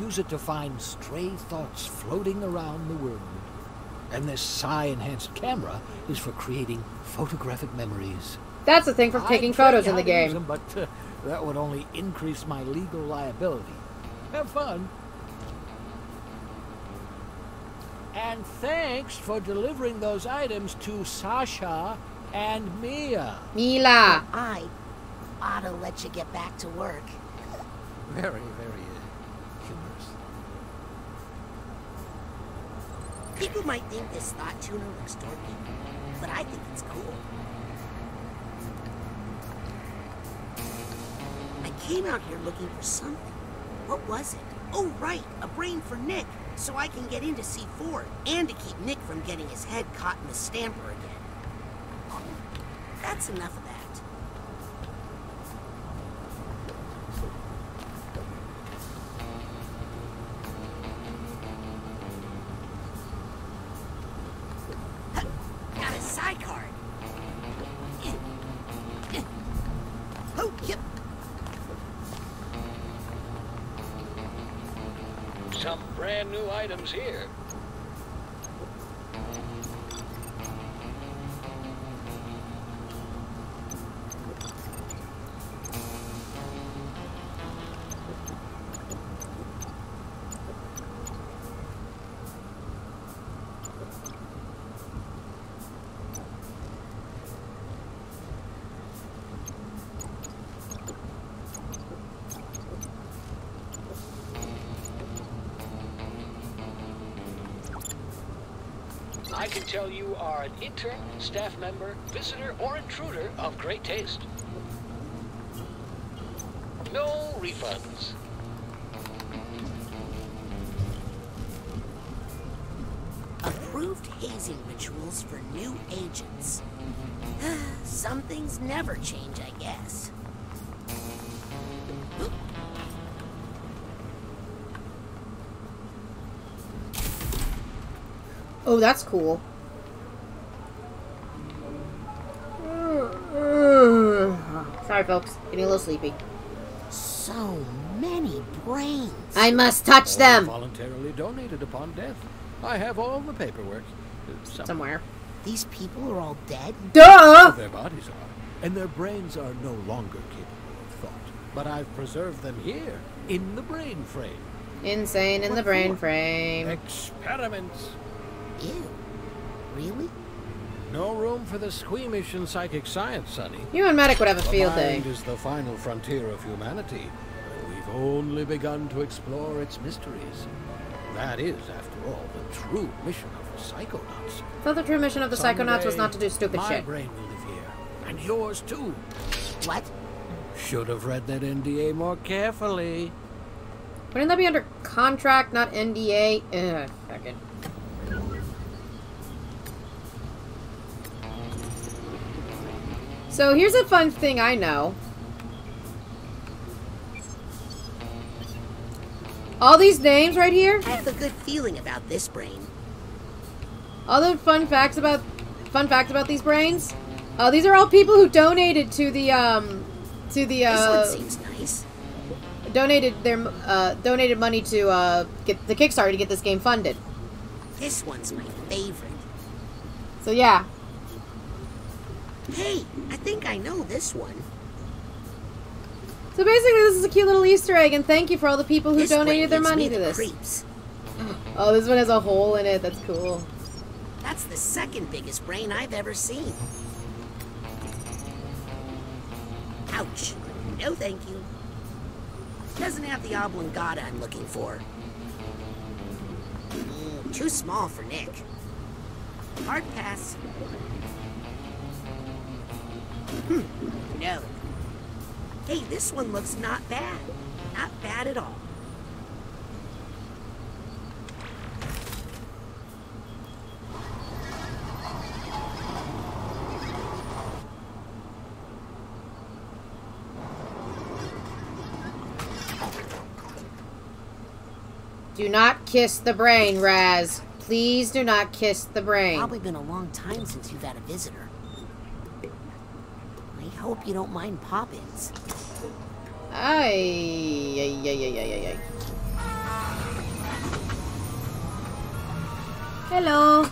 Use it to find stray thoughts floating around the world. And this psi-enhanced camera is for creating photographic memories. That's the thing for taking photos in the game. But that would only increase my legal liability. Have fun. And thanks for delivering those items to Sasha and Mia. Mila. Well, I ought to let you get back to work. Very, very humorous. People might think this thought tuner looks dorky, but I think it's cool. I came out here looking for something. What was it? Oh, right, a brain for Nick. So I can get in to see Ford, and to keep Nick from getting his head caught in the stamper again. Oh, that's enough of that. Got a side card. Oh, yep. Some brand new items here. I can tell you are an intern, staff member, visitor, or intruder of great taste. No refunds. Approved hazing rituals for new agents. Some things never change, I guess. Oh, that's cool. Sorry, folks. Getting a little sleepy. So many brains. I must touch them. Voluntarily donated upon death. I have all the paperwork. Somewhere. These people are all dead? Duh! Their bodies are, and their brains are no longer capable of thought. But I've preserved them here, in the brain frame. Insane in the brain frame. Experiments. Ew. Really? No room for the squeamish in psychic science, Sonny. You and Medic would have a field day. The mind is the final frontier of humanity. We've only begun to explore its mysteries. That is, after all, the true mission of the Psychonauts. So the true mission of the Psychonauts was not to do stupid shit. My brain will live here, and yours too. What? Should have read that NDA more carefully. Wouldn't that be under contract, not NDA? Ugh, fuck it. So here's a fun thing I know. All these names right here? I have a good feeling about this brain. All the fun facts about these brains? These are all people who donated to the this one seems nice. Donated their donated money to get the Kickstarter to get this game funded. This one's my favorite. So yeah. Hey, I think I know this one. So basically, this is a cute little Easter egg, and thank you for all the people who donated their money to this. Creeps. Oh, this one has a hole in it. That's cool. That's the second biggest brain I've ever seen. Ouch. No thank you. Doesn't have the oblongata I'm looking for. Too small for Nick. Hard pass. No. Hey, this one looks not bad. Not bad at all. Do not kiss the brain, Raz. Please do not kiss the brain. Probably been a long time since you've had a visitor. I hope you don't mind Poppins. Ay. Hello.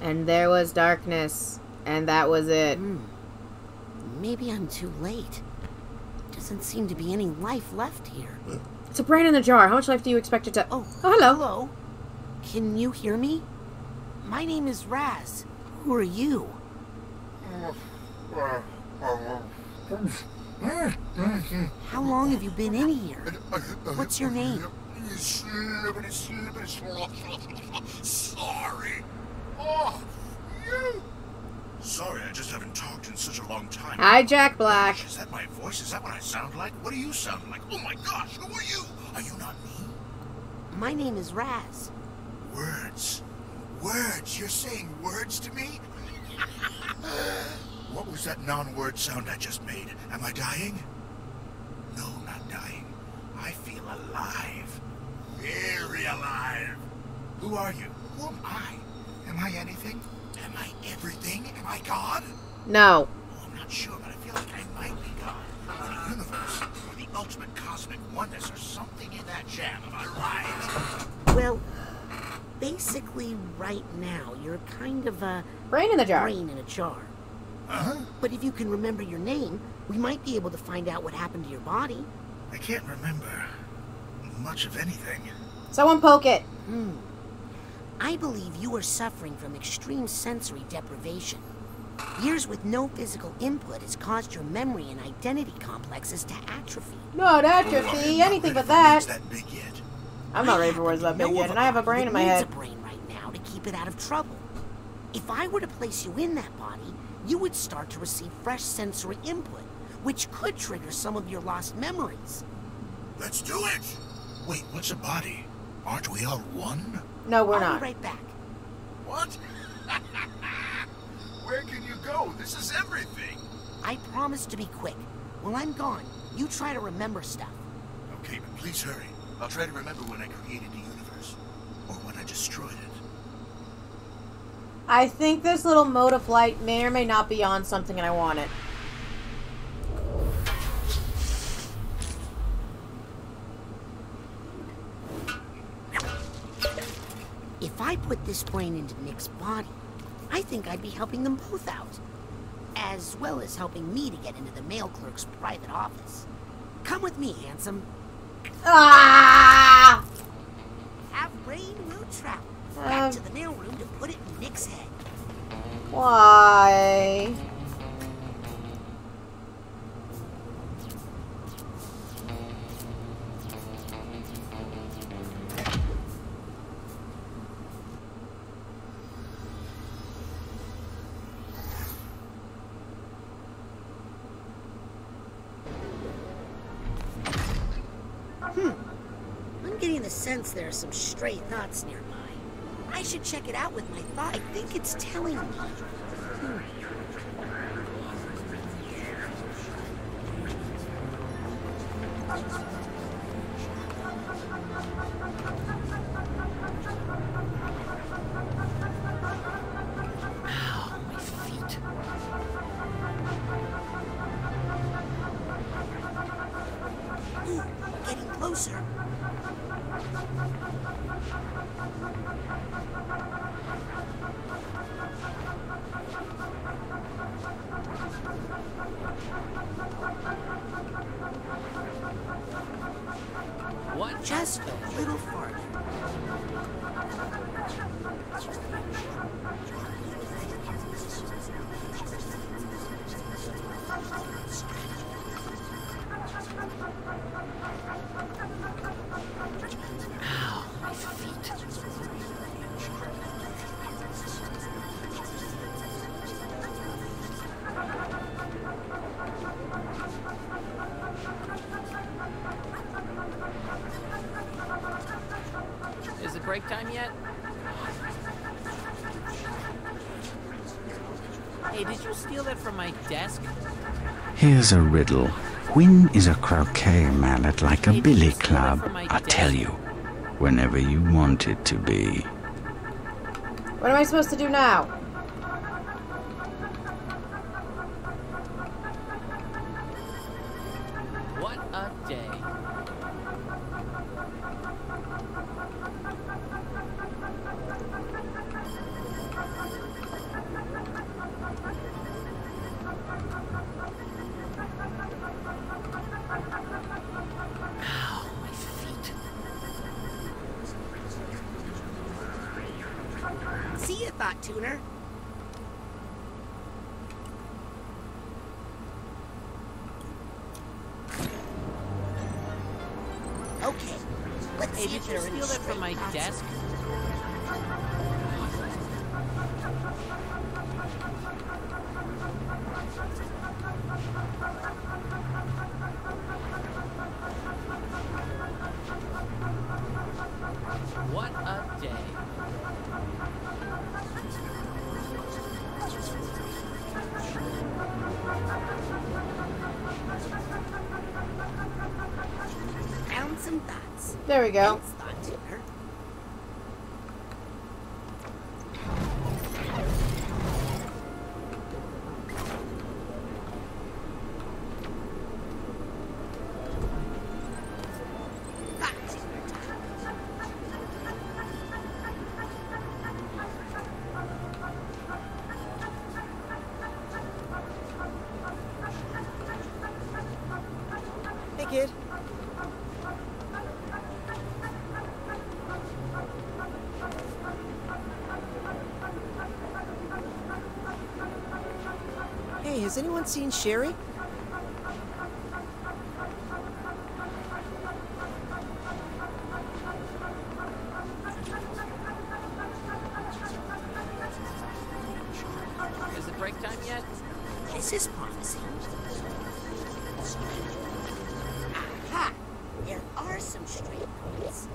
And there was darkness, and that was it. Maybe I'm too late. Doesn't seem to be any life left here. It's a brain in a jar. How much life do you expect it to? Oh, hello. Hello. Can you hear me? My name is Raz. Who are you? How long have you been in here? What's your name? Sorry. Oh, you. Sorry, I just haven't talked in such a long time. Hi, Jack Black. Is that my voice? Is that what I sound like? What do you sound like? Oh my gosh, who are you? Are you not me? My name is Raz. Words. Words. You're saying words to me? What was that non-word sound I just made? Am I dying? No, not dying. I feel alive. Very alive. Who are you? Who am I? Am I anything? Am I everything? Am I God? No. Oh, I'm not sure, but I feel like I might be God. Or the universe. Or the ultimate cosmic oneness or something in that jam. Am I right? Well... basically, right now, you're kind of a... brain in a jar. Brain in a jar. Uh-huh. But if you can remember your name, we might be able to find out what happened to your body. I can't remember much of anything. Someone poke it. I believe you are suffering from extreme sensory deprivation. Years with no physical input has caused your memory and identity complexes to atrophy. Not atrophy, anything but that. That big yet. I'm not ready for words that big yet, and I have a brain in my head. Needs a brain right now to keep it out of trouble. If I were to place you in that body, you would start to receive fresh sensory input, which could trigger some of your lost memories. Let's do it! Wait, what's a body? Aren't we all one? No, we're not. I'll be right back. What? Where can you go? This is everything. I promise to be quick. While I'm gone, you try to remember stuff. Okay, but please hurry. I'll try to remember when I created the universe, or when I destroyed it. I think this little mode of light may or may not be on something and I want it. If I put this plane into Nick's body, I think I'd be helping them both out. As well as helping me to get into the mail clerk's private office. Come with me, handsome. Ah! Have brain will travel back to the mail room to put it in Nick's head. Why? Since there are some stray thoughts nearby, I should check it out with my thought. I think it's telling me. Break time yet? Hey, did you steal that from my desk? Here's a riddle. When is a croquet mallet like a billy club? I'll tell you, whenever you want it to be. What am I supposed to do now? What a day. There we go. Has anyone seen Sherry? Is it break time yet? This is promising. Aha! There are some straight points.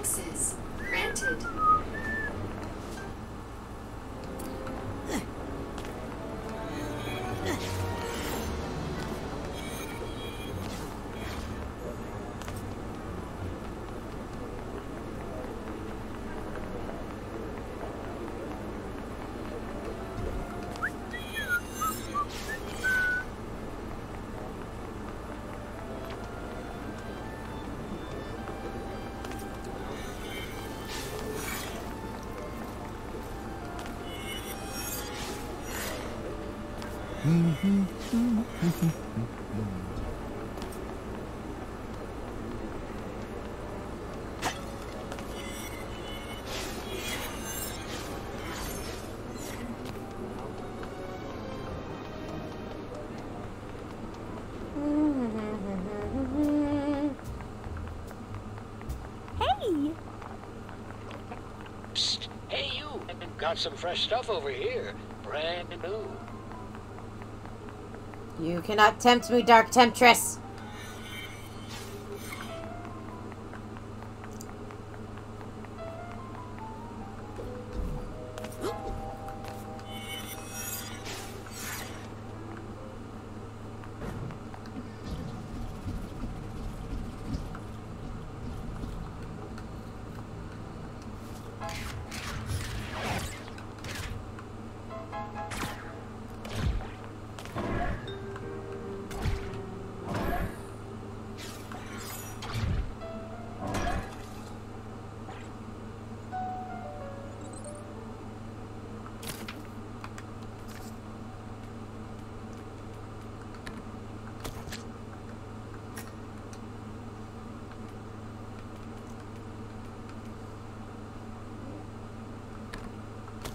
Access granted. Got some fresh stuff over here, brand new. You cannot tempt me, Dark Temptress.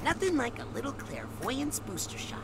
Nothing like a little clairvoyance booster shot.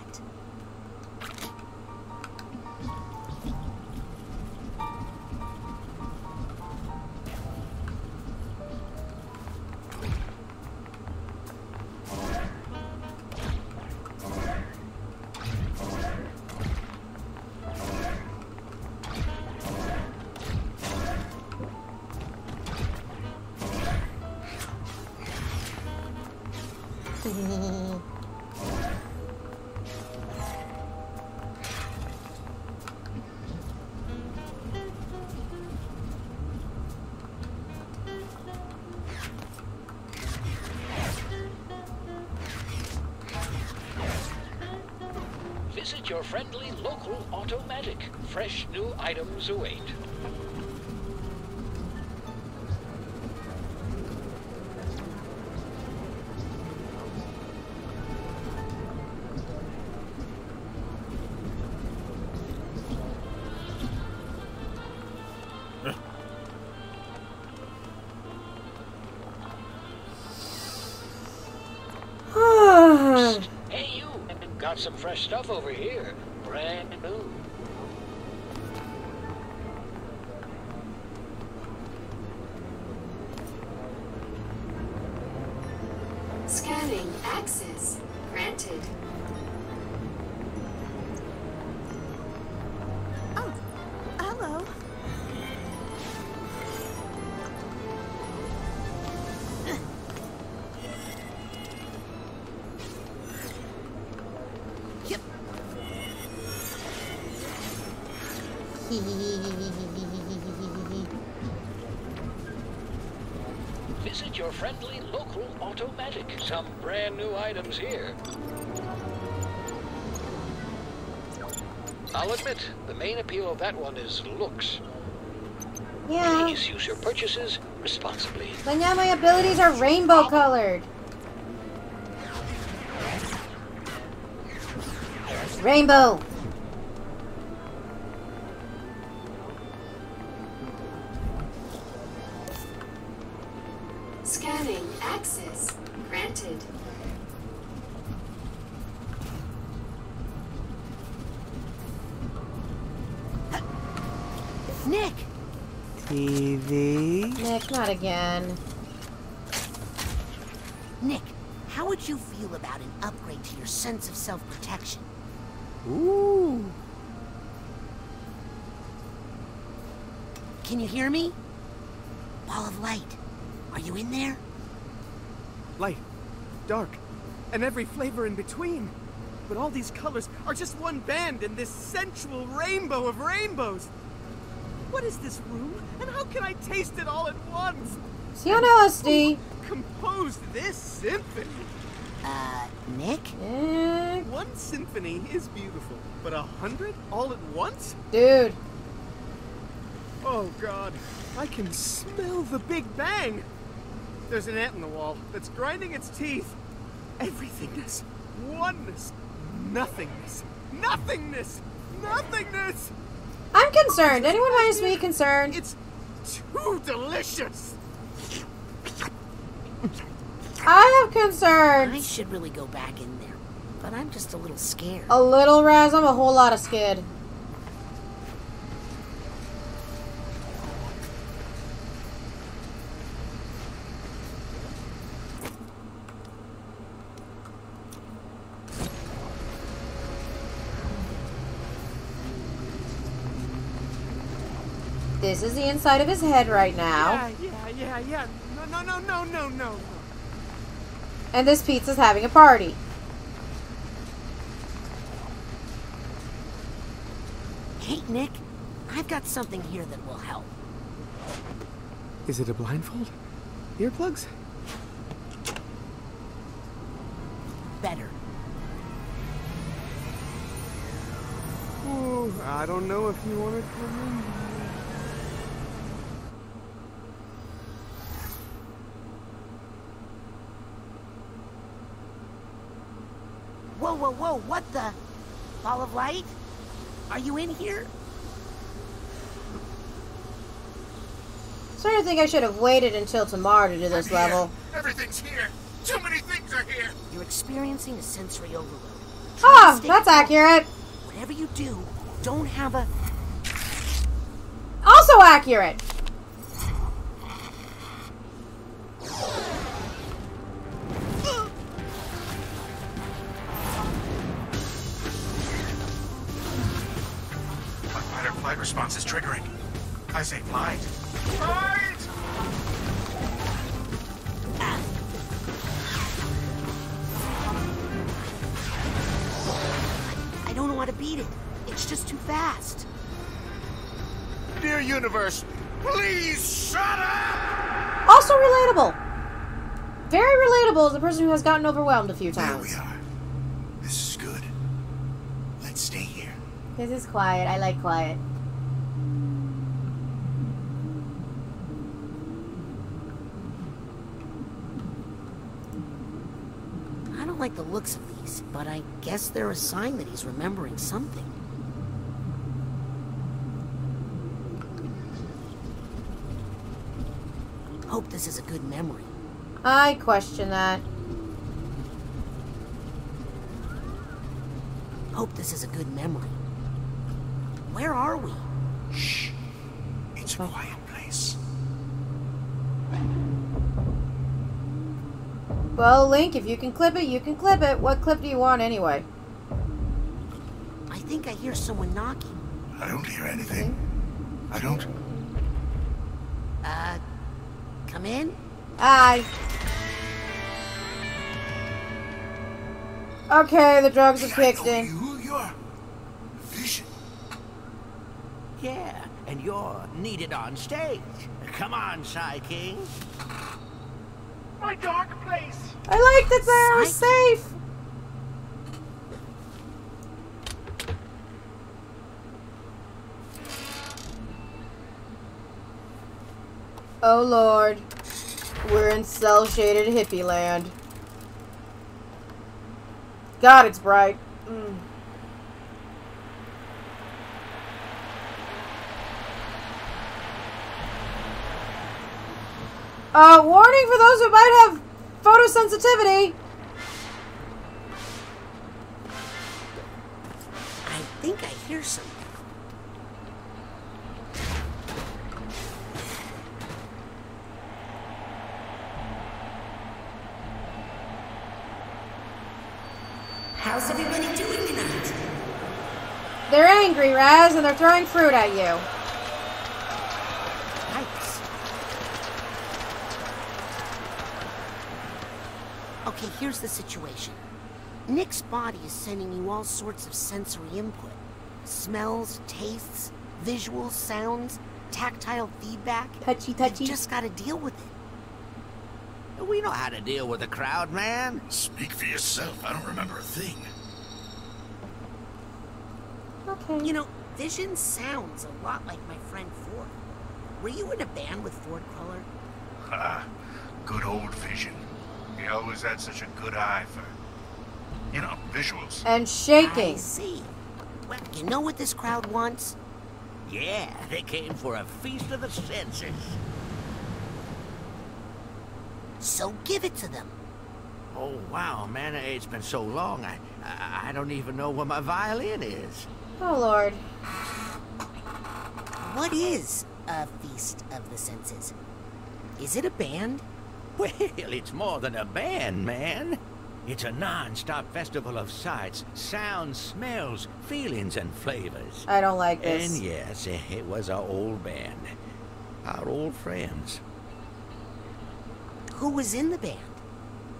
Visit your friendly local automatic. Fresh new items await. Some fresh stuff over here, brand new. Scanning access granted. Oh, hello. Visit your friendly local automatic. Some brand new items here. I'll admit, the main appeal of that one is looks. Yeah. Please use your purchases responsibly. But now my abilities are rainbow colored. Rainbow. Nick! TV? Nick, not again. Nick, how would you feel about an upgrade to your sense of self-protection? Ooh. Can you hear me? Ball of light. Are you in there? Light, dark, and every flavor in between. But all these colors are just one band in this sensual rainbow of rainbows. What is this room, and how can I taste it all at once? See on LSD. Composed this symphony. Nick? Nick? One symphony is beautiful, but 100 all at once? Dude. Oh, God. I can smell the Big Bang. There's an ant in the wall that's grinding its teeth. Everythingness. Oneness. Nothingness. Nothingness. Nothingness. I'm concerned. Anyone minus me concerned? It's too delicious. I have concerns. I should really go back in there, but I'm just a little scared. A little, Raz? I'm a whole lot of scared. This is the inside of his head right now. Yeah. No. And this pizza's having a party. Hey, Nick. I've got something here that will help. Is it a blindfold? Earplugs? Better. Ooh, I don't know if you want to come in. Whoa, what the? Ball of light? Are you in here? Sort of think I should have waited until tomorrow to do this level. Everything's here. Too many things are here. You're experiencing a sensory overload. Oh, that's accurate. Whatever you do, don't have a... Also accurate. Response is triggering. I say blind. Blind! I don't know how to beat it. It's just too fast. Dear universe, please shut up! Also relatable. Very relatable as the person who has gotten overwhelmed a few times. There we are. This is good. Let's stay here. This is quiet. I like quiet. Like the looks of these, but I guess they're a sign that he's remembering something. Hope this is a good memory. I question that. Hope this is a good memory. Where are we? Shh. It's a quiet place. Well, Link, if you can clip it, you can clip it. What clip do you want, anyway? I think I hear someone knocking. I don't hear anything. I don't. Come in? Aye. Okay, the drugs are kicked in. You're vision. Yeah, and you're needed on stage. Come on, Psy King. My dark place. I like that they are safe. Oh Lord, we're in cell-shaded hippie land. God, it's bright. Mm. Warning for those who might have photosensitivity. I think I hear something. How's everybody doing tonight? They're angry, Raz, and they're throwing fruit at you. Okay, here's the situation. Nick's body is sending you all sorts of sensory input. Smells, tastes, visual sounds, tactile feedback. Touchy, touchy. You just gotta deal with it. We know how to deal with the crowd, man. Speak for yourself. I don't remember a thing. Okay. You know, Vision sounds a lot like my friend Ford. Were you in a band with Ford Cruller? Ha. Good old Vision. He always had such a good eye for, you know, visuals. And shaking. I see. Well, you know what this crowd wants? Yeah, they came for a feast of the senses. So give it to them. Oh, wow, man. It's been so long. I don't even know where my violin is. Oh, Lord. What is a feast of the senses? Is it a band? Well, it's more than a band, man. It's a non-stop festival of sights, sounds, smells, feelings, and flavors. I don't like this. And yes, it was our old band. Our old friends. Who was in the band?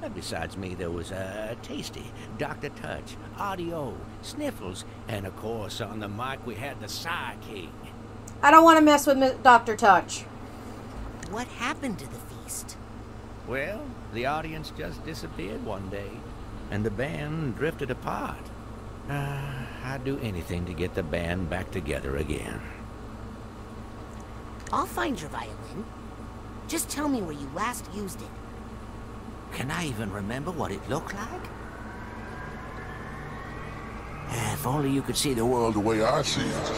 And besides me, there was Tasty, Dr. Touch, Audio, Sniffles, and of course on the mic we had the Psychic. I don't want to mess with Dr. Touch. What happened to the feast? Well, the audience just disappeared one day, and the band drifted apart. I'd do anything to get the band back together again. I'll find your violin. Just tell me where you last used it. Can I even remember what it looked like? If only you could see the world the way I see it.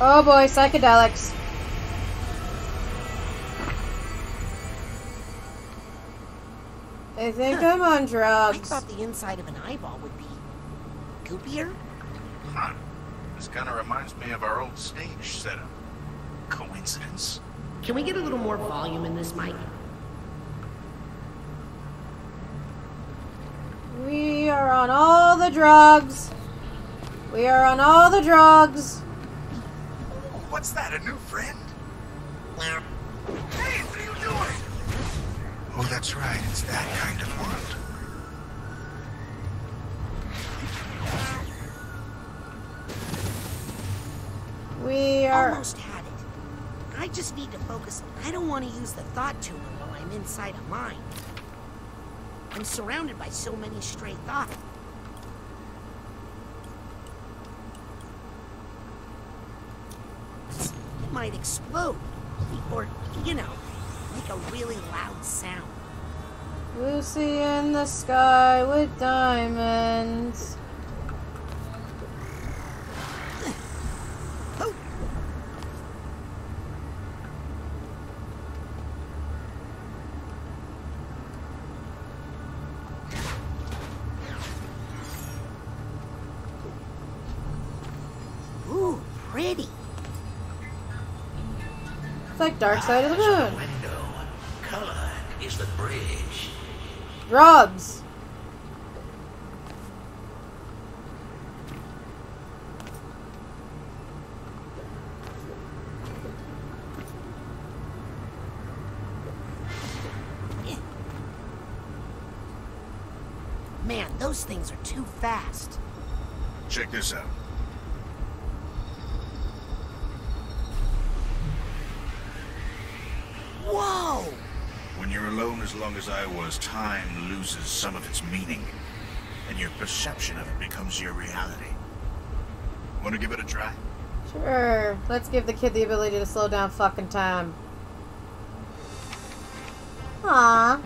Oh boy, psychedelics. I think I'm on drugs. I thought the inside of an eyeball would be goopier. Huh. This kind of reminds me of our old stage setup. Coincidence? Can we get a little more volume in this mic? We are on all the drugs. We are on all the drugs. Oh, what's that, a new friend? Hey, what are you doing? Oh, that's right. It's that kind of world. We are almost had it. I just need to focus. I don't want to use the thought tuner while I'm inside a mind. I'm surrounded by so many stray thoughts. It might explode. Or, you know, make a really loud sound. Lucy in the sky with diamonds. Dark side of the moon. Window. Color is the bridge. Drugs. Man, those things are too fast. Check this out. As long as I was, time loses some of its meaning, and your perception of it becomes your reality. Want to give it a try? Sure. Let's give the kid the ability to slow down fucking time. Aww.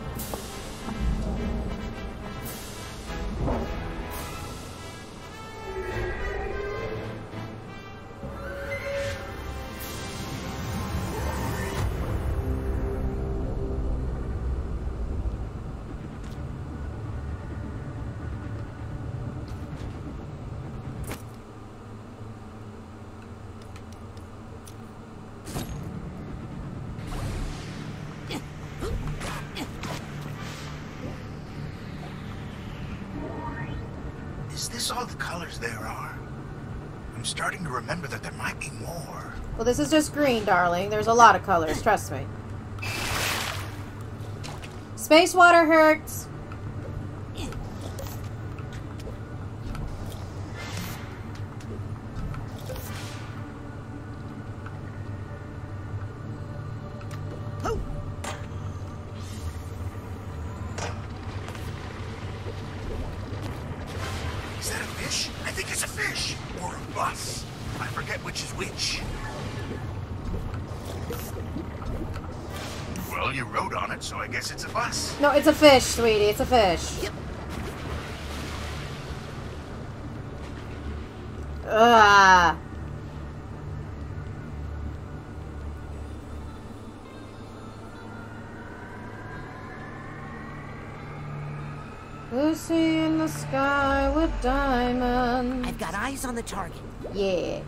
Is this all the colors there are? I'm starting to remember that there might be more. Well, this is just green, darling. There's a lot of colors, trust me. Space water hurts. No, it's a fish, sweetie. It's a fish. Yep. Ugh. Lucy in the sky with diamonds. I've got eyes on the target. Yeah.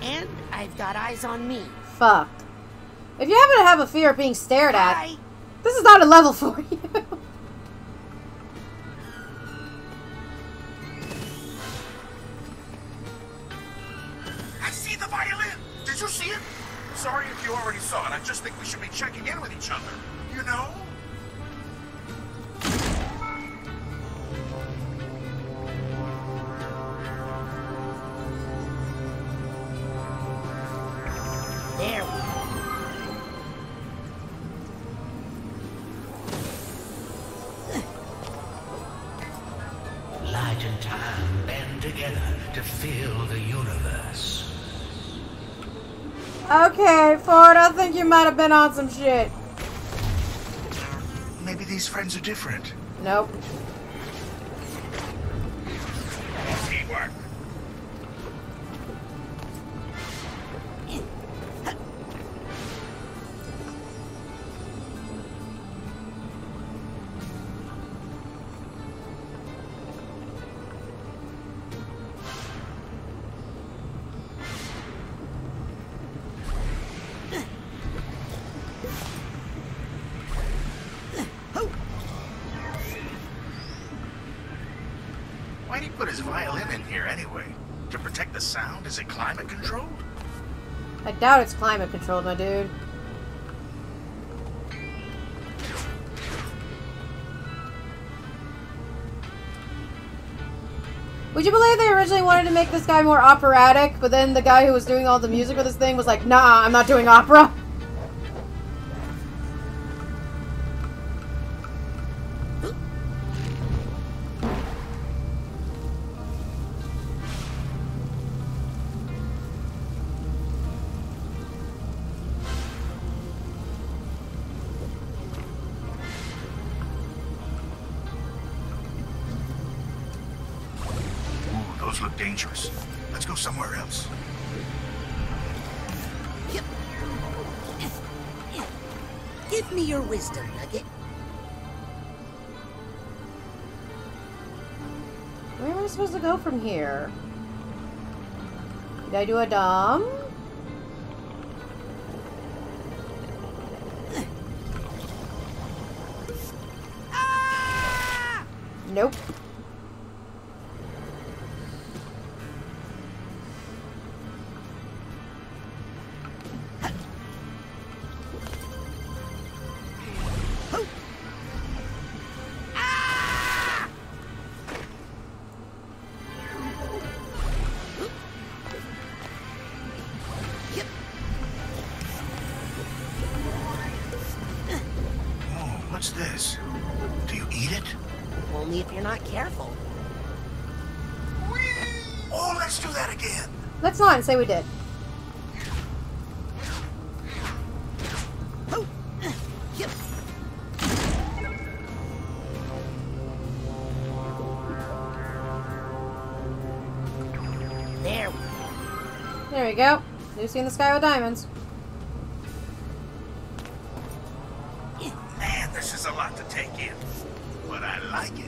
And I've got eyes on me. Fuck. If you happen to have a fear of being stared at... This is not a level for you. I see the violin. Did you see it? Sorry if you already saw it. I just think we should be checking in with each other. You know? Okay, Ford, I think you might have been on some shit. Maybe these friends are different. Nope. Teamwork. I doubt it's climate controlled, my dude. Would you believe they originally wanted to make this guy more operatic, but then the guy who was doing all the music for this thing was like, nah, I'm not doing opera. From here, did I do a dumb? Nope. Say we did. Oh. Yep. There we go. Lucy in the sky with diamonds. Man, this is a lot to take in, but I like it.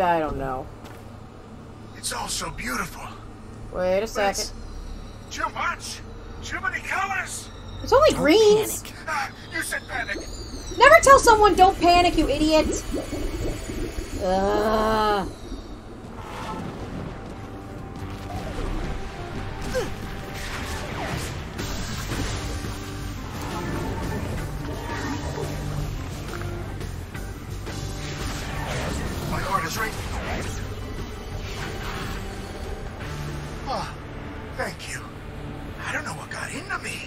I don't know. It's all so beautiful. Wait a second. Too much? Too many colors? It's only greens. You said panic. Never tell someone don't panic, you idiot. My heart is racing. Oh, thank you. I don't know what got into me.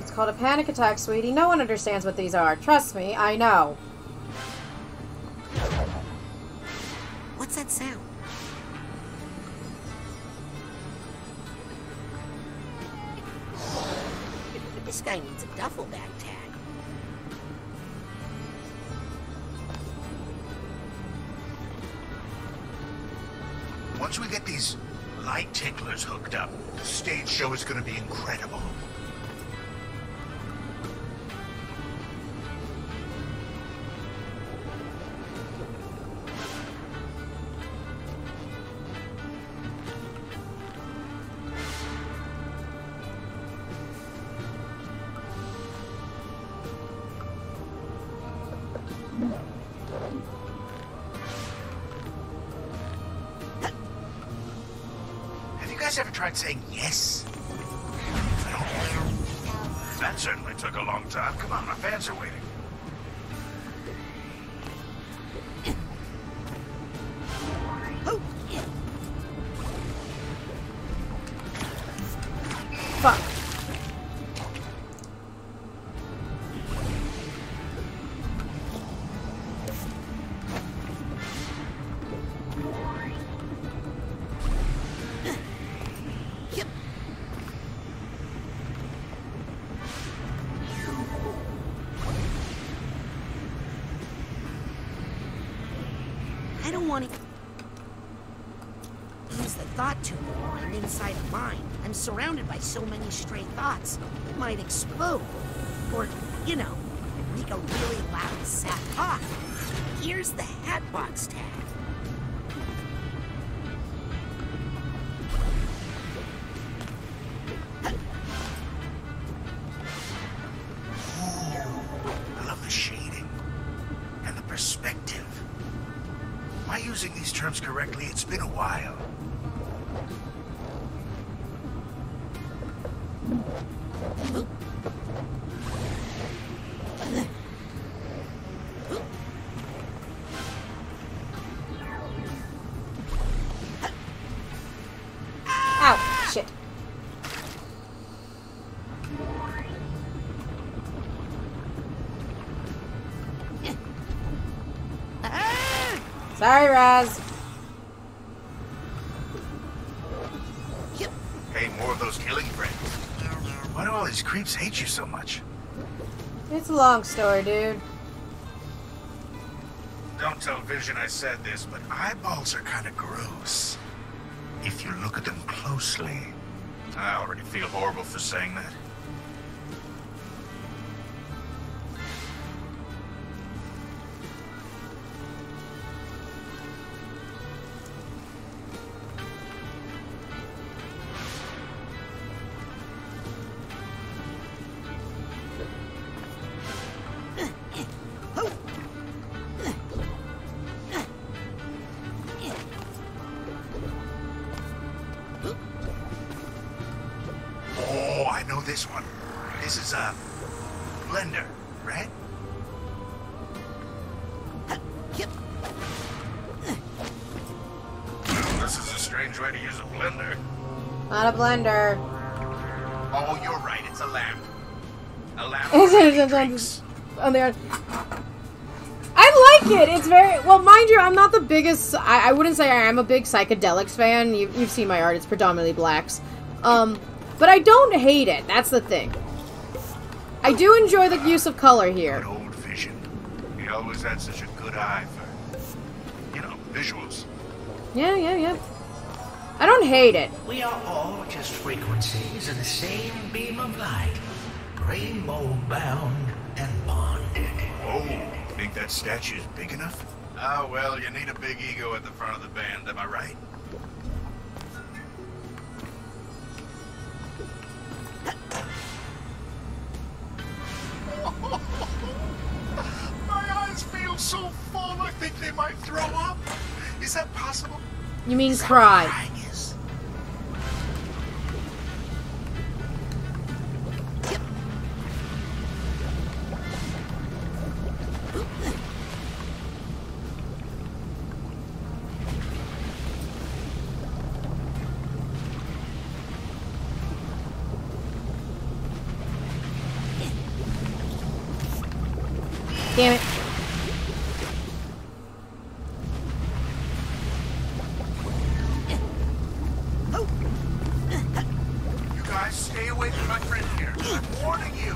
It's called a panic attack, sweetie. No one understands what these are. Trust me, I know. What's that sound? This guy needs a duffel bag tag. Once we get these light ticklers hooked up, the stage show is going to be incredible. Saying yes. That certainly took a long time. Come on, my fans are waiting. Fuck. Surrounded by so many stray thoughts, it might explode. Or, you know, make a really loud sap pop. Here's the Hatbox tag. I love the shading and the perspective. Am I using these terms correctly? It's been a while. Sorry, Raz. Yep. Hey, more of those killing friends. Why do all these creeps hate you so much? It's a long story, dude. Don't tell Vision I said this, but eyeballs are kind of gross. If you look at them closely. I already feel horrible for saying that. Blender. Oh, you're right. It's a lamp. A lamp. I like it. It's very well, mind you. I'm not the biggest. I wouldn't say I am a big psychedelics fan. You've seen my art. It's predominantly blacks. But I don't hate it. That's the thing. I do enjoy the use of color here. Good old Vision. He always had such a good eye for, you know, visuals. Yeah. I don't hate it. We are all just frequencies of the same beam of light, rainbow-bound and bonded. Oh, think that statue's big enough? Ah, well, you need a big ego at the front of the band, am I right? think they might throw up. Is that possible? You mean cry. Damn it. You guys stay away from my friend here. I'm warning you.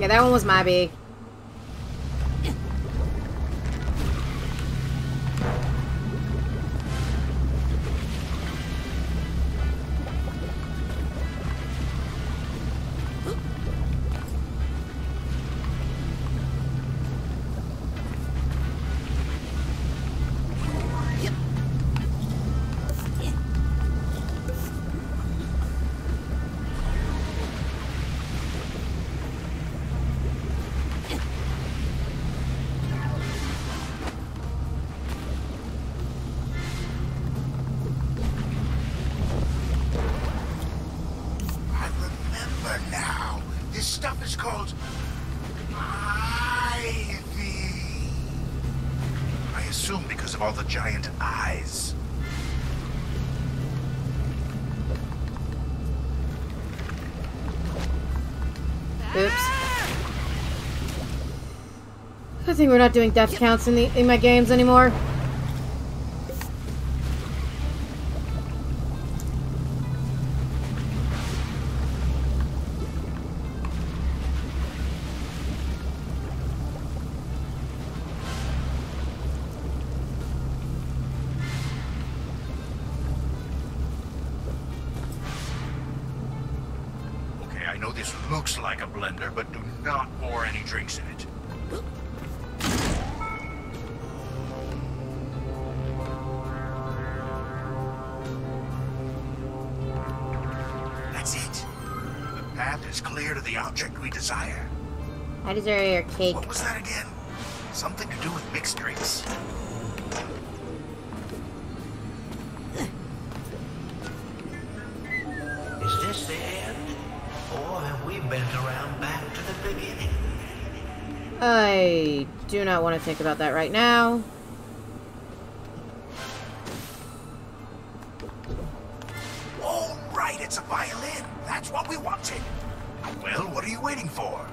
Yeah, that one was my big. I think we're not doing death counts in my games anymore. Okay, I know this looks like a blender, but do not pour any drinks in it. Desire. I desire your cake. What was that again? Something to do with mixed drinks. Is this the end? Or have we bent around back to the beginning? I do not want to think about that right now. All right, it's a violin. That's what we wanted. Well, what are you waiting for?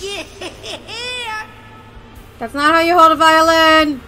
Yeah. That's not how you hold a violin.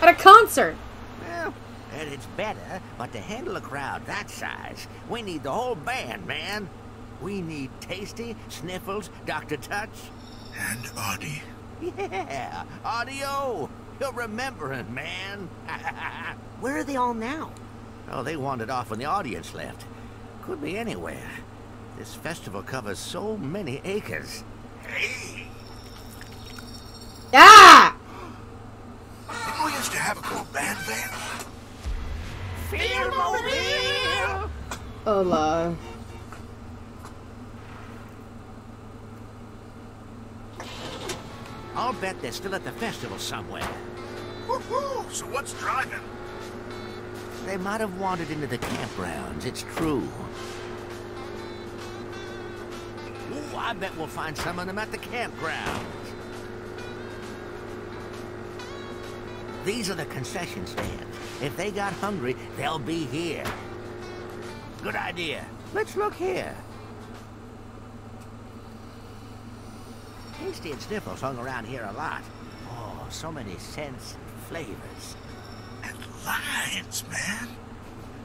At a concert. Well, it's better, but to handle a crowd that size, we need the whole band, man. We need Tasty, Sniffles, Dr. Touch. And Audie. Yeah, Audio. You're remembering, man. Where are they all now? Oh, they wandered off when the audience left. Could be anywhere. This festival covers so many acres. Hey! Ah! Have a cool band then. Fearmobile! Hola. I'll bet they're still at the festival somewhere. Woohoo! So what's driving? They might have wandered into the campgrounds, it's true. Ooh, I bet we'll find some of them at the campgrounds. These are the concession stands. If they got hungry, they'll be here. Good idea. Let's look here. Tasty and Sniffles hung around here a lot. Oh, so many scents and flavors. And lines, man.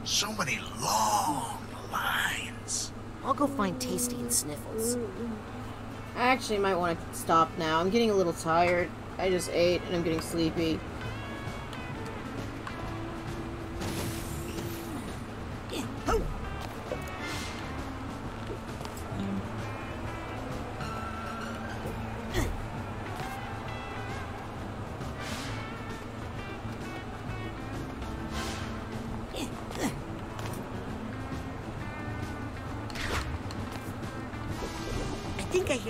So many long lines. I'll go find Tasty and Sniffles. I actually might want to stop now. I'm getting a little tired. I just ate and I'm getting sleepy.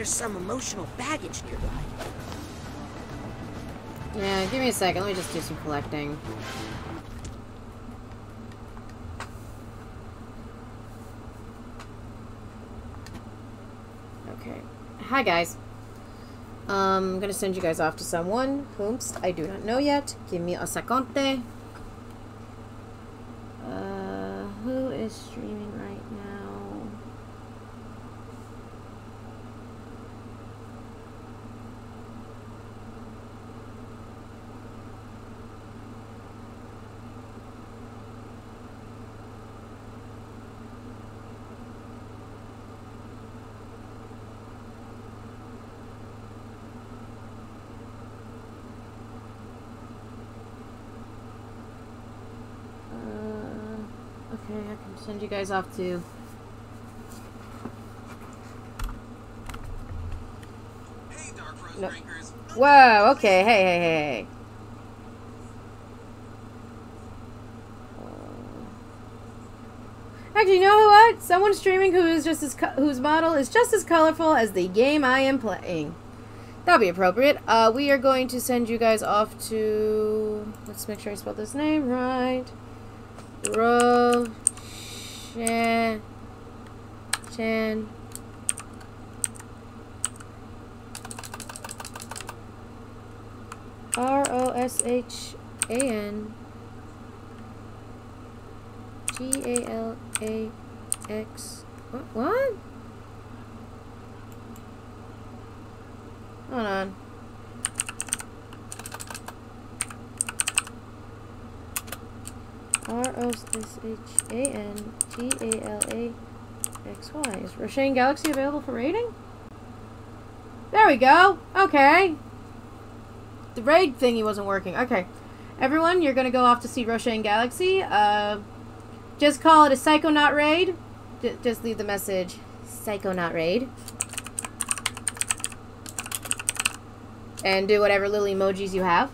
Some emotional baggage nearby. Yeah, give me a second. Let me just do some collecting. Okay. Hi, guys. I'm gonna send you guys off to someone whom I do not know yet. Give me a second. Who is streaming right now? Send you guys off to hey, Dark Rose no. Drinkers. Whoa, okay, hey. Actually, you know what? Someone streaming whose model is just as colorful as the game I am playing. That'll be appropriate. We are going to send you guys off to, let's make sure I spelled this name right. Roshan Galagax. What? Hold on. ROSHANGALAXY. Is Roshan Galaxy available for raiding? There we go. Okay. The raid thingy wasn't working. Okay. Everyone, you're going to go off to see Roshan Galaxy. Just call it a Psychonaut raid. Just leave the message, Psychonaut raid. And do whatever little emojis you have.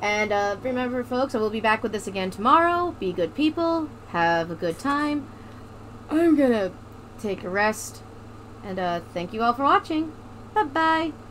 And remember, folks, I will be back with this again tomorrow. Be good people. Have a good time. I'm gonna take a rest. And thank you all for watching. Bye-bye.